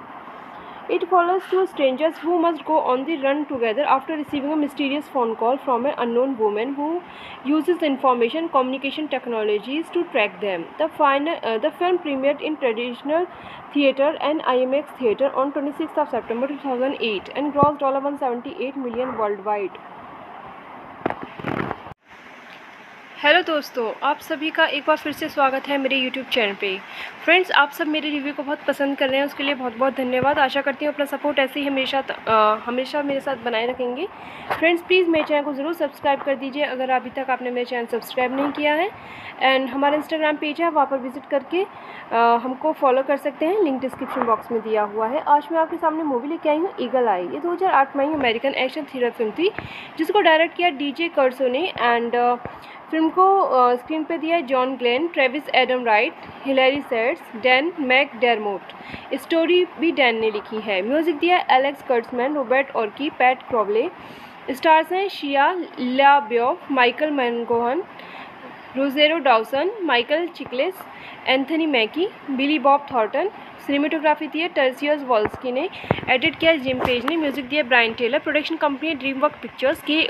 It follows two strangers who must go on the run together after receiving a mysterious phone call from an unknown woman who uses information communication technologies to track them. The film premiered in traditional theater and IMAX theater on 26th September 2008 and grossed $178 million worldwide. Hello दोस्तों, आप सभी का एक बार फिर से स्वागत है मेरे YouTube चैनल पे। फ्रेंड्स, आप सब मेरे रिव्यू को बहुत पसंद कर रहे हैं, उसके लिए बहुत बहुत धन्यवाद। आशा करती हूँ अपना सपोर्ट ऐसे ही हमेशा मेरे साथ बनाए रखेंगे। फ्रेंड्स, प्लीज़ मेरे चैनल को ज़रूर सब्सक्राइब कर दीजिए अगर अभी तक आपने मेरे चैनल सब्सक्राइब नहीं किया है। एंड हमारा इंस्टाग्राम पेज है, वहाँ पर विजिट करके हमको फॉलो कर सकते हैं। लिंक डिस्क्रिप्शन बॉक्स में दिया हुआ है। आज मैं आपके सामने मूवी लेके आई हूँ ईगल आई। ये 2008 में ही अमेरिकन एक्शन थ्रिलर फिल्म थी, जिसको डायरेक्ट किया DJ कर्सो ने। एंड फिल्म को स्क्रीन पे दिया है John Glenn, Travis Adam Wright, Hillary Seitz, Dan McDermott. Story भी डैन ने लिखी है। म्यूजिक दिया है Alex Kurtzman, Robert Orci, Pat Crowley. Stars हैं शिया लाब्योफ, माइकल मैनगोहन, Rosario Dawson, Michael Chiklis, Anthony Mackie, Billy Bob Thornton. Cinematography दी है टर्सियस वॉल्स्की ने। एडिट किया जिम पेज ने। म्यूजिक दिया Brian Tyler. Production company Dreamwork Pictures, K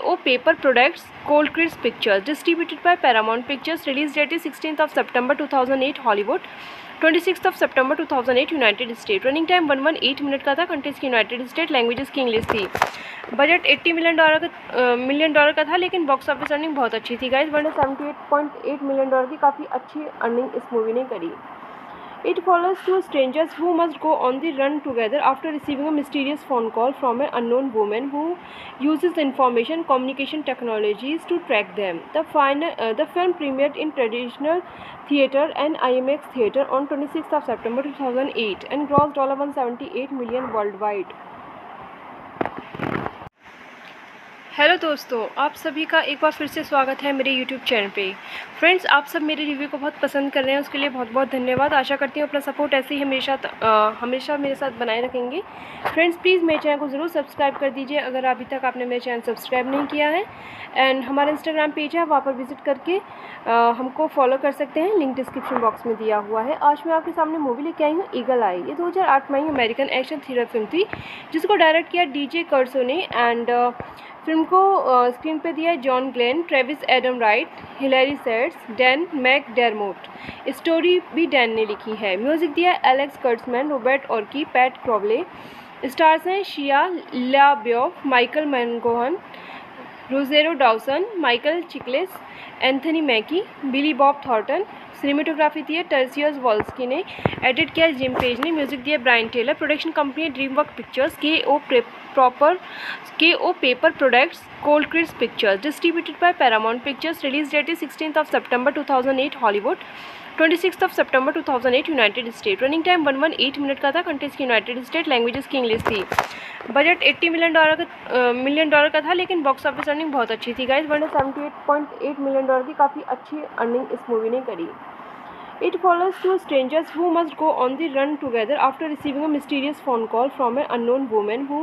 O paper products, cold Christ pictures. Distributed by Paramount pictures. Release date है 16 सितंबर 2008 Hollywood, 26 सितंबर 2008 United State. Running time 118 minute का था। Countries की United State, languages की English थी। Budget $80 million का था, लेकिन box office earning बहुत अच्छी थी गाइज। 178.8 मिलियन डॉलर की काफ़ी अच्छी अर्निंग इस मूवी ने करी। It follows two strangers who must go on the run together after receiving a mysterious phone call from an unknown woman who uses information communication technologies to track them. The film premiered in traditional theater and IMAX theater on 26th of September 2008 and grossed $178 million worldwide. Hello दोस्तों, आप सभी का एक बार फिर से स्वागत है मेरे यूट्यूब चैनल पे। फ्रेंड्स, आप सब मेरे रिव्यू को बहुत पसंद कर रहे हैं, उसके लिए बहुत बहुत धन्यवाद। आशा करती हूँ अपना सपोर्ट ऐसे ही हमेशा मेरे साथ बनाए रखेंगे। फ्रेंड्स, प्लीज़ मेरे चैनल को ज़रूर सब्सक्राइब कर दीजिए अगर अभी तक आपने मेरे चैनल सब्सक्राइब नहीं किया है। एंड हमारा इंस्टाग्राम पेज है, वहाँ पर विजिट करके हमको फॉलो कर सकते हैं। लिंक डिस्क्रिप्शन बॉक्स में दिया हुआ है। आज मैं आपके सामने मूवी लेके आई हूँ ईगल आई। ये 2008 में अमेरिकन एक्शन थ्रिलर फिल्म थी, जिसको डायरेक्ट किया डीजे कर्सो ने। एंड फिल्म को स्क्रीन पे दिया है John Glenn, Travis Adam Wright, Hillary Seitz, Dan McDermott. Story भी डैन ने लिखी है। म्यूजिक दिया है Alex Kurtzman, Robert Orci, Pat Crowley. Stars हैं शिया लाब्योफ, माइकल मैनगोहन, Rosario Dawson, Michael Chiklis, Anthony Mackie, Billy Bob Thornton. Cinematography दी है टर्सियस वॉल्स्की ने। एडिट किया जिम पेज ने। म्यूजिक दिया Brian Tyler. Production company Dreamwork Pictures, K O paper products, cold Christ pictures. Distributed by Paramount pictures. Release date है 16 सितंबर 2008 Hollywood, 26 सितंबर 2008 United State. Running time 118 minute का था। Countries की United State, languages की English थी। Budget $80 million का था, लेकिन box office earning बहुत अच्छी थी गाइज। 178.8 मिलियन डॉलर की काफ़ी अच्छी अर्निंग इस मूवी ने करी। It follows two strangers who must go on the run together after receiving a mysterious phone call from an unknown woman who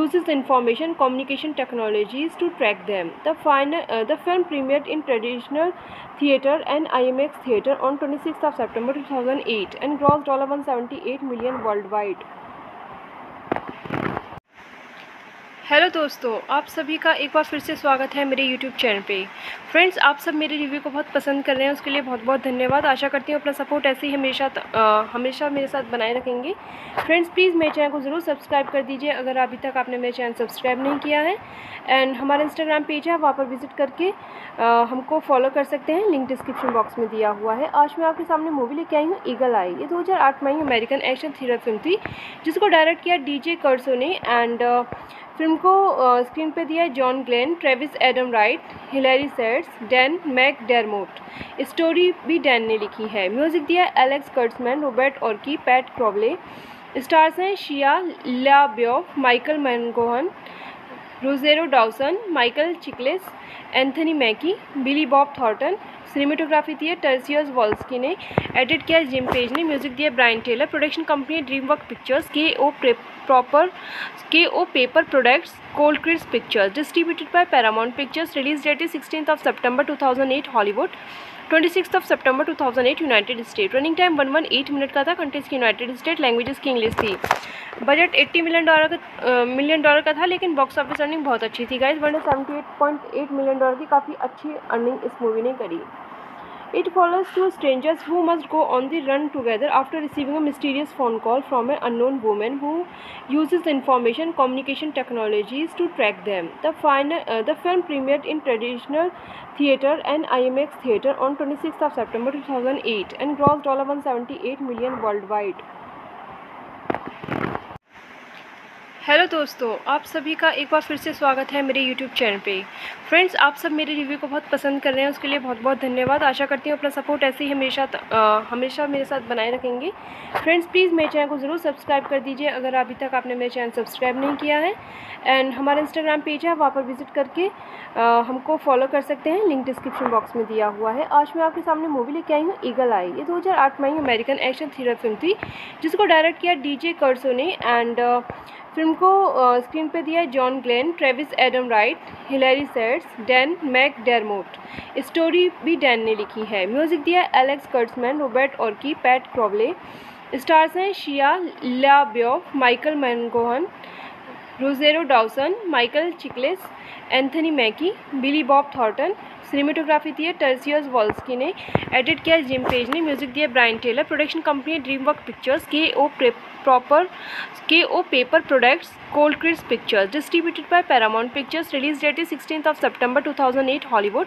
uses information communication technologies to track them. The film premiered in traditional theater and IMAX theater on 26th of September 2008 and grossed $178 million worldwide. Hello दोस्तों, आप सभी का एक बार फिर से स्वागत है मेरे यूट्यूब चैनल पे। फ्रेंड्स, आप सब मेरे रिव्यू को बहुत पसंद कर रहे हैं, उसके लिए बहुत बहुत धन्यवाद। आशा करती हूँ अपना सपोर्ट ऐसे ही हमेशा मेरे साथ बनाए रखेंगे। फ्रेंड्स, प्लीज़ मेरे चैनल को ज़रूर सब्सक्राइब कर दीजिए अगर अभी तक आपने मेरे चैनल सब्सक्राइब नहीं किया है। एंड हमारा इंस्टाग्राम पेज है, वहाँ पर विजिट करके हमको फॉलो कर सकते हैं। लिंक डिस्क्रिप्शन बॉक्स में दिया हुआ है। आज मैं आपके सामने मूवी लेके आई हूँ ईगल आई। ये 2008 में अमेरिकन एक्शन थ्रिलर फिल्म थी, जिसको डायरेक्ट किया डीजे कर्सो ने। एंड फिल्म को स्क्रीन पे दिया है John Glenn, Travis Adam Wright, Hillary Seitz, Dan McDermott. Story भी डैन ने लिखी है। म्यूजिक दिया है Alex Kurtzman, Robert Orci, Pat Crowley. Stars हैं शिया लाब्योफ, माइकल मैनगोहन, Rosario Dawson, Michael Chiklis, Anthony Mackie, Billy Bob Thornton. Cinematography दी है टर्सियस वॉल्स्की ने। एडिट किया जिम पेज ने। म्यूजिक दिया Brian Tyler. Production company Dreamwork Pictures, K O paper products, cold Christ pictures. Distributed by Paramount pictures. Release date है 16 सितंबर 2008 Hollywood, 26 सितंबर 2008 United State. Running time 118 minute का था। Countries की United State, languages की English थी। Budget $80 million का था, लेकिन box office earning बहुत अच्छी थी गाइज। 178.8 मिलियन डॉलर की काफ़ी अच्छी अर्निंग इस मूवी ने करी। It follows two strangers who must go on the run together after receiving a mysterious phone call from an unknown woman who uses information communication technologies to track them. The film premiered in traditional theater and IMAX theater on 26th of September 2008 and grossed $178 million worldwide. Hello दोस्तों, आप सभी का एक बार फिर से स्वागत है मेरे यूट्यूब चैनल पे। फ्रेंड्स, आप सब मेरे रिव्यू को बहुत पसंद कर रहे हैं, उसके लिए बहुत बहुत धन्यवाद। आशा करती हूँ अपना सपोर्ट ऐसे ही हमेशा मेरे साथ बनाए रखेंगे। फ्रेंड्स, प्लीज़ मेरे चैनल को ज़रूर सब्सक्राइब कर दीजिए अगर अभी तक आपने मेरे चैनल सब्सक्राइब नहीं किया है। एंड हमारा इंस्टाग्राम पेज है, वहाँ पर विजिट करके हमको फॉलो कर सकते हैं। लिंक डिस्क्रिप्शन बॉक्स में दिया हुआ है। आज मैं आपके सामने मूवी लेके आई हूँ ईगल आई। ये 2008 में अमेरिकन एक्शन थ्रिलर फिल्म थी, जिसको डायरेक्ट किया डीजे कर्सो ने। एंड फिल्म को स्क्रीन पे दिया है John Glenn, Travis Adam Wright, Hillary Seitz, Dan McDermott. Story भी डैन ने लिखी है। म्यूज़िक दिया है Alex Kurtzman, Robert Orci, Pat Crowley. Stars हैं शिया लाब्योफ, माइकल मैनगोहन, Rosario Dawson, Michael Chiklis, Anthony Mackie, Billy Bob Thornton. Cinematography दी है टर्सियस वॉल्स्की ने, एडिट किया जिम पेज ने, म्यूजिक दिया Brian Tyler. Production company dream work pictures, K O paper products, cold Christ pictures. Distributed by Paramount pictures. Release date is 16 September 2008 Hollywood,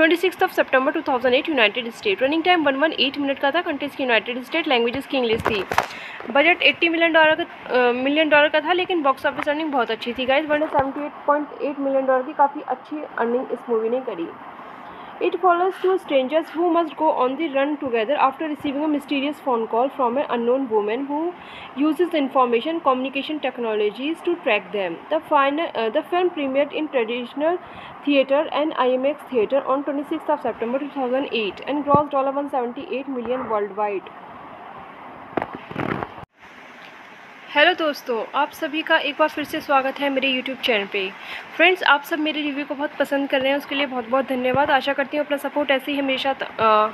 26 September 2008 United State. Running time 118 minute का था। Countries की United State, languages की English थी। Budget $80 million का था, लेकिन box office earning बहुत अच्छी थी गाइज, 178.8 मिलियन डॉलर की काफ़ी अच्छी अर्निंग इस मूवी ने करी। It follows two strangers who must go on the run together after receiving a mysterious phone call from an unknown woman who uses information communication technologies to track them. The film premiered in traditional theater and IMAX theater on 26th of September 2008 and grossed $178 million worldwide. Hello दोस्तों, आप सभी का एक बार फिर से स्वागत है मेरे यूट्यूब चैनल पे। फ्रेंड्स, आप सब मेरे रिव्यू को बहुत पसंद कर रहे हैं, उसके लिए बहुत बहुत धन्यवाद। आशा करती हूँ अपना सपोर्ट ऐसे ही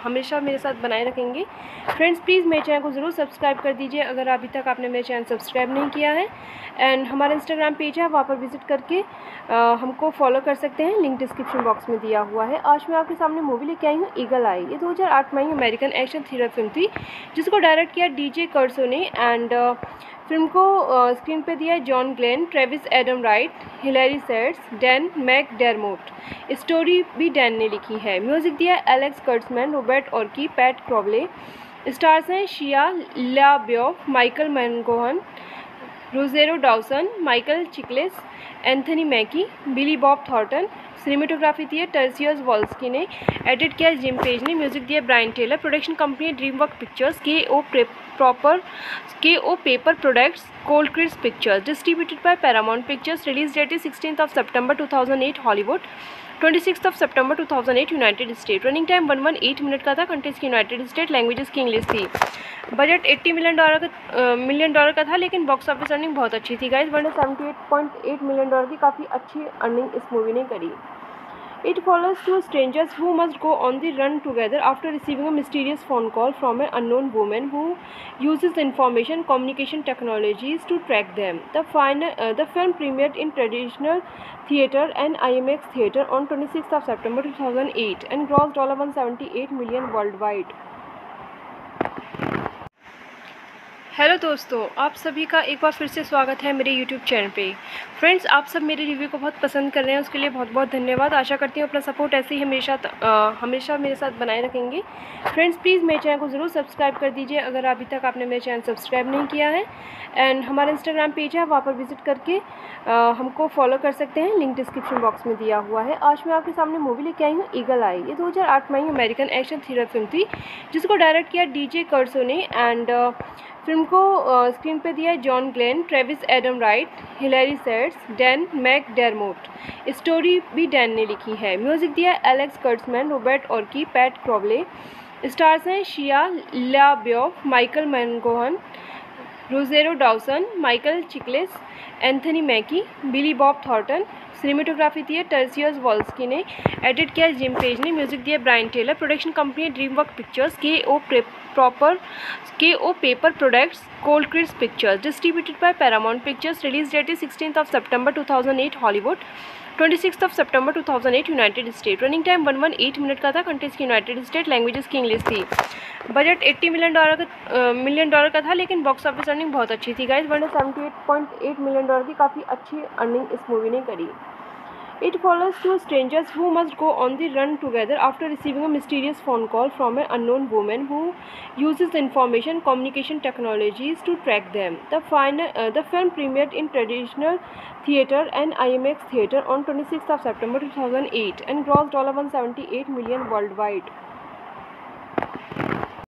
हमेशा मेरे साथ बनाए रखेंगे। फ्रेंड्स, प्लीज़ मेरे चैनल को ज़रूर सब्सक्राइब कर दीजिए अगर अभी तक आपने मेरे चैनल सब्सक्राइब नहीं किया है। एंड हमारा इंस्टाग्राम पेज है, वहाँ पर विजिट करके हमको फॉलो कर सकते हैं, लिंक डिस्क्रिप्शन बॉक्स में दिया हुआ है। आज मैं आपके सामने मूवी लेके आई हूँ ईगल आई। ये 2008 में अमेरिकन एक्शन थ्रिलर फिल्म थी, जिसको डायरेक्ट किया डीजे कर्सो ने। एंड फिल्म को स्क्रीन पे दिया है John Glenn, Travis Adam Wright, Hillary Seitz, Dan McDermott. Story भी डैन ने लिखी है। म्यूज़िक दिया है Alex Kurtzman, Robert Orci, Pat Crowley. Stars हैं शिया लाब्योफ, माइकल मैनगोहन, Rosario Dawson, Michael Chiklis, Anthony Mackie, Billy Bob Thornton. Cinematography दी है टर्सियस वॉल्स्की ने, एडिट किया जिम पेज ने, म्यूजिक दिया Brian Tyler. Production company dream work pictures, K O paper products, cold Christ pictures. Distributed by Paramount pictures. Release date is 16 September 2008 Hollywood, 26 September 2008 United State. Running time 118 minute का था। Countries की United State, languages की English थी। Budget $80 million का था, लेकिन box office earning बहुत अच्छी थी गाइज, 178.8 मिलियन डॉलर की काफ़ी अच्छी अर्निंग इस मूवी ने करी। It follows two strangers who must go on the run together after receiving a mysterious phone call from an unknown woman who uses information communication technologies to track them. The film premiered in traditional theater and IMAX theater on 26th of September 2008 and grossed $178 million worldwide. Hello दोस्तों, आप सभी का एक बार फिर से स्वागत है मेरे यूट्यूब चैनल पे। फ्रेंड्स, आप सब मेरे रिव्यू को बहुत पसंद कर रहे हैं, उसके लिए बहुत बहुत धन्यवाद। आशा करती हूँ अपना सपोर्ट ऐसे ही हमेशा मेरे साथ बनाए रखेंगे। फ्रेंड्स, प्लीज़ मेरे चैनल को ज़रूर सब्सक्राइब कर दीजिए अगर अभी तक आपने मेरे चैनल सब्सक्राइब नहीं किया है। एंड हमारा इंस्टाग्राम पेज है, वहाँ पर विजिट करके हमको फॉलो कर सकते हैं, लिंक डिस्क्रिप्शन बॉक्स में दिया हुआ है। आज मैं आपके सामने मूवी लेके आई हूँ ईगल आई। ये 2008 में अमेरिकन एक्शन थ्रिलर फिल्म थी, जिसको डायरेक्ट किया डीजे कर्सो ने। एंड फिल्म को स्क्रीन पे दिया है John Glenn, Travis Adam Wright, Hillary Seitz, Dan McDermott. Story भी डैन ने लिखी है। म्यूज़िक दिया है Alex Kurtzman, Robert Orci, Pat Crowley. Stars हैं शिया लाब्योफ, माइकल मैनगोहन, Rosario Dawson, Michael Chiklis, Anthony Mackie, Billy Bob Thornton. Cinematography दी है टर्सियस वॉल्स्की ने, एडिट किया जिम पेज ने, म्यूजिक दिया Brian Tyler. Production company dream work pictures, K O paper products, cold Christ pictures. Distributed by Paramount pictures. Release date is 16 September 2008 Hollywood, 26 September 2008 United State. Running time 118 minute का था। Countries की United State, languages की English थी। Budget $80 million का था, लेकिन box office earning बहुत अच्छी थी गाइज, 178.8 मिलियन डॉलर की काफ़ी अच्छी अर्निंग इस मूवी ने करी। It follows two strangers who must go on the run together after receiving a mysterious phone call from an unknown woman who uses information communication technologies to track them. The film premiered in traditional theater and IMAX theater on 26th of September 2008 and grossed $178 million worldwide.